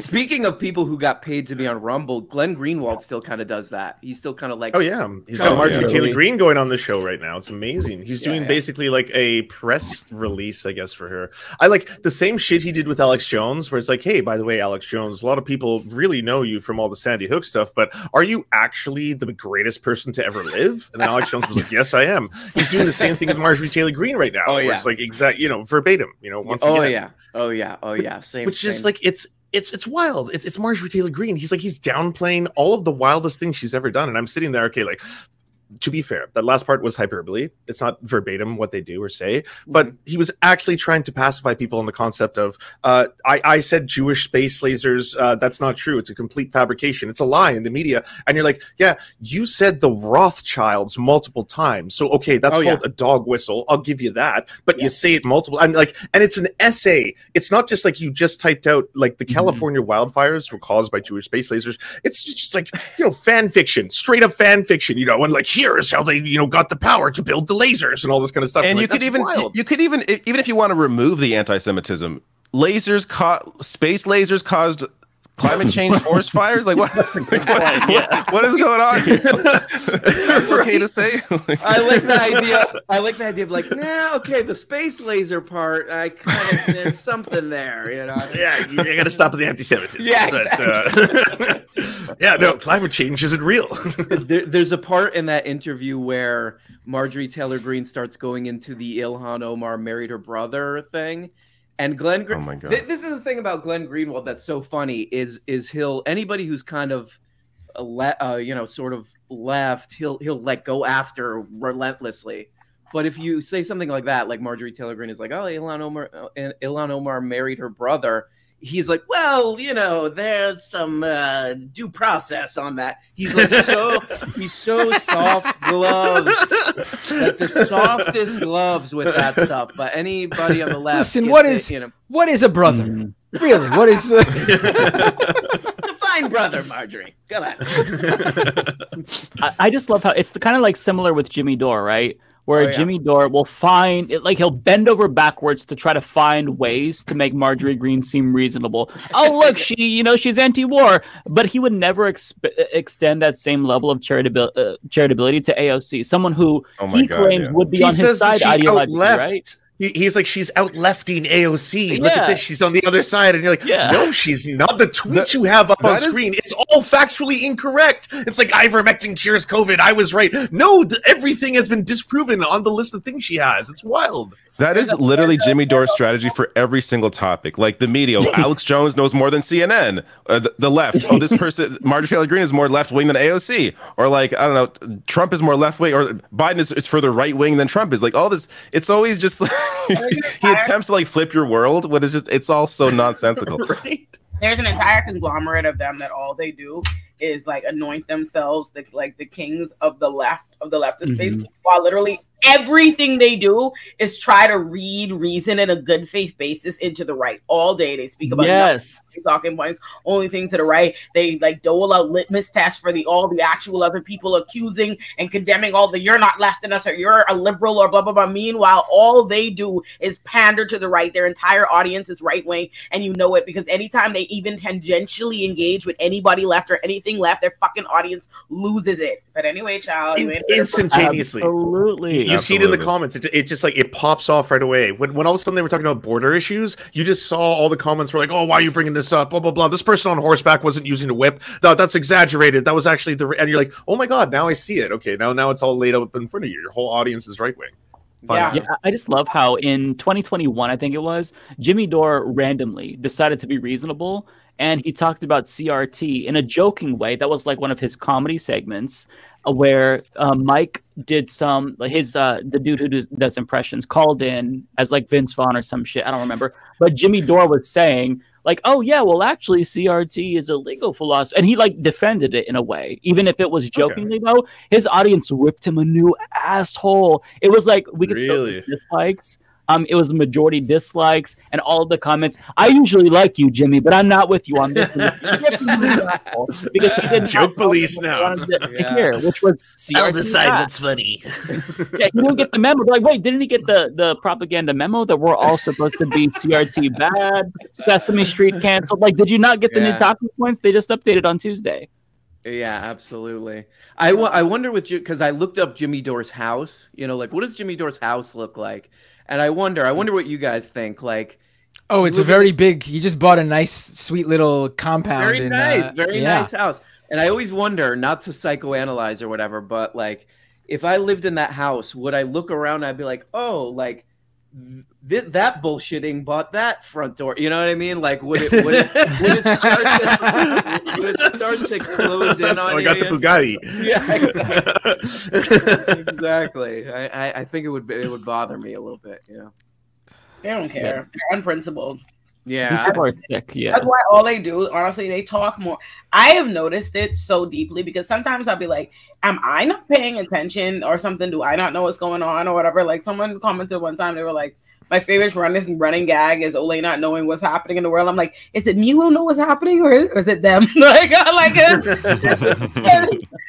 Speaking of people who got paid to be on Rumble, Glenn Greenwald still kind of does that. He's still kind of like, oh yeah, he's got Marjorie Taylor Greene going on the show right now. It's amazing. He's doing yeah, yeah. basically like a press release, I guess, for her. I like the same shit he did with Alex Jones, where it's like, hey, by the way, Alex Jones, a lot of people really know you from all the Sandy Hook stuff, but are you actually the greatest person to ever live? And then Alex Jones was like, yes, I am. He's doing the same thing with Marjorie Taylor Greene right now. Oh yeah, where it's like exact, you know, verbatim. You know, once again. Oh yeah. Oh yeah, oh yeah, same. Which is like it's it's it's wild. It's it's Marjorie Taylor Greene. He's like he's downplaying all of the wildest things she's ever done, and I'm sitting there, okay, like to be fair, that last part was hyperbole. It's not verbatim what they do or say, but mm-hmm. he was actually trying to pacify people on the concept of uh, I I said Jewish space lasers. Uh, that's not true. It's a complete fabrication. It's a lie in the media. And you're like, yeah, you said the Rothschilds multiple times. So okay, that's oh, called yeah. a dog whistle. I'll give you that. But yeah. you say it multiple. I'm like, and it's an essay. It's not just like you just typed out like the mm-hmm. California wildfires were caused by Jewish space lasers. It's just like, you know, fan fiction, straight up fan fiction. You know, and like. Here's how they, you know, got the power to build the lasers and all this kind of stuff. And like, you could even, wild. you could even, even if you want to remove the anti-Semitism, lasers caught space lasers caused climate change forest fires. Like what? Like, what, yeah. what is going on? Here? That's right. Okay to say. I like the idea. I like the idea of like, nah, okay, the space laser part. I kind of there's something there, you know. Yeah, you, you got to stop with the anti-Semitism. Yeah, exactly. But, uh, yeah, no, climate change isn't real. there, there's a part in that interview where Marjorie Taylor Greene starts going into the Ilhan Omar married her brother thing, and Glenn. Gre oh my God! Th this is the thing about Glenn Greenwald that's so funny is is he'll anybody who's kind of, le uh, you know, sort of left, he'll he'll like go after relentlessly. But if you say something like that, like Marjorie Taylor Greene is like, oh, Ilhan Omar, uh, Ilhan Omar married her brother. He's like, well, you know, there's some uh, due process on that. He's like so, he's so soft gloves, like the softest gloves with that stuff. But anybody on the left, listen, what is it, you know, what is a brother? Mm. Really, what is uh... define brother, Marjorie? Come on. I, I just love how it's the kind of like similar with Jimmy Dore, right? where oh, yeah. Jimmy Dore will find it, like he'll bend over backwards to try to find ways to make Marjorie Greene seem reasonable. Oh, look, she, you know, she's anti-war, but he would never exp- extend that same level of charitabil- uh, charitability to A O C, someone who oh he God, claims yeah. would be he on his side ideologically, right? He's like, she's outlefting A O C. Look yeah. at this. She's on the other side. And you're like, yeah. no, she's not. The tweets that, you have up on is... screen, it's all factually incorrect. It's like, ivermectin cures COVID. I was right. No, th- everything has been disproven on the list of things she has. It's wild. That is literally Jimmy Dore's strategy for every single topic. Like the media, Alex Jones knows more than C N N. Uh, the, the left, oh, this person, Marjorie Taylor Greene is more left-wing than A O C. Or like, I don't know, Trump is more left-wing, or Biden is, is further right-wing than Trump is. Like all this, it's always just like, he attempts to like flip your world, but it's just, it's all so nonsensical. Right? There's an entire conglomerate of them that all they do is like anoint themselves the, like the kings of the left, of the leftist mm-hmm. space, while literally everything they do is try to read reason in a good faith basis into the right. All day they speak about yes. nothing, talking points, only things to the right. They like dole out litmus tests for the all the actual other people accusing and condemning all the you're not left in us or you're a liberal or blah blah blah. Meanwhile, all they do is pander to the right. Their entire audience is right wing, and you know it because anytime they even tangentially engage with anybody left or anything left, their fucking audience loses it. But anyway, child, in- instantaneously, absolutely. You Absolutely. see it in the comments. It, it just like it pops off right away. When when all of a sudden they were talking about border issues, you just saw all the comments were like, "Oh, why are you bringing this up?" Blah blah blah. This person on horseback wasn't using a whip. No, that's exaggerated. That was actually the. And you're like, "Oh my god!" Now I see it. Okay, now now it's all laid out in front of you. Your whole audience is right wing. Yeah. yeah, I just love how in twenty twenty-one, I think it was, Jimmy Dore randomly decided to be reasonable. And he talked about C R T in a joking way. That was like one of his comedy segments where uh, Mike did some, his, uh, the dude who does, does impressions called in as like Vince Vaughn or some shit. I don't remember. But Jimmy Dore was saying like, oh yeah, well actually C R T is a legal philosophy. And he like defended it in a way. Even if it was jokingly okay. though, his audience whipped him a new asshole. It was like, we could really? still see dislikes. Um, it was majority dislikes and all of the comments. I usually like you, Jimmy, but I'm not with you on this. Because he didn't joke police now. Yeah. Here, which was C R T I'll decide that. What's funny. Yeah, he didn't get the memo. Like, wait, didn't he get the, the propaganda memo that we're all supposed to be C R T bad, Sesame Street canceled? Like, did you not get the yeah. new talking points? They just updated on Tuesday. Yeah, absolutely. I, w- I wonder with you because I looked up Jimmy Dore's house. You know, like what does Jimmy Dore's house look like? And I wonder, I wonder what you guys think. Like, oh, it's a very at, big. You just bought a nice, sweet little compound. Very in, nice, uh, very yeah. nice house. And I always wonder, not to psychoanalyze or whatever, but like, if I lived in that house, would I look around? And I'd be like, oh, like. Th- that bullshitting bought that front door. You know what I mean? Like, would it would it, would it, start, to, would it start to close in That's on you? I got the Bugatti. Yeah, exactly. exactly. I, I, I think it would be, it would bother me a little bit. Yeah. They don't care. Yeah. They're unprincipled. Yeah. These are sick, yeah. That's why all they do, honestly, they talk more. I have noticed it so deeply because sometimes I'll be like, am I not paying attention or something? Do I not know what's going on or whatever? Like someone commented one time, they were like, my favorite run is running gag is Olay not knowing what's happening in the world. I'm like, is it me who don't know what's happening or is, or is it them? like, I'm like,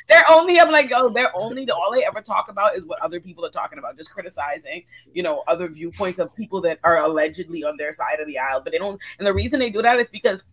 they're only, I'm like, oh, they're only, all they ever talk about is what other people are talking about. Just criticizing, you know, other viewpoints of people that are allegedly on their side of the aisle. But they don't, and the reason they do that is because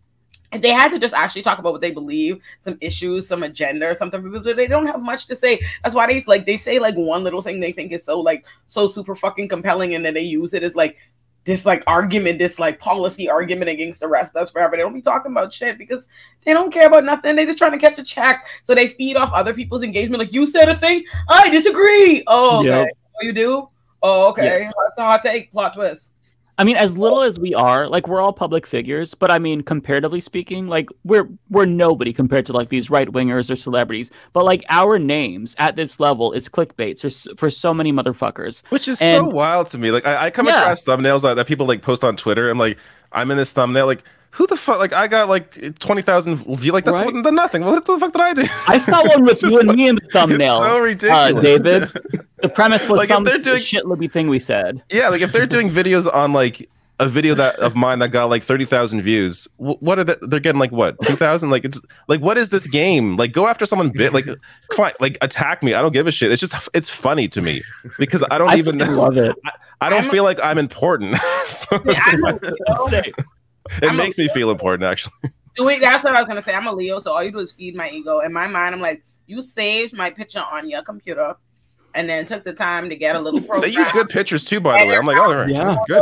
if they had to just actually talk about what they believe, some issues, some agenda or something, they don't have much to say. That's why they like they say like one little thing they think is so like so super fucking compelling, and then they use it as like this like argument, this like policy argument against the rest of us forever. They don't be talking about shit because they don't care about nothing. They just trying to catch a check. So they feed off other people's engagement. Like, you said a thing, I disagree. Oh, okay. Yep. Oh, you do? Oh, okay. Yep. Hot, hot take, plot twist. I mean, as little as we are, like, we're all public figures, but I mean, comparatively speaking, like, we're we're nobody compared to like these right wingers or celebrities. But like, our names at this level is clickbait for, for so many motherfuckers, which is and, so wild to me. Like, I, I come yeah. across thumbnails that, that people like post on Twitter. I'm like, I'm in this thumbnail, like. Who the fuck? Like, I got like twenty thousand views. Like, that's right? what, the nothing. What the fuck did I do? I saw one with you and like, me in the thumbnail. It's so ridiculous. Uh, David, the premise was like, some doing... shit libby thing we said. Yeah, like if they're doing videos on like a video that of mine that got like thirty thousand views. What are they? They're getting like what? two thousand? Like, it's like, what is this game? Like, go after someone bit, like, fine, like attack me. I don't give a shit. It's just, it's funny to me because I don't I even love it. I, I don't I'm, feel like I'm important. so yeah, I'm like, it I'm makes me feel important, actually. Doing, that's what I was going to say. I'm a Leo, so all you do is feed my ego. In my mind, I'm like, you saved my picture on your computer and then took the time to get a little profile. They use good pictures too, by the way. I'm like, oh, yeah, good.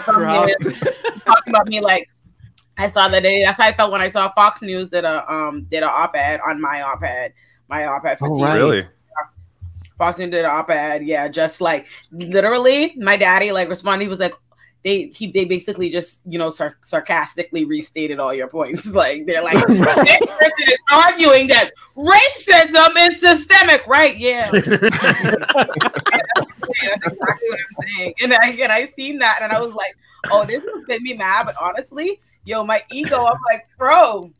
Talking about me, like, I saw that. They, that's how I felt when I saw Fox News did a um did an op-ed on my op-ed, my op-ed for oh, T V. Right. Really? Fox News did an op-ed. Yeah, just like literally, my daddy like responded. He was like, they he they basically just you know sar sarcastically restated all your points. Like they're like this person is arguing that racism is systemic, right? Yeah. That's exactly what I'm saying. And I and I seen that and I was like, oh, this has made me mad, but honestly, yo, my ego, I'm like, bro,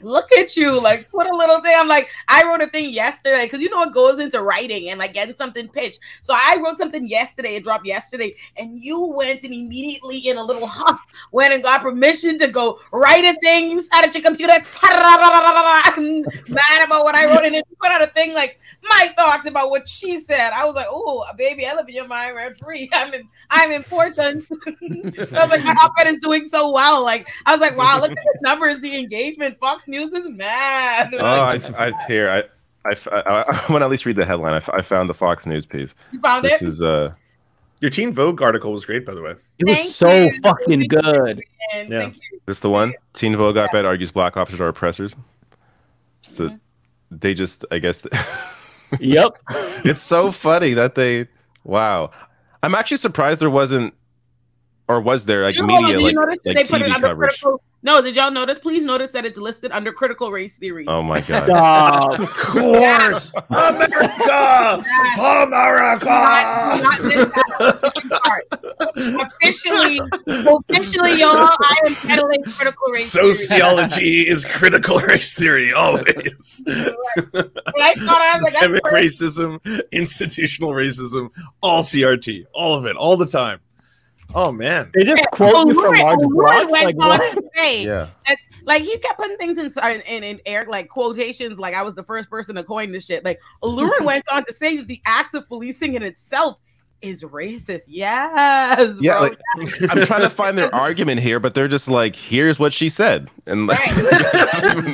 look at you, like, what a little thing. I'm like, I wrote a thing yesterday because you know it goes into writing and like getting something pitched. So I wrote something yesterday, it dropped yesterday, and you went and immediately in a little huff went and got permission to go write a thing. You sat at your computer, I'm mad about what I wrote, and then you put out a thing like my thoughts about what she said. I was like, oh, baby, I live in your mind rent free. I'm in, I'm important. So I was like, my outfit is doing so well. Like, I was like, wow, look at the numbers, the engagement. Fox News is mad. Oh, I, I hear. I, I, I, I want to at least read the headline. I, I found the Fox News piece. You found this it? This is uh, your Teen Vogue article was great, by the way. It was Thank so you. fucking Thank good. You. Yeah, this the one. Teen Vogue yeah. op-ed argues black officers are oppressors. So mm -hmm. they just, I guess. Yep. It's so funny that they. Wow, I'm actually surprised there wasn't, or was there like you know, media like, like they T V put it under coverage. Critical. No, did y'all notice? Please notice that it's listed under critical race theory. Oh my god! Stop. Of course, America, America. Officially, officially, y'all, I am peddling critical race. Sociology theory. Is critical race theory always. Right. I thought I was Systemic like, racism, institutional racism, all C R T, all of it, all the time. Oh man, they just quote you from large blocks. Like, yeah. That, like he kept putting things in in, in air like quotations. Like I was the first person to coin this shit. Like Lurin went on to say that the act of policing in itself is racist. Yes, yeah. Bro. Like, I'm trying to find their argument here, but they're just like, here's what she said, and like, right, right,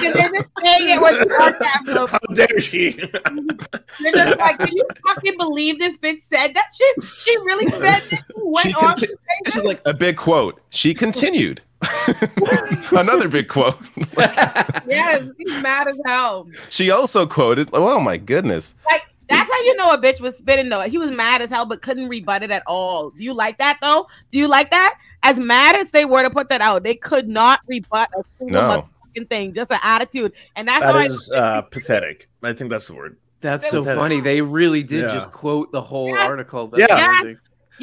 because they're just saying it was sarcasm. How dare she? They're just like, can you fucking believe this bitch said that shit? She really said this. Went on to say this is like a big quote. She continued. Another big quote. Like, yes, he's mad as hell. She also quoted. Oh my goodness. Like, that's how you know a bitch was spitting though. He was mad as hell, but couldn't rebut it at all. Do you like that though? Do you like that? As mad as they were to put that out, they could not rebut a single no. motherfucking thing. Just an attitude, and that's that how is I uh, pathetic. I think that's the word. That's, that's so pathetic. funny. They really did yeah. just quote the whole yes. article. That's yeah. Yes.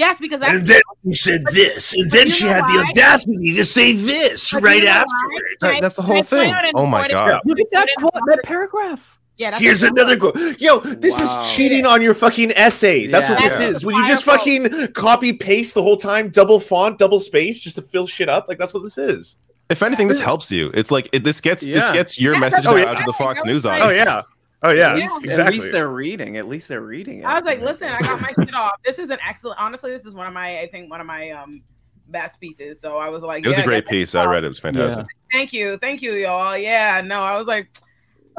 yes, because that's and then she said this, and then she had why? the audacity to say this but right you know afterwards. That, that's the whole thing. Oh my god! Look at that quote, that paragraph. Yeah, that's Here's another quote. Yo, this wow. is cheating on your fucking essay. That's yeah. what this yeah. is. When you just fucking copy paste the whole time, double font, double space, just to fill shit up. Like that's what this is. If anything, this helps you. It's like it, this gets yeah. this gets your yeah. message oh, yeah. out to the Fox News audience. Oh yeah, oh yeah. yeah. Exactly. At least they're reading. At least they're reading it. I was like, listen, I got my shit off. This is an excellent. Honestly, this is one of my. I think one of my um best pieces. So I was like, it was yeah, a great I piece. I read it. It was fantastic. Yeah. Thank you, thank you, y'all. Yeah, no, I was like.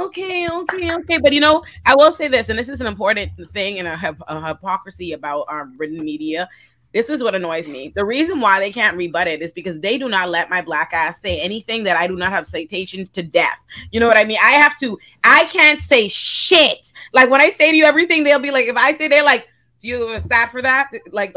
Okay, okay, okay. But, you know, I will say this, and this is an important thing and a, a hypocrisy about um, written media. This is what annoys me. The reason why they can't rebut it is because they do not let my black ass say anything that I do not have citation to death. You know what I mean? I have to, I can't say shit. Like when I say to you everything, they'll be like, if I say they're like, do you stop for that? Like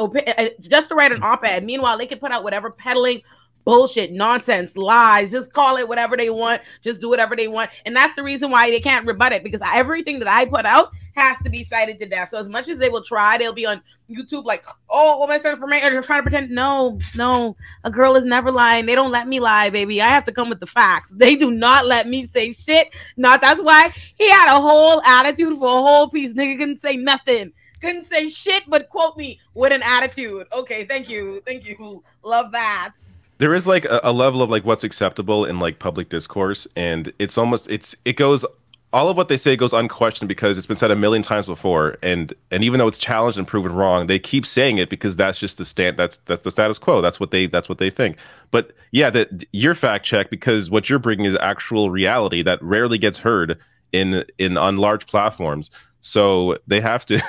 just to write an op-ed. Meanwhile, they could put out whatever peddling bullshit, nonsense, lies, just call it whatever they want, just do whatever they want. And that's the reason why they can't rebut it, because everything that I put out has to be cited to death. So as much as they will try, they'll be on YouTube like, oh, what am I saying for me? They're trying to pretend. No, no, a girl is never lying. They don't let me lie, baby. I have to come with the facts. They do not let me say shit. Not that's why he had a whole attitude for a whole piece. Nigga couldn't say nothing. Couldn't say shit, but quote me with an attitude. Okay, thank you. Thank you. Love that. There is like a, a level of like what's acceptable in like public discourse. And it's almost, it's, it goes, all of what they say goes unquestioned because it's been said a million times before. And, and even though it's challenged and proven wrong, they keep saying it because that's just the stand. That's, that's the status quo. That's what they, that's what they think. But yeah, that your fact check, because what you're bringing is actual reality that rarely gets heard in, in on large platforms. So they have to,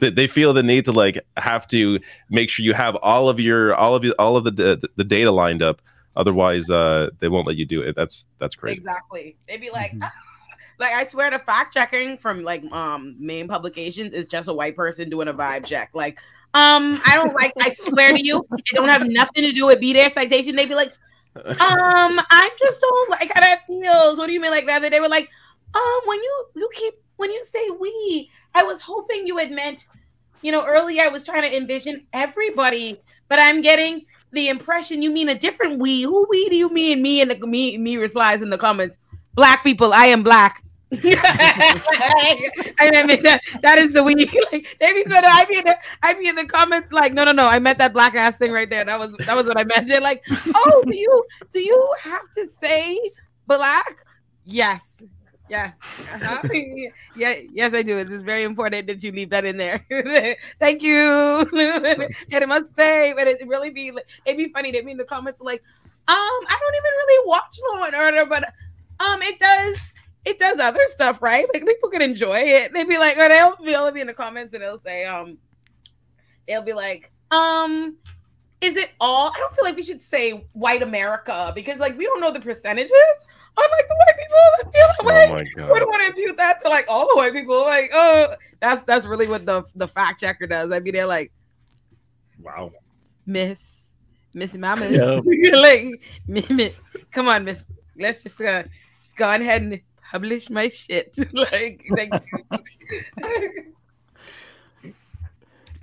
they feel the need to like have to make sure you have all of your, all of you, all of the, the, the data lined up. Otherwise, uh, they won't let you do it. That's, that's crazy. Exactly. They'd be like, mm-hmm. Like, I swear the fact checking from like um main publications is just a white person doing a vibe check. Like, um, I don't like, I swear to you, it don't have nothing to do with be their citation. They'd be like, um, I just don't like how that feels. What do you mean like that? They were like, um, when you, you keep, when you say we, I was hoping you had meant, you know, earlier I was trying to envision everybody, but I'm getting the impression you mean a different we. Who we do you mean? Me and the, me, me replies in the comments. Black people, I am black. I mean, that, that is the we. Like, they be said, I be in the, I be in the comments like, no, no, no, I meant that black ass thing right there. That was that was what I meant. They're like, oh, do you do you have to say black? Yes. Yes. Uh-huh. Yeah, yes, I do. It is very important that you leave that in there. Thank you. And it must say, but it really be it'd be funny. They be in the comments like, um, I don't even really watch Law and Order, but um, it does it does other stuff, right? Like people could enjoy it. They'd be like, or they'll they'll be in the comments and they'll say, um, they'll be like, um, is it all? I don't feel like we should say white America because like we don't know the percentages. I'm like the white people feel that way. Oh my God. We don't want to impute that to like all the white people. Like, oh, that's that's really what the the fact checker does. I mean, they're like, wow, Miss Miss Mama, yeah. Like, come on, Miss, let's just uh, just go ahead and publish my shit. Like, thank you.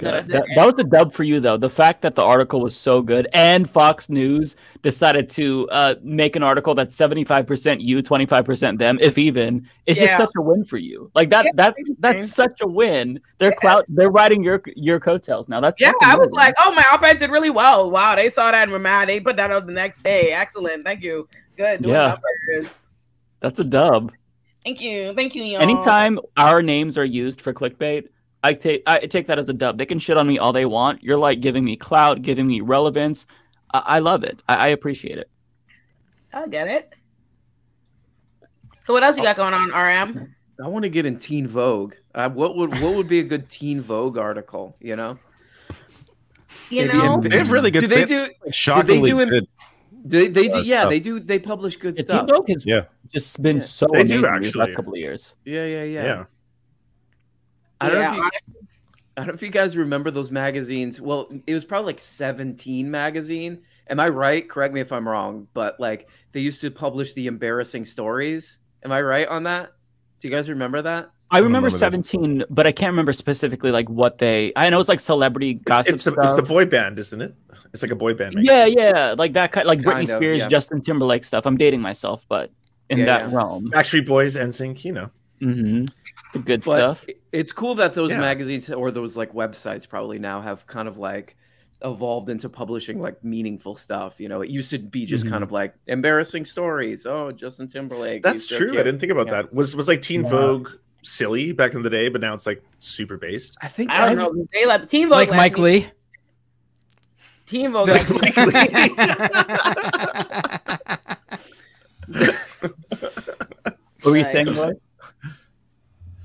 That, that, that was a dub for you, though. The fact that the article was so good and Fox News decided to uh, make an article that's seventy-five percent you, twenty-five percent them, if even, it's yeah. just such a win for you. Like that, yeah, that's that's such a win. They're clout. They're riding your your coattails now. That's yeah. That's I was like, oh, my op-ed did really well. Wow, they saw that and were mad. They put that out the next day. Excellent. Thank you. Good. Doing yeah. numbers. That's a dub. Thank you. Thank you, y'all. Anytime our names are used for clickbait. I take I take that as a dub. They can shit on me all they want. You're like giving me clout, giving me relevance. I, I love it. I, I appreciate it. I get it. So what else you got going on, R M? I want to get in Teen Vogue. Uh, what would what would be a good Teen Vogue article? You know. You Maybe know. They really good. Do they do? Did they do? Good. They, they do, yeah, they do. They publish good yeah, stuff. Teen Vogue has yeah. just been yeah. so they amazing do, actually, the last yeah. couple of years. Yeah, yeah, yeah. yeah. I don't, yeah. know if you, I don't know if you guys remember those magazines. Well, it was probably like seventeen magazine. Am I right? Correct me if I'm wrong, but like they used to publish the embarrassing stories. Am I right on that? Do you guys remember that? I, I remember, remember seventeen, that. But I can't remember specifically like what they, I know it's like celebrity gossip it's, it's stuff. The, it's the boy band, isn't it? It's like a boy band. Magazine. Yeah, yeah. Like that kind like kind Britney of, Spears, yeah. Justin Timberlake stuff. I'm dating myself, but in yeah, that yeah. realm. Backstreet Boys, N Sync, you know. Mm-hmm. The good but stuff. It's cool that those yeah. magazines or those like websites probably now have kind of like evolved into publishing like meaningful stuff. You know, it used to be just mm-hmm. kind of like embarrassing stories. Oh, Justin Timberlake. That's true. Cute. I didn't think about yeah. that. Was was like Teen yeah. Vogue silly back in the day, but now it's like super based. I think I don't I, know. They love Teen Vogue. Like Mike Lee. Teen Vogue. Like Mike Lee. What were you saying, boy?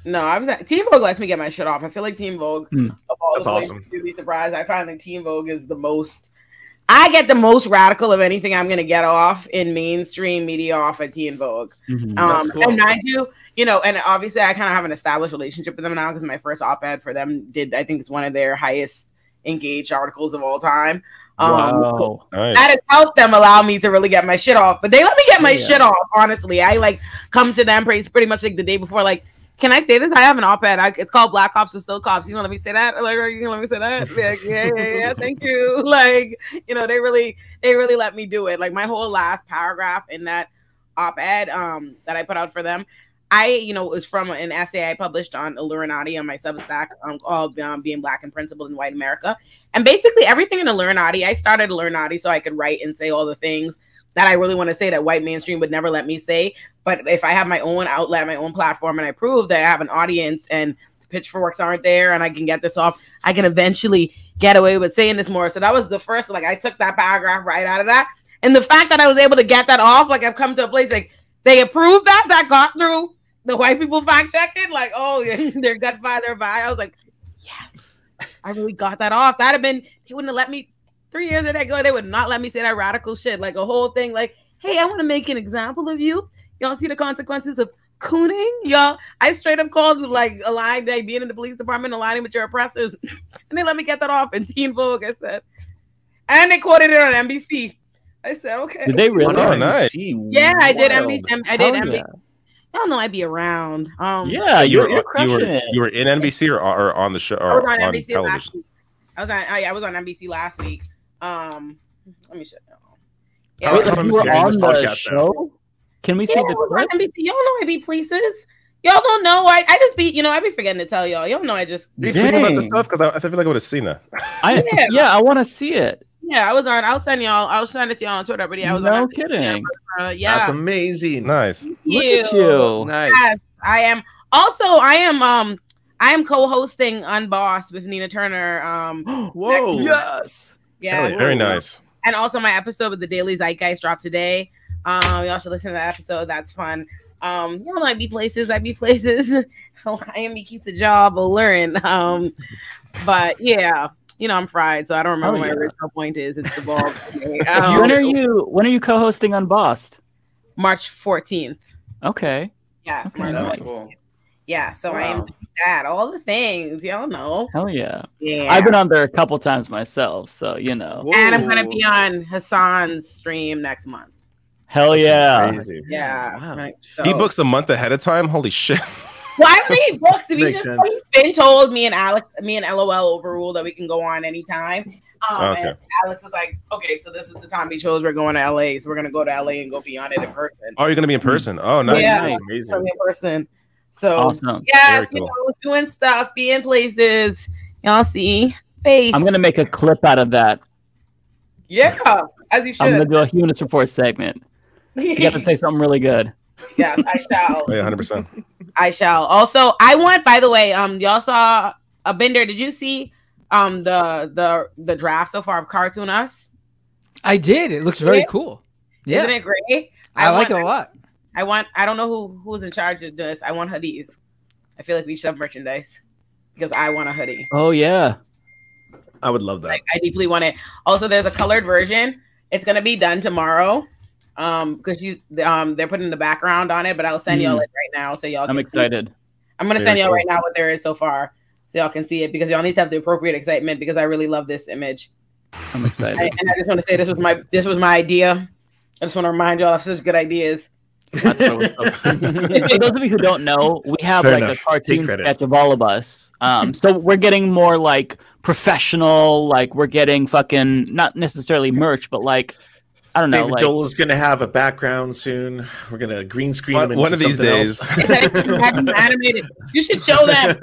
No, I was at, Teen Vogue lets me get my shit off. I feel like Teen Vogue mm, of all the places awesome. To be surprised. I find that Teen Vogue is the most I get the most radical of anything I'm gonna get off in mainstream media off at Teen Vogue. Mm-hmm, um cool. And I do, you know, and obviously I kind of have an established relationship with them now because my first op-ed for them did I think it's one of their highest engaged articles of all time. Um wow. Nice. That has helped them allow me to really get my shit off. But they let me get my yeah. shit off, honestly. I like come to them pretty pretty much like the day before, like can I say this? I have an op-ed. I, it's called "Black Cops Are Still Cops." You gonna let me say that? Like, are you gonna let me say that? Like, yeah, yeah, yeah. Thank you. Like, you know, they really, they really let me do it. Like, my whole last paragraph in that op-ed um, that I put out for them, I, you know, it was from an essay I published on Illuminati on my Substack um, called um, Being Black and Principled in White America. And basically everything in Illuminati, I started Illuminati so I could write and say all the things that I really want to say that white mainstream would never let me say. But if I have my own outlet, my own platform, and I prove that I have an audience and the pitchforks aren't there and I can get this off, I can eventually get away with saying this more. So that was the first, like, I took that paragraph right out of that. And the fact that I was able to get that off, like, I've come to a place, like, they approved that, that got through the white people fact checking, like, oh, they're gut by their by. I was like, yes, I really got that off. That'd have been, they wouldn't have let me, three years ago, they would not let me say that radical shit, like a whole thing, like, hey, I want to make an example of you. Y'all see the consequences of cooning? Y'all, I straight up called, like, a line day, being in the police department, aligning with your oppressors. And they let me get that off in Teen Vogue, I said. And they quoted it on N B C. I said, okay. Did they really? Oh, nice. Yeah, I did Wild. N B C. I did N B C. Yeah. I don't know. I'd be around. Um, yeah, you're, you're crushing you were, it. You were in N B C or, or on the show? Or I was on, on N B C television. Last week. I was on. Oh, yeah, I was on N B C last week. Um, let me shut down. Yeah, Wait, you were on the show. Now. Can we yeah, see the clip? N B C. Y'all know I be places. Y'all don't know. I I just be. You know, I be forgetting to tell y'all. Y'all know I just. Dang. Dang. About the stuff because I, I feel like I would have seen that. I, yeah, yeah, I want to see it. Yeah, I was on. I'll send y'all. I'll send it to y'all on Twitter. But yeah, I was no on. No kidding. Uh, yeah, that's amazing. Nice. Thank you. Look at you. Nice. Yes, I am. Also, I am. Um, I am co-hosting Unbossed with Nina Turner. Um. Whoa. Yes. Yeah. Very, very nice. And also, my episode with the Daily Zeitgeist dropped today. Um, y'all should listen to that episode. That's fun. Um, y'all know I be places. I be places. Miami keeps the job alluring. Um, but yeah. You know, I'm fried, so I don't remember oh, what yeah. my original point is. It's the ball. Okay. um, when are you when are you co-hosting Unbossed? March fourteenth. Okay. Yes, okay, March cool. Yeah, so wow. I am doing that. All the things. Y'all know. Hell yeah. Yeah. I've been on there a couple times myself, so you know. Whoa. And I'm gonna be on Hassan's stream next month. Hell That's yeah. Crazy. Yeah. Wow. Right, so. He books a month ahead of time. Holy shit. Why would he books if Makes you just been told me and Alex, me and L O L overruled that we can go on anytime? Um, okay. And Alex is like, okay, so this is the time we chose. We're going to L A, so we're gonna go to L A and go beyond it in person. Oh, you're gonna be in person? Oh, nice, yeah, that's amazing. In person, so awesome. Yes, cool. You know, doing stuff, being places. Y'all see face. I'm gonna make a clip out of that. Yeah, as you should. I'm gonna do a Humanist Report segment. So you have to say something really good. Yes, I shall. Yeah, one hundred percent. I shall. Also, I want, by the way, um, y'all saw a Binder. Did you see um the the the draft so far of Cartoon Us? I did. It looks very cool. Yeah. Isn't it great? I, I like want, it a lot. I, I want I don't know who who's in charge of this. I want hoodies. I feel like we should have merchandise because I want a hoodie. Oh yeah. I would love that. Like, I deeply want it. Also, there's a colored version. It's gonna be done tomorrow. Um, because you um they're putting the background on it, but I'll send mm. y'all it right now so y'all. I'm excited. See. I'm gonna Very send y'all cool. right now what there is so far, so y'all can see it because y'all need to have the appropriate excitement because I really love this image. I'm excited, I, and I just want to say this was my this was my idea. I just want to remind y'all of such good ideas. For those of you who don't know, we have Fair like enough. a cartoon sketch of all of us. Um, so we're getting more like professional, like we're getting fucking not necessarily merch, but like. I don't know. David like, Dole is going to have a background soon. We're going to green screen one, him. Into one of these days. Animated. You should show them.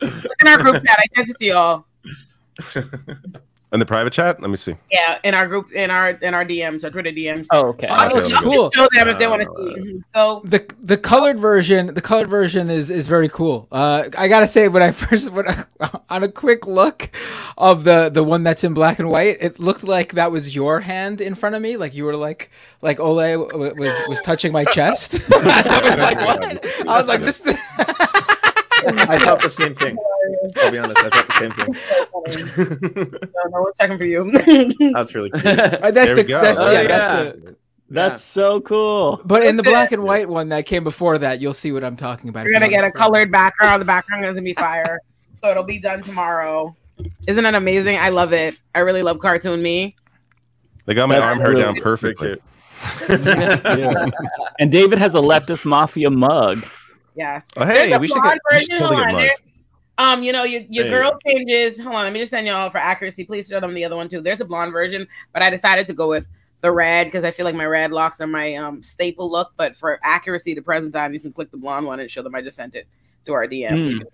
Look in our group chat. I sent it to y'all. In the private chat? Let me see. Yeah, in our group, in our in our D Ms, our Twitter D Ms. Oh, okay. Oh, that looks cool. Show them if they want to see. So the the colored version, the colored version is is very cool. Uh, I gotta say, when I first when I, on a quick look of the the one that's in black and white, it looked like that was your hand in front of me, like you were like like Ole was was touching my chest. I was like, what? I was like, this. Th I thought the same thing. I'll be honest, I thought the same thing. No, no one's checking for you. That's really cool. That's the, that's, oh, yeah, yeah. That's, the, that's so cool. But that's in the it. black and white one that came before that, you'll see what I'm talking about. You're going to get a colored background. The background is going to be fire. So it'll be done tomorrow. Isn't it amazing? I love it. I really love Cartoon Me. They got my that's arm really hair down perfectly. Yeah. And David has a leftist mafia mug. Yes. Oh, hey, we should get, we should totally get mugs. Um, you know, your, your girl you changes. Hold on, let me just send y'all for accuracy. Please show them the other one too. There's a blonde version, but I decided to go with the rad, because I feel like my rad locks are my um, staple look. But for accuracy, the present time, you can click the blonde one and show them I just sent it to our D M. Mm. You, can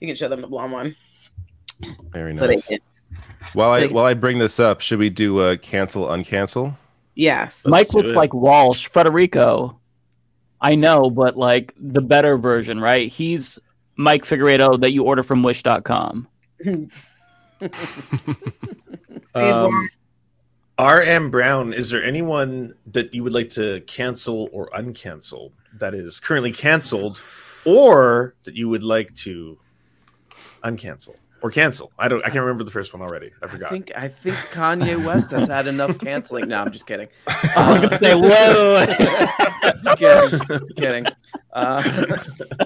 you can show them the blonde one. Very so nice. They while so I they while I bring this up, should we do uh, cancel, uncancel? Yes. Let's Mike looks it. like Walsh, Federico. I know, but like the better version, right? He's Mike Figueredo that you order from wish dot com. um, R M Brown, is there anyone that you would like to cancel or uncancel that is currently canceled, or that you would like to uncancel or cancel? I don't. I can't remember the first one already. I forgot. I think, I think Kanye West has had enough canceling. No, I'm just kidding. Uh, say, whoa. Just kidding. Just kidding. Uh,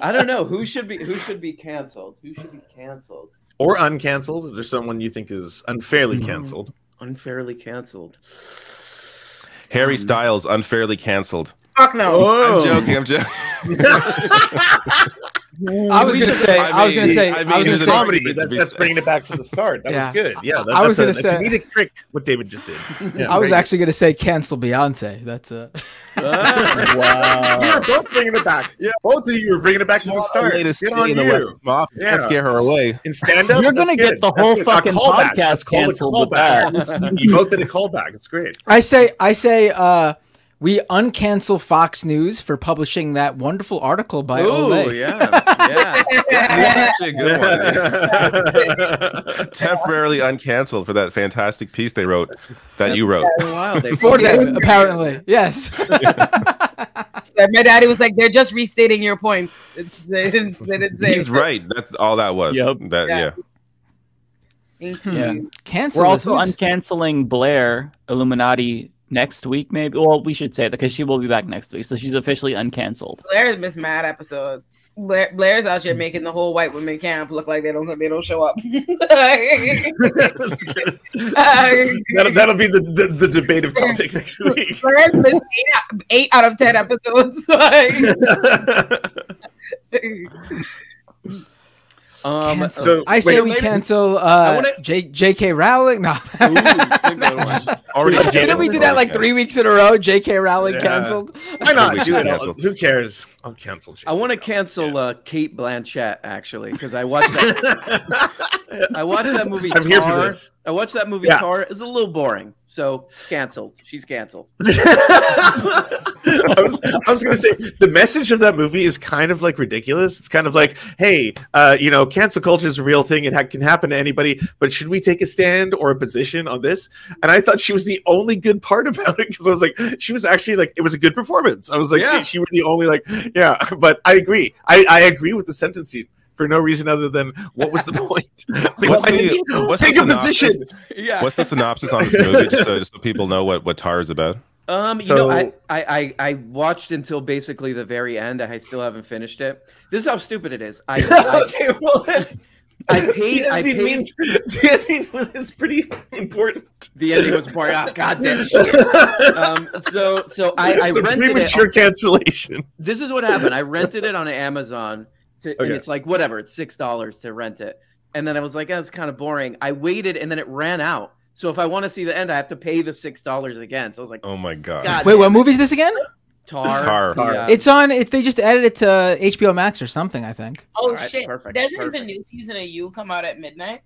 I don't know who should be who should be canceled. Who should be canceled or uncanceled? Is there someone you think is unfairly canceled? Mm-hmm. Unfairly canceled. Harry um, Styles unfairly canceled. Fuck no! Whoa. I'm joking. I'm joking. I was gonna say. I was gonna say. I was gonna say. Comedy. That, that's bringing it back to the start. That yeah. was good. Yeah. That, I was that's gonna a, say. Comedic trick. What David just did. Yeah, I was right. actually gonna say cancel Beyonce. That's a. Uh, wow. You were both bringing it back. Yeah. Both of you were bringing it back to the start. Get on you. Yeah. Let's get her away. And stand up. You're gonna get good. the whole fucking podcast canceled with that. You both did a callback. It's great. I say. I say. uh We uncancel Fox News for publishing that wonderful article by Olay. Oh, yeah. Yeah. That's a good one. Yeah. Temporarily uncanceled for that fantastic piece they wrote that you wrote. Oh, wow. They for them, apparently. Yes. Yeah. My daddy was like, they're just restating your points. It's, they didn't, they didn't say He's it. right. That's all that was. Yep. That, yeah. yeah. Mm-hmm. yeah. Cancel. We're also who's... uncanceling Blair, Illuminati. Next week, maybe. Well, we should say that because she will be back next week, so she's officially uncanceled. Blair's Miss Mad episodes. Blair, Blair's out here making the whole white women camp look like they don't they don't show up. that'll, that'll be the, the the debate of topic next week. Blair's missed eight, eight out of ten episodes. Um, so I say wait, we later. cancel uh, wanna... J J.K. Rowling. No, Ooh, already didn't we do that like three weeks in a row? J K. Rowling yeah. canceled. Why not do it? Who cares? I'll cancel. J K I want to cancel uh, Kate Blanchett actually because I watched that. I watched that movie. I'm Tar. here for this. I watched that movie. Yeah. Tar is a little boring, so canceled. She's canceled. I was, I was going to say the message of that movie is kind of like ridiculous. It's kind of like, hey, uh, you know, cancel culture is a real thing. It ha can happen to anybody. But should we take a stand or a position on this? And I thought she was the only good part about it because I was like, she was actually like, it was a good performance. I was like, yeah. hey, she was the only like, yeah. But I agree. I, I agree with the sentencing. For no reason other than what was the point? Like, what's why the, did you what's take a position? Yeah. What's the synopsis on this movie just so, just so people know what, what Tar is about? Um, you so, know, I, I, I watched until basically the very end. I still haven't finished it. This is how stupid it is. I, I, okay, well, then, I paid. The I paid, means the ending was pretty important. The ending was important. Oh, God damn it. Um, so, so I, I rented premature it. Premature cancellation. This is what happened. I rented it on Amazon. To, okay. And it's like, whatever, it's six dollars to rent it. And then I was like, that's kind of boring. I waited, and then it ran out. So if I want to see the end, I have to pay the six dollars again. So I was like, oh, my God. God Wait, what movie is this again? Tar. Tar. Tar. Yeah. It's on, it's, they just added it to H B O Max or something, I think. Oh, right, shit. Perfect. Doesn't perfect. the new season of You come out at midnight?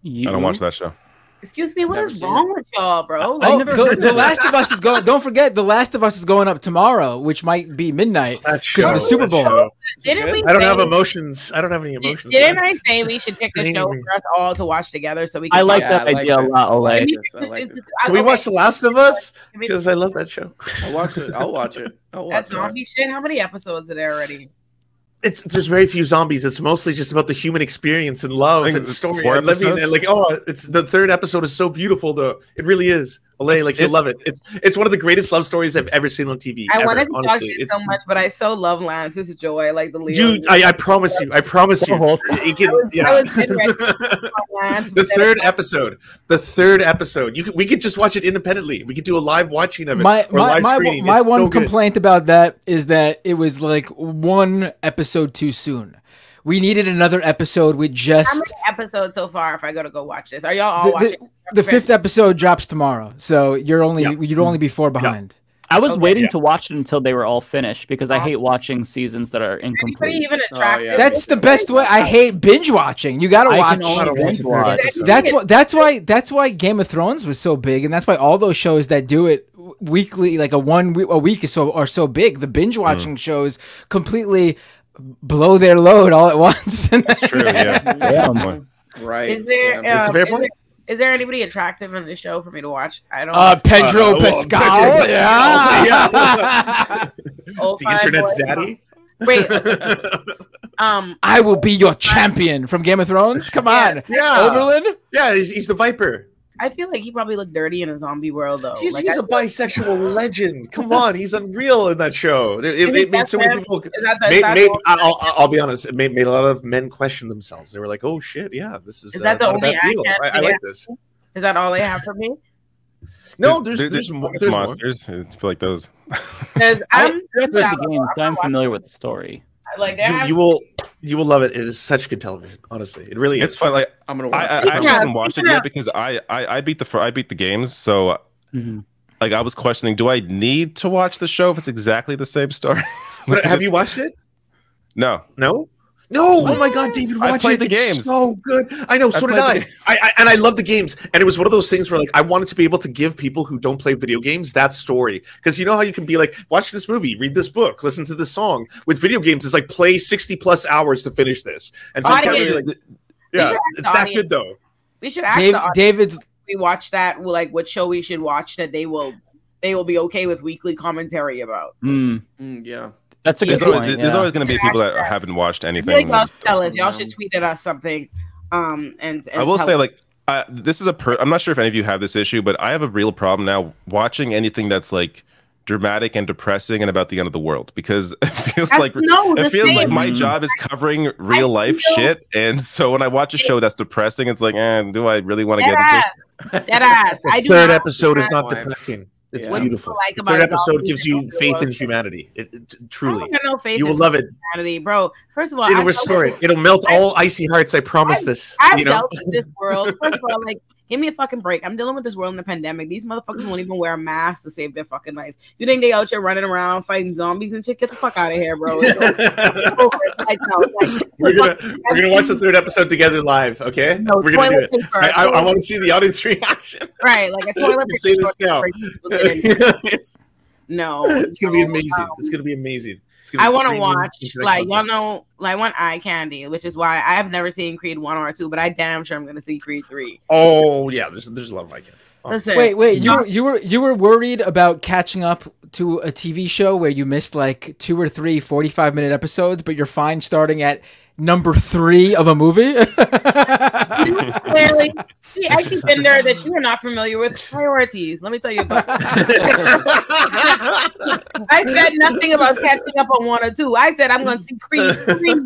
You? I don't watch that show. Excuse me, what never is wrong it. with y'all, bro? Like, oh, the, the Last of Us is going. Don't forget, The Last of Us is going up tomorrow, which might be midnight because the Super Bowl. Didn't we I don't have emotions. I don't have any emotions. Didn't I say we should pick a show for us all to watch together? So we. Can I like that yeah, idea like a lot, Olay. Can, like can we okay. watch The Last of Us? Because I love that show. I'll watch it. I'll watch it. I'll watch that zombie shit. How many episodes are there already? It's there's very few zombies. It's mostly just about the human experience and love and story. And living, and like, oh, it's the third episode is so beautiful, though. It really is. Olay, like, you love it. It's it's one of the greatest love stories I've ever seen on T V. I ever, wanted to honestly. talk to you so much, but I so love Lance's joy, like the lead. Dude, I, I promise you, I promise you. It can, was, yeah. Lance, the third episode, the third episode. You could, we could just watch it independently. We could do a live watching of it. My or my, live my, my one so complaint about that is that it was like one episode too soon. We needed another episode with just... How many episodes so far if I go to go watch this? Are y'all all the, watching? The, the fifth episode drops tomorrow, so you're only yep. you'd only be four behind. Yep. I was okay, waiting yeah. to watch it until they were all finished because I hate watching seasons that are incomplete. Even attractive? Oh, yeah. That's the best way. I hate binge watching. You gotta watch. Binge watch. That's why. That's why. That's why Game of Thrones was so big, and that's why all those shows that do it weekly, like a one a week, or so, are so big. The binge watching mm. shows completely blow their load all at once. That's true. Yeah. yeah. Right. Is there? Yeah. Um, it's a fair point. Is there anybody attractive in the show for me to watch? I don't. Uh, Pedro uh, Pascal. Pedro yeah. yeah. The internet's boy. daddy. Wait. um, I will be your champion from Game of Thrones. Come yeah. on. Yeah. Oberlin. Yeah, he's, he's the Viper. I feel like he probably looked dirty in a zombie world, though. He's, like, he's I, a bisexual legend. Come on, he's unreal in that show. It, it, it made so many people. Made, made, I'll, I'll be honest. It made, made a lot of men question themselves. They were like, "Oh shit, yeah, this is." Is that uh, the only I, I, I like this. Is that all they have for me? No, there's there's, there's, there's, more, there's monsters. More. I feel like those. There's, I'm, there's game, so I'm familiar with the story. Like you, you will. You will love it. It is such good television, honestly. It really it's is. It's fun. Like I'm gonna watch. I, I, I yeah, haven't watched yeah. it yet because I, I I beat the I beat the games. So mm-hmm. like I was questioning, do I need to watch the show if it's exactly the same story? But have you watched it? No. No. No. What? Oh my God, David, watch it. The it's games. So good. I know. So I did I. I, I. And I love the games. And it was one of those things where like I wanted to be able to give people who don't play video games that story because you know how you can be like, watch this movie, read this book, listen to this song. With video games, it's like play sixty plus hours to finish this. And so kind of like, yeah, it's that good though. We should ask Dave, the David's. We watch that. Like, what show we should watch that they will they will be okay with weekly commentary about. Mm. Mm, yeah. That's a good there's point. Always, yeah. There's always going to be people that haven't watched anything. Y'all yeah. should tweet at us something. Um, and, and I will say, us. like, I, this is a. Per I'm not sure if any of you have this issue, but I have a real problem now watching anything that's like dramatic and depressing and about the end of the world because it feels that's, like no, it feels same. like my job is covering real I life feel, shit, and so when I watch a show that's depressing, it's like, eh, do I really want to get into that ass? The I third do episode is not depressing. It's yeah. beautiful. Like the third episode gives you faith in humanity. It, it, it, truly. No faith you will love it. Humanity, bro. First of all, it'll I restore it. It'll melt I, all icy hearts. I promise I, this. I've you know? dealt with this world. First of all, like, give me a fucking break. I'm dealing with this world in the pandemic. These motherfuckers won't even wear a mask to save their fucking life. You think they out here running around fighting zombies and shit? Get the fuck out of here, bro. It's over. It's like, no, like, we're gonna we're gonna watch the third episode together live, okay? No, we're gonna do it. Paper. I, I, I want to see the audience reaction. Right, like a toilet paper. Say this now. It's, no, it's gonna no, be amazing. Um, it's gonna be amazing. I want to watch, like, y'all know, like, I want eye candy, which is why I have never seen Creed one or two, but I damn sure I'm going to see Creed three. Oh, yeah, there's there's a lot of eye candy. Listen, wait, wait, you, you, were, you were worried about catching up to a T V show where you missed, like, two or three forty-five minute episodes, but you're fine starting at number three of a movie? Clearly, see, I keep in there that you are not familiar with priorities. Let me tell you about it. I said nothing about catching up on one or two. I said I'm going to see Creed three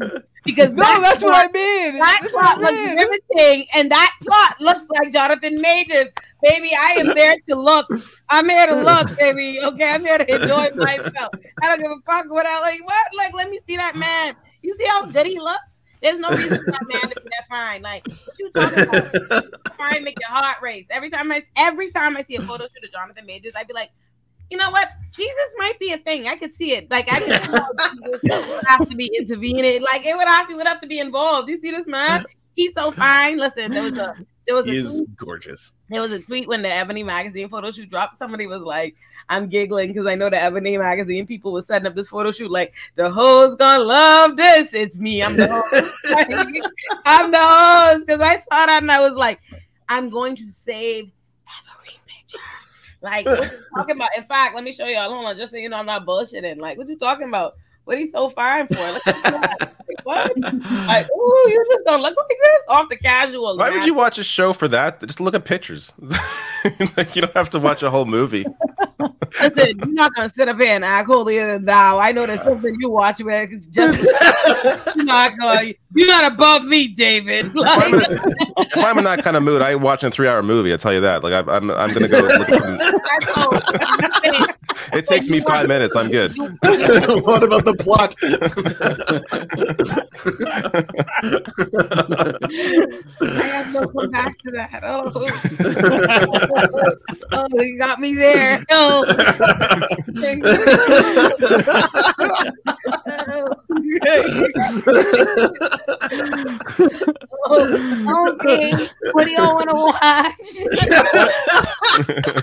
because no, that that's plot, what I mean. That that's plot what I mean. looks everything, and that plot looks like Jonathan Majors. Baby, I am there to look. I'm here to look, baby. Okay, I'm here to enjoy myself. I don't give a fuck what I like. What? Like, let me see that man. You see how good he looks? There's no reason for that man to be that fine. Like, what you talking about? Fine, make your heart race. Every time I every time I see a photo shoot of Jonathan Majors, I'd be like, you know what? Jesus might be a thing. I could see it. Like, I could it would have to be intervening. Like, it would have to would have to be involved. You see this man? He's so fine. Listen, there was a there was he a is tweet. gorgeous. There was a tweet when the Ebony magazine photo shoot dropped. Somebody was like, I'm giggling because I know the Ebony magazine people were setting up this photo shoot like, the hoes gonna love this. It's me. I'm the host. I'm the host. Because I saw that and I was like, I'm going to save every picture. Like, what you talking about? In fact, let me show y'all. Hold on, just so you know I'm not bullshitting. Like, what you talking about? What he's so fine for? Look at that. Like, what? Like, ooh, you just don't look like this off the casual. Why man. would you watch a show for that? Just look at pictures. Like, you don't have to watch a whole movie. Listen, you're not gonna sit up here and act holier than thou. I know there's something you watch where it's just you're not going. You're not above me, David. Like, if I'm in that kind of mood, I ain't watching a three hour movie. I tell you that. Like, I'm, I'm, I'm gonna go. Look at It takes me five minutes. I'm good. What about the plot? I have no come back to that. Oh, oh, you got me there. Oh. Oh, okay. What do y'all want to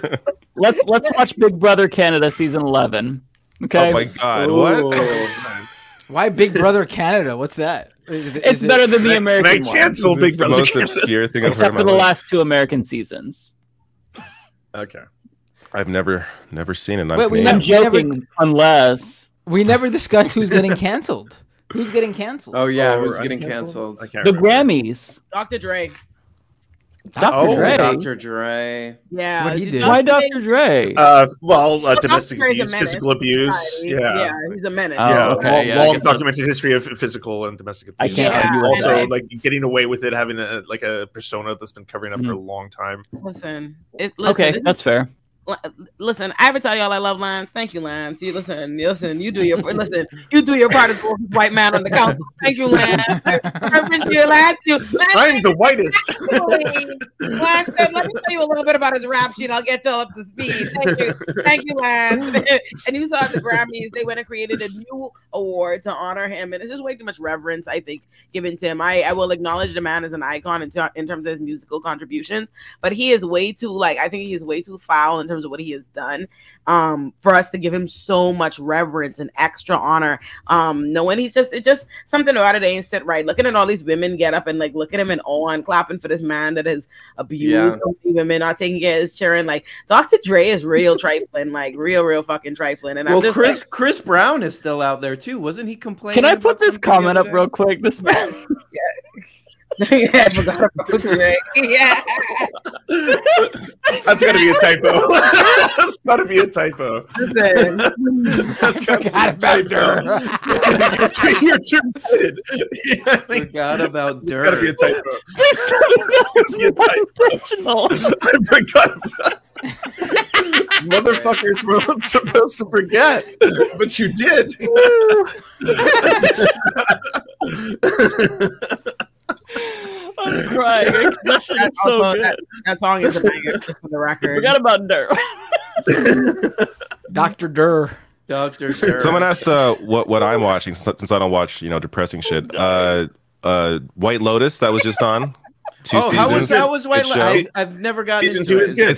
watch? let's let's watch Big Brother Canada season eleven. Okay. Oh my God! Ooh. What? Why Big Brother Canada? What's that? Is it, it's is better it, than the American. They cancel Big Brother most Canada. Obscure thing I've except heard for the life. Last two American seasons. Okay. I've never never seen it. I'm, Wait, we never, I'm joking, we never, unless we never discussed who's getting canceled. Who's getting canceled? Oh yeah, oh, who's getting canceled? canceled? The remember. Grammys. Doctor Dre. Doctor Oh, Dre. Doctor Dre. Yeah. What he did? Why Doctor Dre? Uh, well, uh, domestic abuse, physical abuse. Yeah. yeah, he's a menace. Oh, yeah, okay. long, yeah, long documented history of physical and domestic abuse. I can't. Yeah. And you also yeah. like getting away with it, having a, like a persona that's been covering up mm-hmm. for a long time. Listen, it, listen okay, it, that's fair. Listen, I ever tell y'all I love lines. Thank you, lines. You listen, listen. You do your listen. You do your part as the white man on the council. Thank you, lines. I, I appreciate lines. You, lines I'm said, the whitest. Actually, lines said, "Let me tell you a little bit about his rap sheet. I'll get y'all up to speed." Thank you, thank you, lines. And you saw at the Grammys, they went and created a new award to honor him, and it's just way too much reverence, I think, given to him. I, I will acknowledge the man as an icon in, in terms of his musical contributions, but he is way too like I think he is way too foul and. Terms of what he has done, um, for us to give him so much reverence and extra honor. Um, no, and he's just it just something about it ain't sit right. Looking at all these women get up and like look at him in awe and clapping for this man that has abused yeah. so many women, not taking care of his children. Like Doctor Dre is real trifling, like real, real fucking trifling. And well, I'm just Chris like, Chris Brown is still out there too, wasn't he complaining? Can I put this comment up real quick? This man. yeah. yeah, I forgot about Dre. Yeah. That's gotta be a typo. That's gotta be a typo. Listen. That's gotta forgot be a typo. You're too excited. I forgot about Dre. Gotta be a typo. I forgot about motherfuckers were not supposed to forget, but you did. I'm crying. That shit is so also, good. That, that song is a banger, just for the record. Forgot about Durr. Doctor Durr. Doctor Durr. Someone asked uh, what what I'm watching since I don't watch you know depressing shit. Uh, uh, White Lotus that was just on. Two oh, seasons. How was that? Was White Lotus? I've never gotten season into two. It. Is good.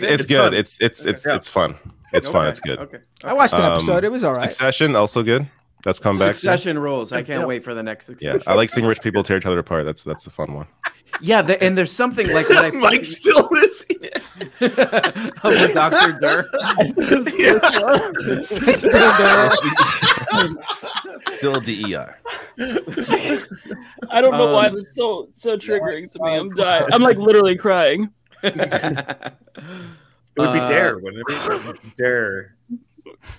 It's, it's, it's good. Fun. It's it's it's it's fun. It's okay. fun. It's good. Okay. okay. I watched an episode. Um, it was all right. Succession also good. That's come back. Succession rules. I can't yeah. wait for the next Succession. Yeah, I like seeing rich people tear each other apart. That's that's a fun one. Yeah, the, and there's something like what I Mike still listening oh, Doctor Durr. Still D E R. I don't know um, why it's so so triggering to me. I'm dying. I'm like literally crying. It would be uh, Dare, wouldn't it? Dare.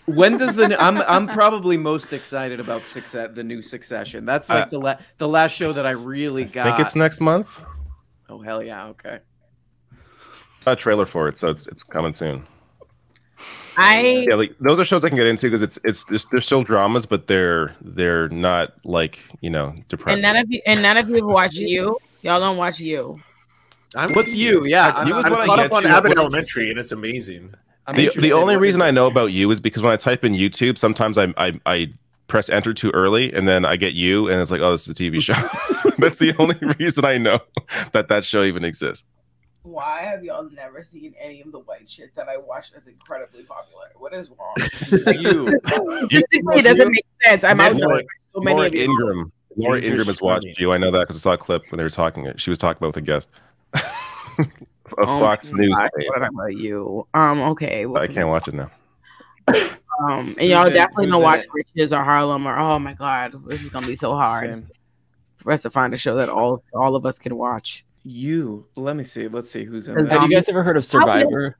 When does the new, I'm I'm probably most excited about success, the new Succession. That's like uh, the la the last show that I really got. I think it's next month. Oh hell yeah! Okay. A trailer for it, so it's it's coming soon. I yeah, like, those are shows I can get into because it's it's just, they're still dramas, but they're they're not like you know depressing. And none of you and none of you watch you. Y'all don't watch you. I'm What's you? you? Yeah, I'm, you was I'm what caught I up on Abbott Elementary, and it's amazing. The, the only reason I know about you is because when I type in YouTube, sometimes I, I I press enter too early, and then I get you, and it's like, oh, this is a T V show. That's the only reason I know that that show even exists. Why have y'all never seen any of the white shit that I watched as incredibly popular? What is wrong? you. This you doesn't make sense. I'm out like so many Laura of Ingram. Laura Ingram has watched you. I know that because I saw a clip when they were talking. She was talking about with a guest. Of oh, Fox News. What about you? Um. Okay. Well, I can't watch it now. Um. And y'all definitely don't watch Riches or Harlem or oh my god, this is gonna be so hard Same. for us to find a show that all all of us can watch. You. Let me see. Let's see who's in. Have um, you guys ever heard of Survivor?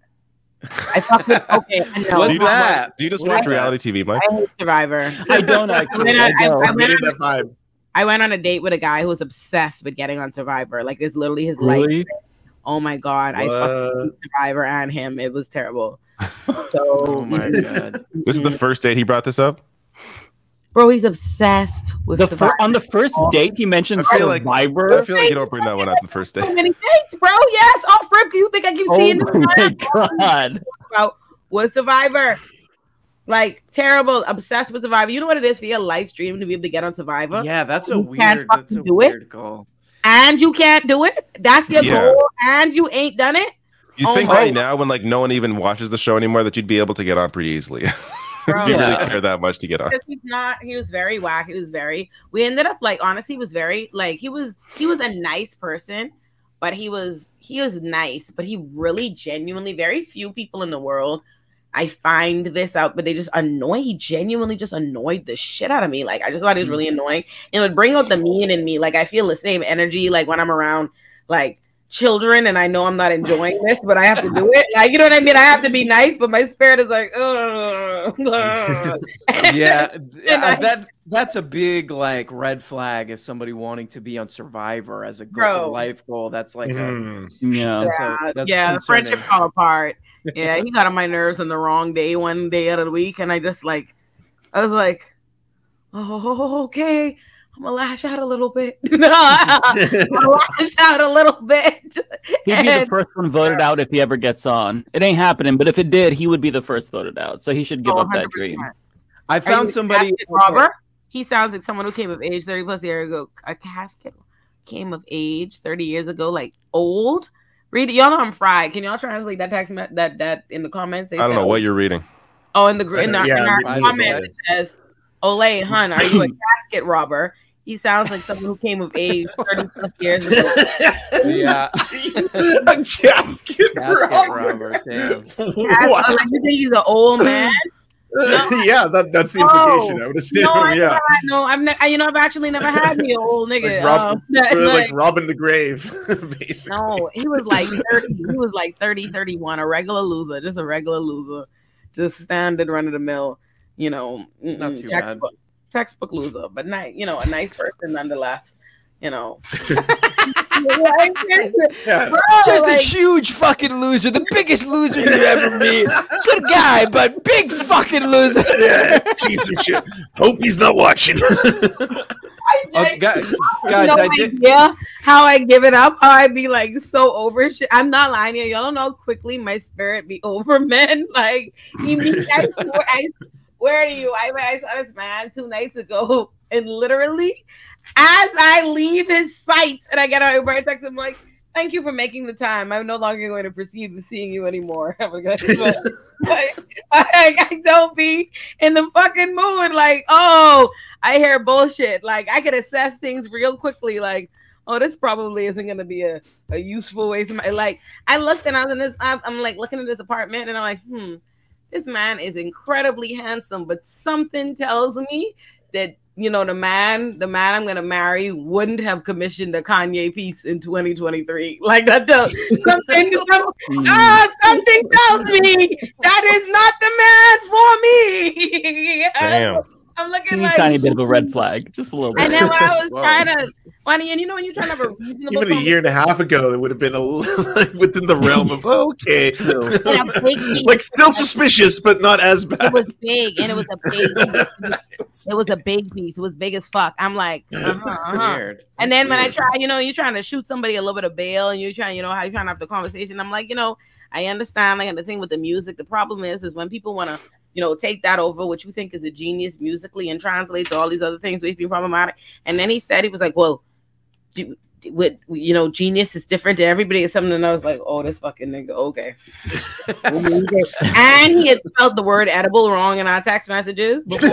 I thought that, okay. I know. What's do that? Watch, do you just watch I, reality T V, Mike? I hate Survivor. I don't actually. I, I, I, I, I needed that vibe. I went on a date with a guy who was obsessed with getting on Survivor. Like it's literally his really? life. Oh my god, what? I fucking hate Survivor and him. It was terrible. So oh my god. This is the first date he brought this up? Bro, he's obsessed with the fir- on the first date he mentioned I feel Survivor. Like, I feel like you don't bring that one up the first date. So many dates, bro. Yes, oh Fripp, you think I keep seeing this? Oh my god. Bro, what Survivor? Like terrible, obsessed with Survivor. You know what it is for your live stream to be able to get on Survivor? Yeah, that's a you weird that's a do weird it. goal. And you can't do it? That's your yeah. goal and you ain't done it? You oh think right God. now when like no one even watches the show anymore that you'd be able to get on pretty easily. Bro, you yeah. really care that much to get on. He's not, he was very whack. He was very, we ended up like, honestly, he was very, like, he was, he was a nice person, but he was, he was nice, but he really genuinely, very few people in the world, I find this out, but they just annoy, he genuinely just annoyed the shit out of me. Like, I just thought he was really annoying. It would bring out the mean in me. Like, I feel the same energy, like, when I'm around, like, children, and I know I'm not enjoying this, but I have to do it. Like, you know what I mean? I have to be nice, but my spirit is like, ugh, ugh. yeah, I, that that's a big like red flag is somebody wanting to be on Survivor as a goal, life goal. That's like, mm, a, yeah, that's a, that's yeah, friendship fell apart. Yeah, he got on my nerves on the wrong day, one day out of the week, and I just like, I was like, oh, okay. I'm gonna lash out a little bit. No, I'm gonna lash out a little bit. He'd be and, the first one voted out if he ever gets on. It ain't happening, but if it did, he would be the first voted out. So he should give oh, up that dream. I found somebody. Robert? He sounds like someone who came of age thirty plus years ago. A casket came of age thirty years ago, like old. Read it. Y'all know I'm fried. Can y'all translate that text me- that that in the comments? They I don't know old. what you're reading. Oh, in the in, the, yeah, in our I comments it says, Olay, hun, are you a casket robber? He sounds like someone who came of age thirty years ago. Yeah. A casket, casket robber. Damn. Wow. Like, you think he's an old man? No, yeah, that, that's the implication. Oh, I would assume. No, yeah. Not, no, I'm ne- I, you know, I've actually never had me an old nigga. Like, Rob, um, like, like robbing the grave, basically. No, he was like thirty. He was like thirty, thirty-one, a regular loser, just a regular loser. Just standard run of the mill, you know, not too textbook. Bad. Textbook loser, but not, you know, a nice person nonetheless, you know. Yeah. Bro, just like, a huge fucking loser, the biggest loser you ever meet. Good guy, but big fucking loser. Yeah, piece of shit. Hope he's not watching. I just, oh, guys, guys, no I did. Yeah, how I give it up, how I be like so over shit. I'm not lying here. Y'all don't know how quickly my spirit be over, men. Like, he means I, I where are you? I, I saw this man two nights ago, and literally, as I leave his sight, and I get out of text, I'm like, thank you for making the time. I'm no longer going to proceed with seeing you anymore. Oh my God. Like, I, I don't be in the fucking mood. Like, oh, I hear bullshit. Like, I can assess things real quickly. Like, oh, this probably isn't going to be a, a useful way to my, like, I looked and I was in this, I'm, I'm like looking at this apartment, and I'm like, hmm. This man is incredibly handsome, but something tells me that, you know, the man, the man I'm gonna marry wouldn't have commissioned a Kanye piece in twenty twenty-three. Like that does something. Ah, something tells me that is not the man for me. Damn. I'm looking like a tiny bit of a red flag, just a little bit. And then when I was Whoa. trying to, funny, and you know when you're trying to have a reasonable, even a year and a half ago, it would have been a little, within the realm of oh, okay, like still suspicious, but not as bad. It was big, and it was a big, piece. It was a big piece. It was big as fuck. I'm like, uh-huh, uh-huh. And then when I try, you know, you're trying to shoot somebody a little bit of bail, and you're trying, you know, how you trying to have the conversation. I'm like, you know, I understand. Like, and the thing with the music, the problem is, is when people want to, you know, take that over, what you think is a genius musically, and translate to all these other things which be problematic. And then he said, he was like, well, do, with, you know, genius is different to everybody or something. And I was like, oh, this fucking nigga, okay. And he had spelled the word edible wrong in our text messages before.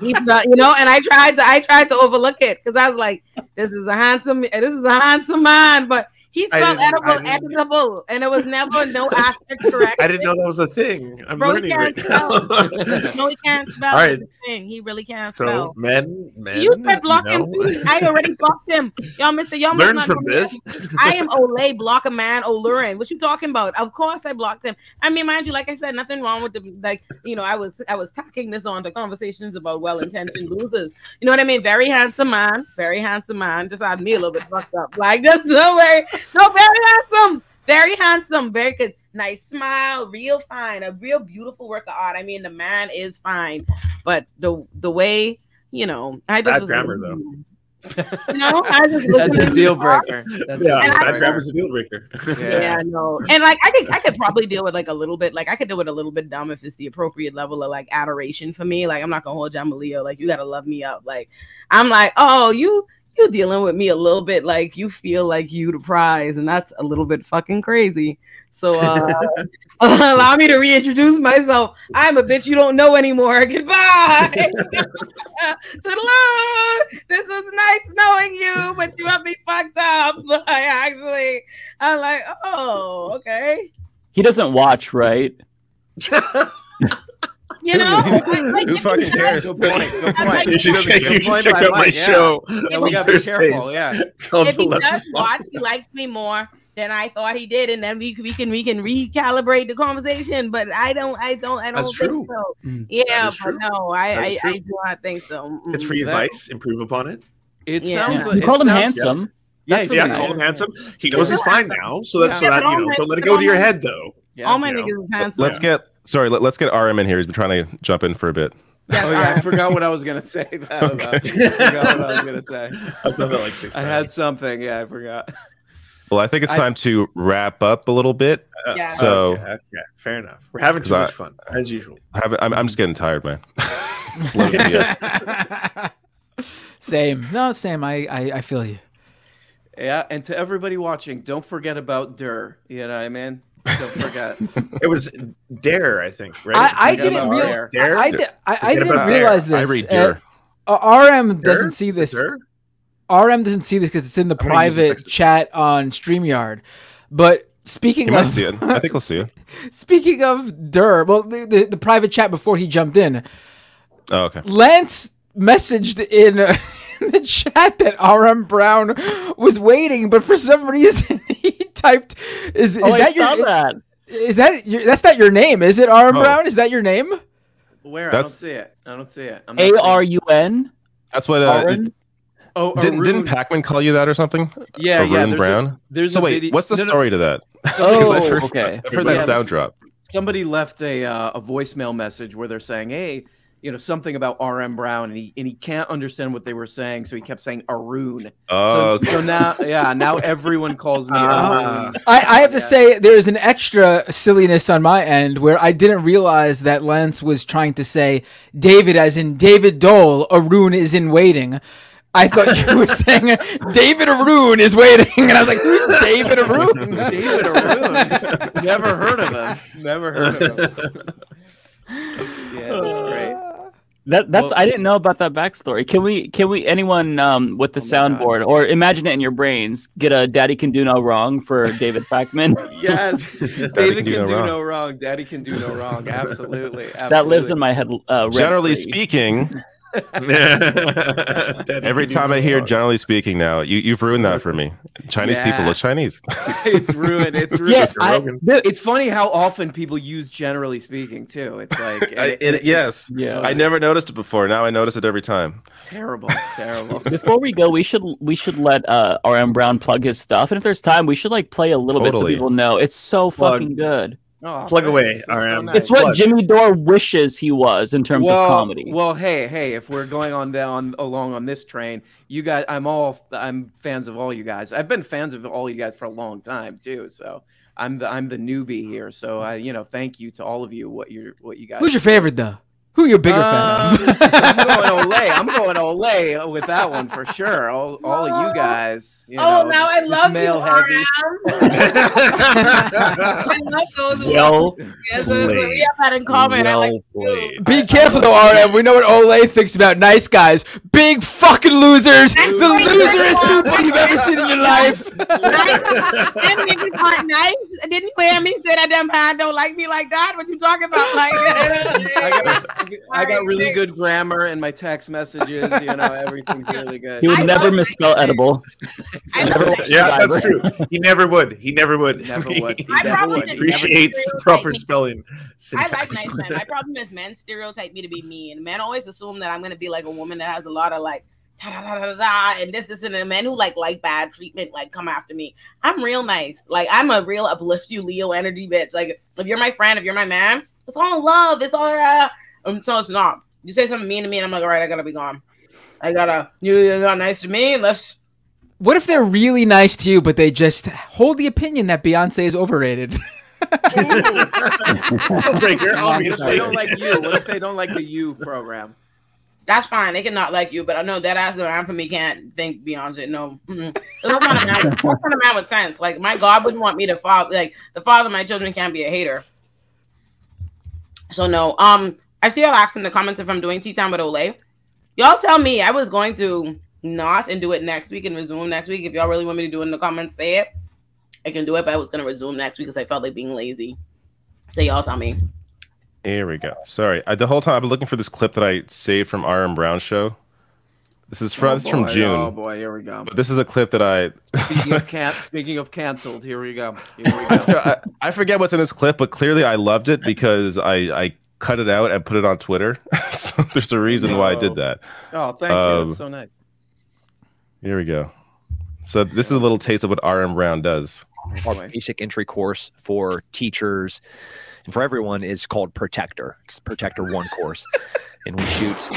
You know, and I tried to, I tried to overlook it because I was like, this is a handsome, this is a handsome man, but he spelled edible, edible, and it was never no asterisk correct. I didn't know that was a thing. I'm Bro, learning right spell. now. No, he can't spell. All right. Thing. He really can't so, spell. So, men, men. You said block him. I already blocked him. Y'all, Mister Y'all learn not from this. I am Olay, block a man, O'Lurin. What you talking about? Of course I blocked him. I mean, mind you, like I said, nothing wrong with the, like, you know, I was, I was tacking this on to conversations about well-intentioned losers. You know what I mean? Very handsome man. Very handsome man. Just had me a little bit fucked up. Like, there's no way. No, very handsome, very handsome, very good. nice smile, real fine, a real beautiful work of art. I mean, the man is fine, but the the way, you know, I just bad was grammar though. No, I just that's a deal breaker. That's yeah, a deal breaker. Grammar's a deal breaker. Yeah. yeah, no, and like I could, I could probably deal with like a little bit, like I could deal with a little bit dumb if it's the appropriate level of like adoration for me. Like I'm not gonna hold you, I'm a Leo. Like you gotta love me up. Like I'm like, oh, you, you dealing with me a little bit. Like you feel like you the prize, and that's a little bit fucking crazy. So uh, allow me to reintroduce myself. I'm a bitch you don't know anymore. Goodbye. This was nice knowing you, but you have me fucked up. I actually, I'm like, oh, okay. He doesn't watch, right? You know, like, who fucking cares? Good point. Good point. You should check, you should check out my yeah. show. Yeah, we gotta be careful. Yeah. If he does watch, he likes me more than I thought he did, and then we we can we can recalibrate the conversation. But I don't I don't I don't That's think true. so. Mm. Yeah, but true. no, I I, I do not think so. Mm. It's free advice. Improve upon it. It yeah. sounds. Like, you it called him handsome. Yeah, yeah. yeah I called him handsome. He knows he's fine now, so that's yeah. so that you know. Don't let it go to your head though. Yeah, all my niggas know. Is handsome. Let's get sorry. Let, let's get R M in here. He's been trying to jump in for a bit. Yes, oh yeah, right. I forgot what I was gonna say. That okay. about. I forgot what I was gonna say. I've done that like six times. I had something. Yeah, I forgot. Well, I think it's time I, to wrap up a little bit. Yeah. So, okay, okay. Fair enough. We're having too much I, fun as usual. Have, I'm, I'm just getting tired, man. It's loaded yet. <laughs> Same. No, same. I, I, I feel you. Yeah, and to everybody watching, don't forget about Durr. You know what I mean? Don't forget. It was Dare, I think. Right? I, I didn't realize. I, I, did, I, I didn't realize Dare. This. I read Dare. Uh, R M doesn't Dare? see this. Dare? R M doesn't see this because it's in the private chat on StreamYard. But speaking you of, might see it. I think we'll see it. Speaking of Durr, well, the, the the private chat before he jumped in. Oh, okay. Lance messaged in, uh, in the chat that R M Brown was waiting, but for some reason he typed, "Is, is oh, that I your? Saw that. Is that your, that's not your name? Is it R M oh. Brown? Is that your name? Where that's, I don't see it. I don't see it. A R U N. That's what. Uh, Oh, didn't didn't Pac-Man call you that or something? Yeah, Arun yeah. There's Brown. A, there's so a wait, what's the no, no. story to that? Oh, I've heard, okay. I've heard that yeah, sound drop. Somebody left a uh, a voicemail message where they're saying, "Hey, you know something about R M Brown," and he and he can't understand what they were saying, so he kept saying Arun. Oh, so, so now yeah, now everyone calls me. Uh, Arun. I I have yeah. to say there's an extra silliness on my end where I didn't realize that Lance was trying to say David as in David Dole. Arun is in waiting. I thought you were saying David Arun is waiting, and I was like, "Who's David Arun?" David Arun, never heard of him. Never heard of him. Yeah, that's great. That that's well, I didn't know about that backstory. Can we can we anyone um, with the oh soundboard God. or imagine it in your brains get a "Daddy can do no wrong" for David Pac-Man? Yes, David can do, can no, do wrong. no wrong. Daddy can do no wrong. Absolutely, absolutely. That lives in my head. Uh, Generally speaking. Every time I hear generally speaking now, you, you've ruined that for me. Chinese yeah. people look Chinese. It's ruined. It's ruined. Yes, I, it's funny how often people use generally speaking too. It's like it, I, it, it, yes. Yeah. I never noticed it before. Now I notice it every time. Terrible. Terrible. Before we go, we should we should let uh, R M Brown plug his stuff. And if there's time, we should like play a little totally. bit so people know. It's so plug. fucking good. Oh, plug away, it's, R M. So nice. It's what plug. Jimmy Dore wishes he was in terms well, of comedy. Well, hey, hey, if we're going on down along on this train, you guys, I'm all, I'm fans of all you guys. I've been fans of all you guys for a long time too. So I'm the, I'm the newbie here. So I, you know, thank you to all of you. What you, what you guys. Who's your favorite though? Who are your bigger um, fan? I'm going Olay. I'm going Olay with that one for sure. All, all of you guys. You oh, know, now I love you, R M. I love those. Well yes, we have that in common. Well I like Be careful, though, R M. We know what Olay thinks about nice guys. Big fucking losers. The loserest people you've ever seen in your life. And niggas aren't nice. Didn't you hear me say that damn hand don't like me like that? What you talking about? Like. I got really good grammar in my text messages. You know, everything's really good. He would I never misspell edible. Never, yeah, that's true. He never would. He never would. Never would. He never would. Appreciates proper spelling. Syntax. I like nice men. My problem is men stereotype me to be mean. Men always assume that I'm going to be like a woman that has a lot of like da da da da, and this isn't a man who like like bad treatment, like come after me. I'm real nice. Like I'm a real uplift you Leo energy bitch. Like if you're my friend, if you're my man, it's all love. It's all uh, until it's not. You say something mean to me, and I'm like, all right, I gotta be gone. I gotta. You're not nice to me. Let's. What if they're really nice to you, but they just hold the opinion that Beyonce is overrated? Breaker, obviously. They don't like you. What if they don't like the you program? That's fine. They can not like you, but I know that ass around for me can't think Beyonce. No, mm-mm. That's not a man. That's not a man with sense. Like my God wouldn't want me to follow. Like the father of my children can't be a hater. So no. Um, I see y'all asking in the comments if I'm doing tea time with Olay. Y'all tell me. I was going to not and do it next week and resume next week. If y'all really want me to do it in the comments, say it. I can do it, but I was going to resume next week because I felt like being lazy. So y'all tell me. Here we go. Sorry. I, the whole time I've been looking for this clip that I saved from R M Brown's show. This is from, oh this is from June. Oh boy, here we go. But this is a clip that I... Speaking of, can speaking of canceled, here we go. Here we go. I, I forget what's in this clip, but clearly I loved it because I... I cut it out and put it on Twitter. So there's a reason oh. why I did that. Oh, thank um, you. That's so nice. Here we go. So this is a little taste of what R M Brown does. Our basic entry course for teachers and for everyone is called Protector. It's Protector One course. And we shoot,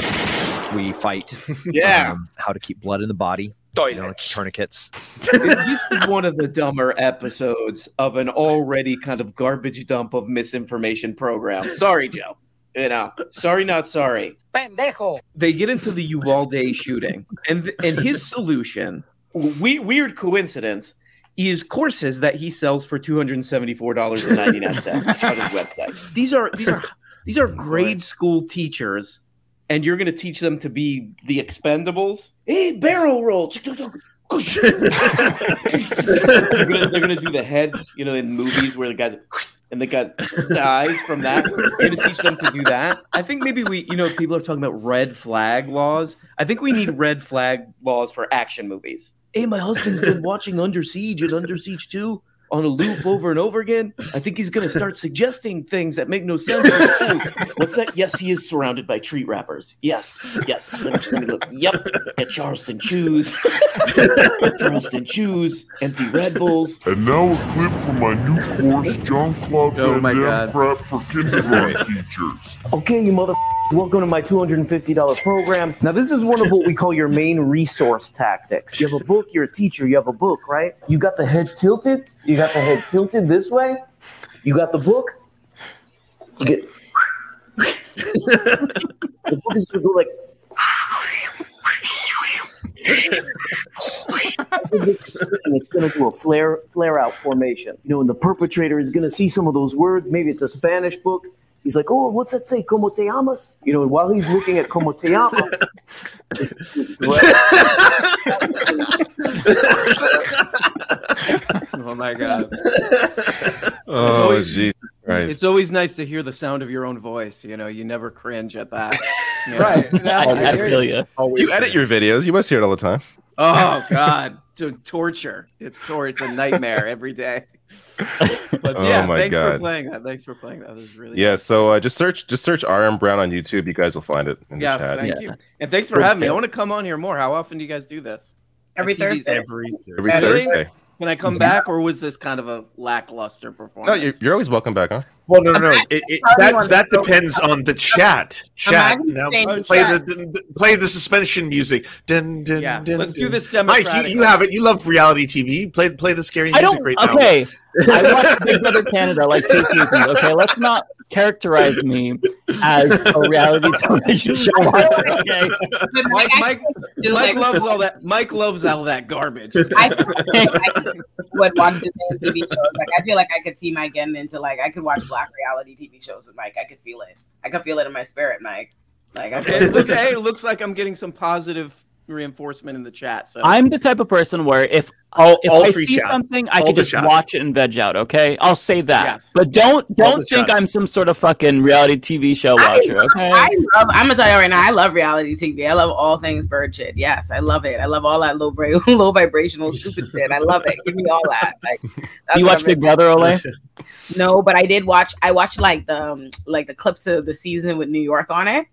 we fight. Yeah. Um, how to keep blood in the body. You know, like tourniquets. This is one of the dumber episodes of an already kind of garbage dump of misinformation program. Sorry, Joe. You know, sorry, not sorry. Pendejo. They get into the Uvalde shooting, and and his solution, we, weird coincidence, is courses that he sells for two hundred and seventy four dollars and ninety nine cents on his website. These are these are these are grade school teachers. And you're going to teach them to be the Expendables? Hey, barrel roll. They're going to do the heads, you know, in movies where the guys and the guy dies from that. We're going to teach them to do that. I think maybe we, you know, people are talking about red flag laws. I think we need red flag laws for action movies. Hey, my husband's been watching Under Siege and Under Siege two on a loop over and over again. I think he's going to start suggesting things that make no sense. What's that? Yes, he is surrounded by treat wrappers. Yes, yes. Yep, get Charleston Chews. Charleston Chews, empty Red Bulls. And now a clip from my new course, John Claude oh my God. Prep for kindergarten teachers. Okay, you mother... Welcome to my two hundred fifty dollar program. Now, this is one of what we call your main resource tactics. You have a book, you're a teacher, you have a book, right? You got the head tilted, you got the head tilted this way, you got the book, you get... The book is going to go like... It's going to do a flare, flare out formation. You know, and the perpetrator is going to see some of those words. Maybe it's a Spanish book. He's like, oh, what's that say? Como te amas? You know, and while he's looking at como te amas. Oh, my God. Oh, Jesus Christ. It's always nice to hear the sound of your own voice. You know, you never cringe at that. You know? Right. No, I, I feel you. You edit your videos. You must hear it all the time. Oh, God. To torture. It's torture. It's a nightmare every day. But yeah, oh my thanks God. for playing that. Thanks for playing that. That was really yeah. Cool. So uh, just search, just search R M Brown on YouTube. You guys will find it. In yeah, the chat. thank yeah. you, and thanks for First having day. me. I want to come on here more. How often do you guys do this? Every Thursday. Every Thursday. Every Thursday. Can I come back, or was this kind of a lackluster performance? No, you're, you're always welcome back, huh? Well, no, no, no. It, it, that that depends on the chat. Chat. Now, play the, the play the suspension music. Dun, dun, yeah. dun, Let's dun. do this democratic. Mike, you, you have it. You love reality T V. Play play the scary I music right okay. now. Okay, I watch Big Brother Canada like two people. Okay, let's not characterize me as a reality television show. Okay. Mike, Mike, Mike loves all that. Mike loves all that garbage. I, I would watch the T V shows. Like I feel like I could see Mike getting into like I could watch Black reality T V shows with Mike. I could feel it. I could feel it in my spirit, Mike. Like I could... Look, hey, it looks like I'm getting some positive reinforcement in the chat. So I'm the type of person where if all, if all I see chat. something, I all can just chat. watch it and veg out. Okay, I'll say that. Yes. But don't don't think chat. I'm some sort of fucking reality T V show watcher. I love, okay, I love. I'm gonna tell you right now. I love reality T V. I love all things bird shit. Yes, I love it. I love all that low low vibrational stupid shit. I love it. Give me all that. Like, do you watch Big Brother, Olay? No, but I did watch. I watched like the um, like the clips of the season with New York on it.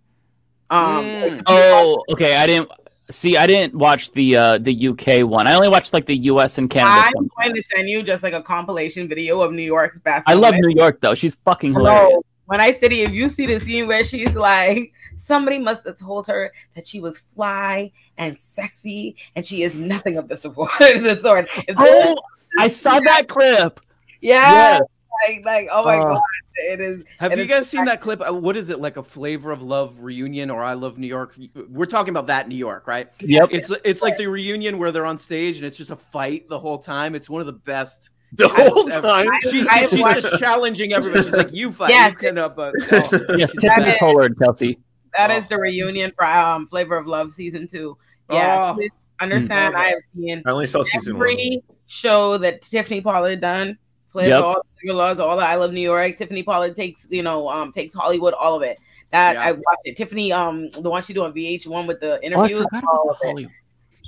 Um, mm. like, oh, okay. I didn't. See, I didn't watch the uh, the U K one. I only watched like the U S and Canada. I'm sometimes. going to send you just like a compilation video of New York's best. I love women. New York though. She's fucking hilarious. Hello. When I said, if you see the scene where she's like, somebody must have told her that she was fly and sexy, and she is nothing of the sort. the sort. If oh, I saw that clip. Yeah. Yes. Like, like, oh my uh, God. It is. Have it you is guys seen that clip? What is it? Like a Flavor of Love reunion or I Love New York? We're talking about that in New York, right? Yep. It's, it's like the reunion where they're on stage and it's just a fight the whole time. It's one of the best. The whole time, she, I, she's watched. just challenging everybody. She's like, "You fight, yes, you up." Uh, oh. Yes, Tiffany Pollard, Kelsey. That oh. is the reunion for um, Flavor of Love season two. Yes, oh. please understand. Mm. I have seen. I only saw season every one. show that Tiffany Pollard done. Flavor yep. all the laws, all the I Love New York. Tiffany Pollard takes, you know, um, takes Hollywood, all of it. That yeah. I watched it. Tiffany, um, the one she do on V H one with the interviews, oh, all of Hollywood. it.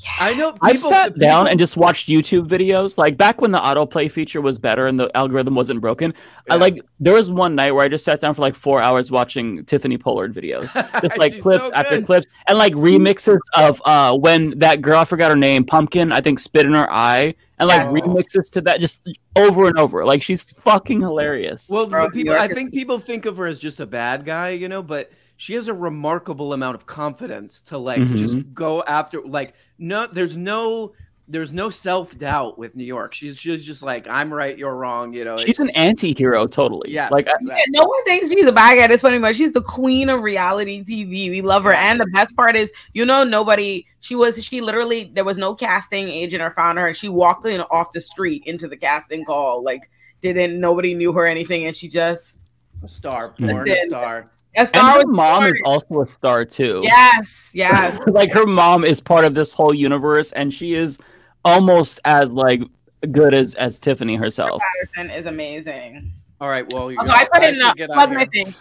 Yeah. I know. People, I sat people, down and just watched YouTube videos. Like back when the autoplay feature was better and the algorithm wasn't broken. Yeah. I like there was one night where I just sat down for like four hours watching Tiffany Pollard videos, just like clips so after clips and like remixes of uh when that girl, I forgot her name, Pumpkin, I think, spit in her eye, and like oh. remixes to that just over and over. Like she's fucking hilarious. Well, Bro, people, I think people think of her as just a bad guy, you know, but she has a remarkable amount of confidence to like mm-hmm. just go after, like, no, there's no there's no self-doubt with New York. She's she's just like, I'm right, you're wrong, you know. She's an anti-hero, totally. Yeah. Like exactly. No one thinks she's a bad guy. It's funny, but she's the queen of reality T V. We love her. And the best part is, you know, nobody she was she literally there was no casting agent or found her. She walked in off the street into the casting call. Like didn't nobody knew her or anything, and she just a star, born a star. And her mom is also a star too. Yes, yes. Like her mom is part of this whole universe, and she is almost as like good as as Tiffany herself. Patterson is amazing. All right, well, you. So I put I in uh, my thing.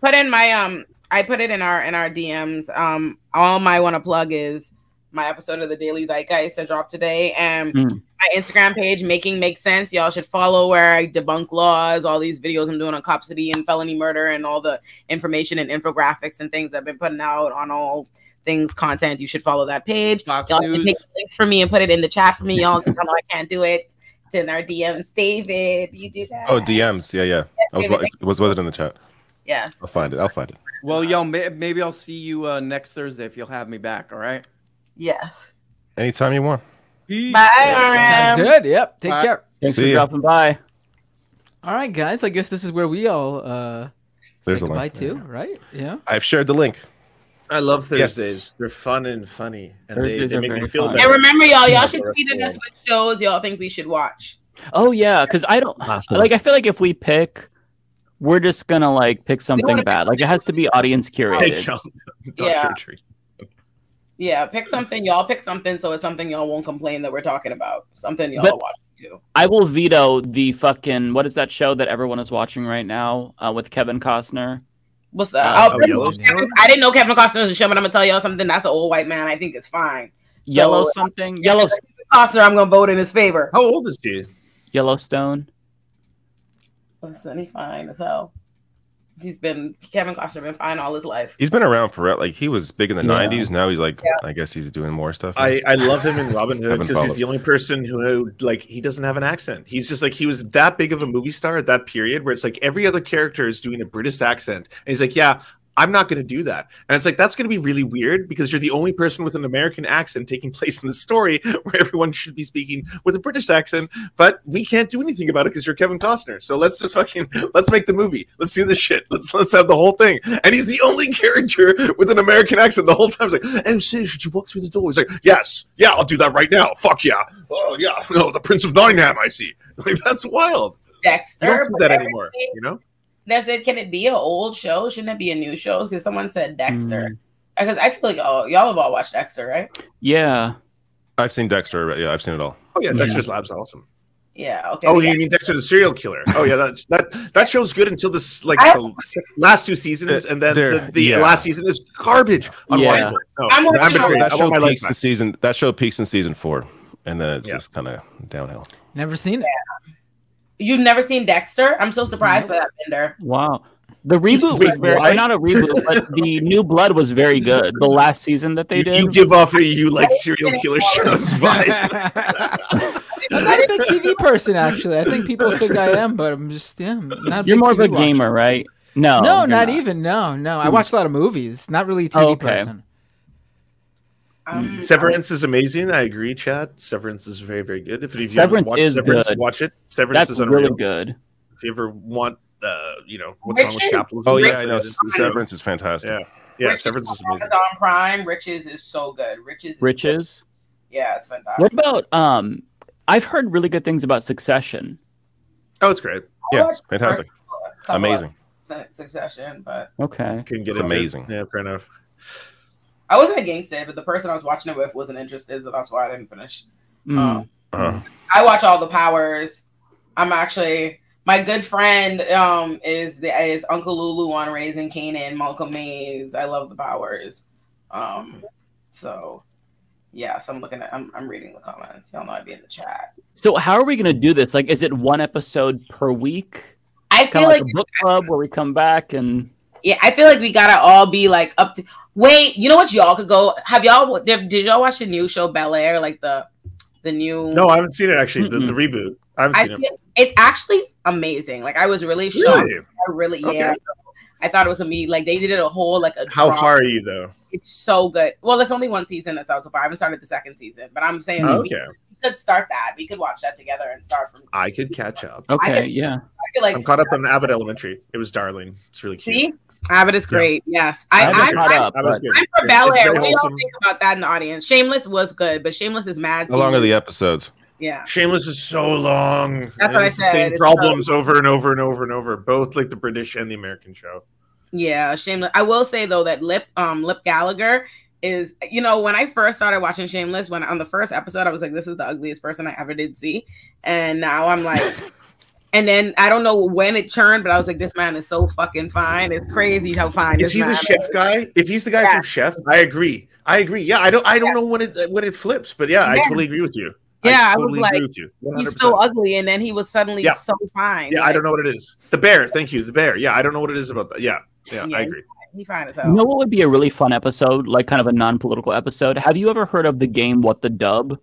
Put in my um. I put it in our in our D Ms. Um, all my want to plug is my episode of the Daily Zeitgeist that dropped today, and mm. my Instagram page, Making Make Sense. Y'all should follow where I debunk laws, all these videos I'm doing on copsity and felony murder, and all the information and infographics and things I've been putting out on all things content. You should follow that page. Fox y'all should take links for me and put it in the chat for me. Y'all, I know I can't do it. It's in our D Ms. David, you do that. Oh, D Ms. Yeah, yeah. yeah I was, David, was was it in the chat? Yes. I'll find it. I'll find it. Well, y'all, may, maybe I'll see you uh, next Thursday if you'll have me back. All right. Yes. Anytime you want. Bye. Sounds good. Yep. Take Bye. care. Thanks See for you. dropping by. All right, guys. I guess this is where we all uh, say goodbye to, yeah. right? Yeah. I've shared the link. I love Thursdays. Yes. They're fun and funny, and Thursdays they, they make me feel fun. better. And remember, y'all, y'all should tweet at us what shows y'all think we should watch. Oh yeah, because I don't like. I feel like if we pick, we're just gonna like pick something bad. Like it has to be audience curated. Yeah. Yeah, pick something. Y'all pick something, so it's something y'all won't complain that we're talking about. Something y'all watch too. I will veto the fucking what is that show that everyone is watching right now uh, with Kevin Costner? What's that? Uh, oh, Kevin, I didn't know Kevin Costner was a show, but I'm gonna tell y'all something. That's an old white man. I think it's fine. Yellow so, something. Yeah, Yellow Costner. I'm gonna vote in his favor. How old is he? Yellowstone. Listen, he's fine as hell. He's been Kevin Costner been fine all his life. He's been around for like he was big in the yeah. nineties. Now he's like, yeah. I guess he's doing more stuff. I, I love him in Robin Hood because he's the only person who like he doesn't have an accent. He's just like he was that big of a movie star at that period where it's like every other character is doing a British accent, and he's like, yeah, I'm not going to do that. And it's like that's going to be really weird because you're the only person with an American accent taking place in the story where everyone should be speaking with a British accent, but we can't do anything about it because you're Kevin Costner. So let's just fucking let's make the movie. Let's do this shit. Let's let's have the whole thing. And he's the only character with an American accent the whole time. It's like, "Hey, sis, should you walk through the door?" He's like, "Yes, yeah, I'll do that right now. Fuck yeah. Oh yeah, no, the Prince of Nottingham. I see." Like that's wild. Dexter, you don't see that anymore, you know? That's it. Can it be an old show? Shouldn't it be a new show? Because someone said Dexter. Because mm. I feel like oh, y'all have all watched Dexter, right? Yeah, I've seen Dexter. Yeah, I've seen it all. Oh yeah, yeah. Dexter's Lab's awesome. Yeah. Okay. Oh, you mean Dexter the serial killer? Oh yeah, that that that show's good until this like the last two seasons, and then the, the yeah. last season is garbage. Yeah. No, I'm between, that show peaks in season. That show peaks in season four, and then it's yeah. just kind of downhill. Never seen it. Yeah. You've never seen Dexter? I'm so surprised by that, Binder. Wow. The reboot was very, or not a reboot, but the New Blood was very good. The last season that they did. You give off a you like serial killer shows vibe. I'm not a big T V person, actually. I think people think I am, but I'm just, yeah, I'm not a You're big more T V of a gamer, watcher. Right? No. No, not, not even. No, no. I watch a lot of movies. Not really a T V oh, okay. person. Um, Severance is amazing. I agree, chat. Severance is very, very good. If you've ever watched Severance, good. watch it. Severance That's is unreal. really good. If you ever want, uh, you know, what's wrong with capitalism? Oh, yeah, I know. Severance is fantastic. Yeah, yeah Riches Severance is amazing. Amazon Prime, Riches is so good. Riches is Riches? Good. Yeah, it's fantastic. What about, um, I've heard really good things about Succession. Oh, it's great. Yeah, fantastic. Amazing. Succession, but. Okay. Couldn't get it. It's amazing. Yeah, fair enough. I wasn't against it, but the person I was watching it with wasn't interested, so that's why I didn't finish. Mm. Um, uh. I watch all the Powers. I'm actually my good friend um, is the, is Uncle Lulu on Raising Kanan, Malcolm Mays. I love the Powers. Um, so yes, I'm looking at. I'm I'm reading the comments. Y'all know I'd be in the chat. So how are we gonna do this? Like, is it one episode per week? I feel like, like a book club where we come back and. Yeah, I feel like we gotta all be like up to. Wait, you know what? Y'all could go. Have y'all? Did y'all watch the new show Bel Air? Like the, the new. No, I haven't seen it actually. Mm-hmm. the, the reboot. I haven't I seen it. It's actually amazing. Like I was really shocked. Really? I really, okay. yeah. I thought it was a me. Like they did it a whole like a. How drama. Far are you though? It's so good. Well, it's only one season that's out so far. I haven't started the second season, but I'm saying oh, okay. we could start that. We could watch that together and start from. I could catch up. Okay, I could, yeah. I feel like I'm caught up on Abbott Elementary. It was darling. It's really cute. See? Abbott is great. Yeah. Yes, I, I I'm, I'm, up, I'm, I'm for Bel Air. We awesome. All think about that in the audience. Shameless was good, but Shameless is mad. How long are the episodes? Yeah, Shameless is so long. That's and what I said. Same it's problems so over and over and over and over. Both like the British and the American show. Yeah, Shameless. I will say though that Lip um Lip Gallagher is you know when I first started watching Shameless, when on the first episode I was like, this is the ugliest person I ever did see, and now I'm like. And then I don't know when it turned, but I was like, "This man is so fucking fine. It's crazy how fine." Is he the chef guy? If he's the guy yeah. from Chef, I agree. I agree. Yeah, I don't. I don't yeah. know when it when it flips, but yeah, yeah. I totally agree with you. Yeah, I, totally I was like, "He's so ugly," and then he was suddenly yeah. so fine. Yeah, like, I don't know what it is. The bear. Thank you. The bear. Yeah, I don't know what it is about that. Yeah, yeah, yeah I agree. He fine as hell. You know what would be a really fun episode, like kind of a non-political episode? Have you ever heard of the game What the Dub?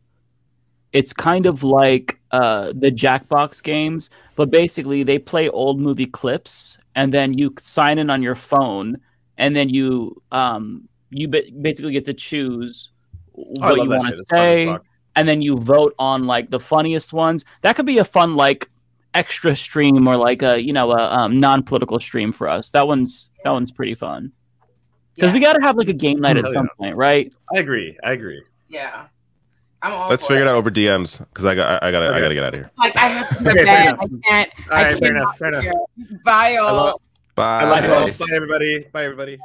It's kind of like uh, the Jackbox games, but basically they play old movie clips, and then you sign in on your phone, and then you um, you basically get to choose what oh, you want to say, and then you vote on like the funniest ones. That could be a fun like extra stream or like a you know a um, non-political stream for us. That one's that one's pretty fun because yeah. we got to have like a game night at Hell some yeah. point, right? I agree. I agree. Yeah. I'm all Let's figure it out over D Ms because I got I got okay. I got to get out of here. Like I have to go to bed. I can't. All right, I fair enough. Fair enough. Bye all. Bye. I love you all. Bye everybody. Bye everybody.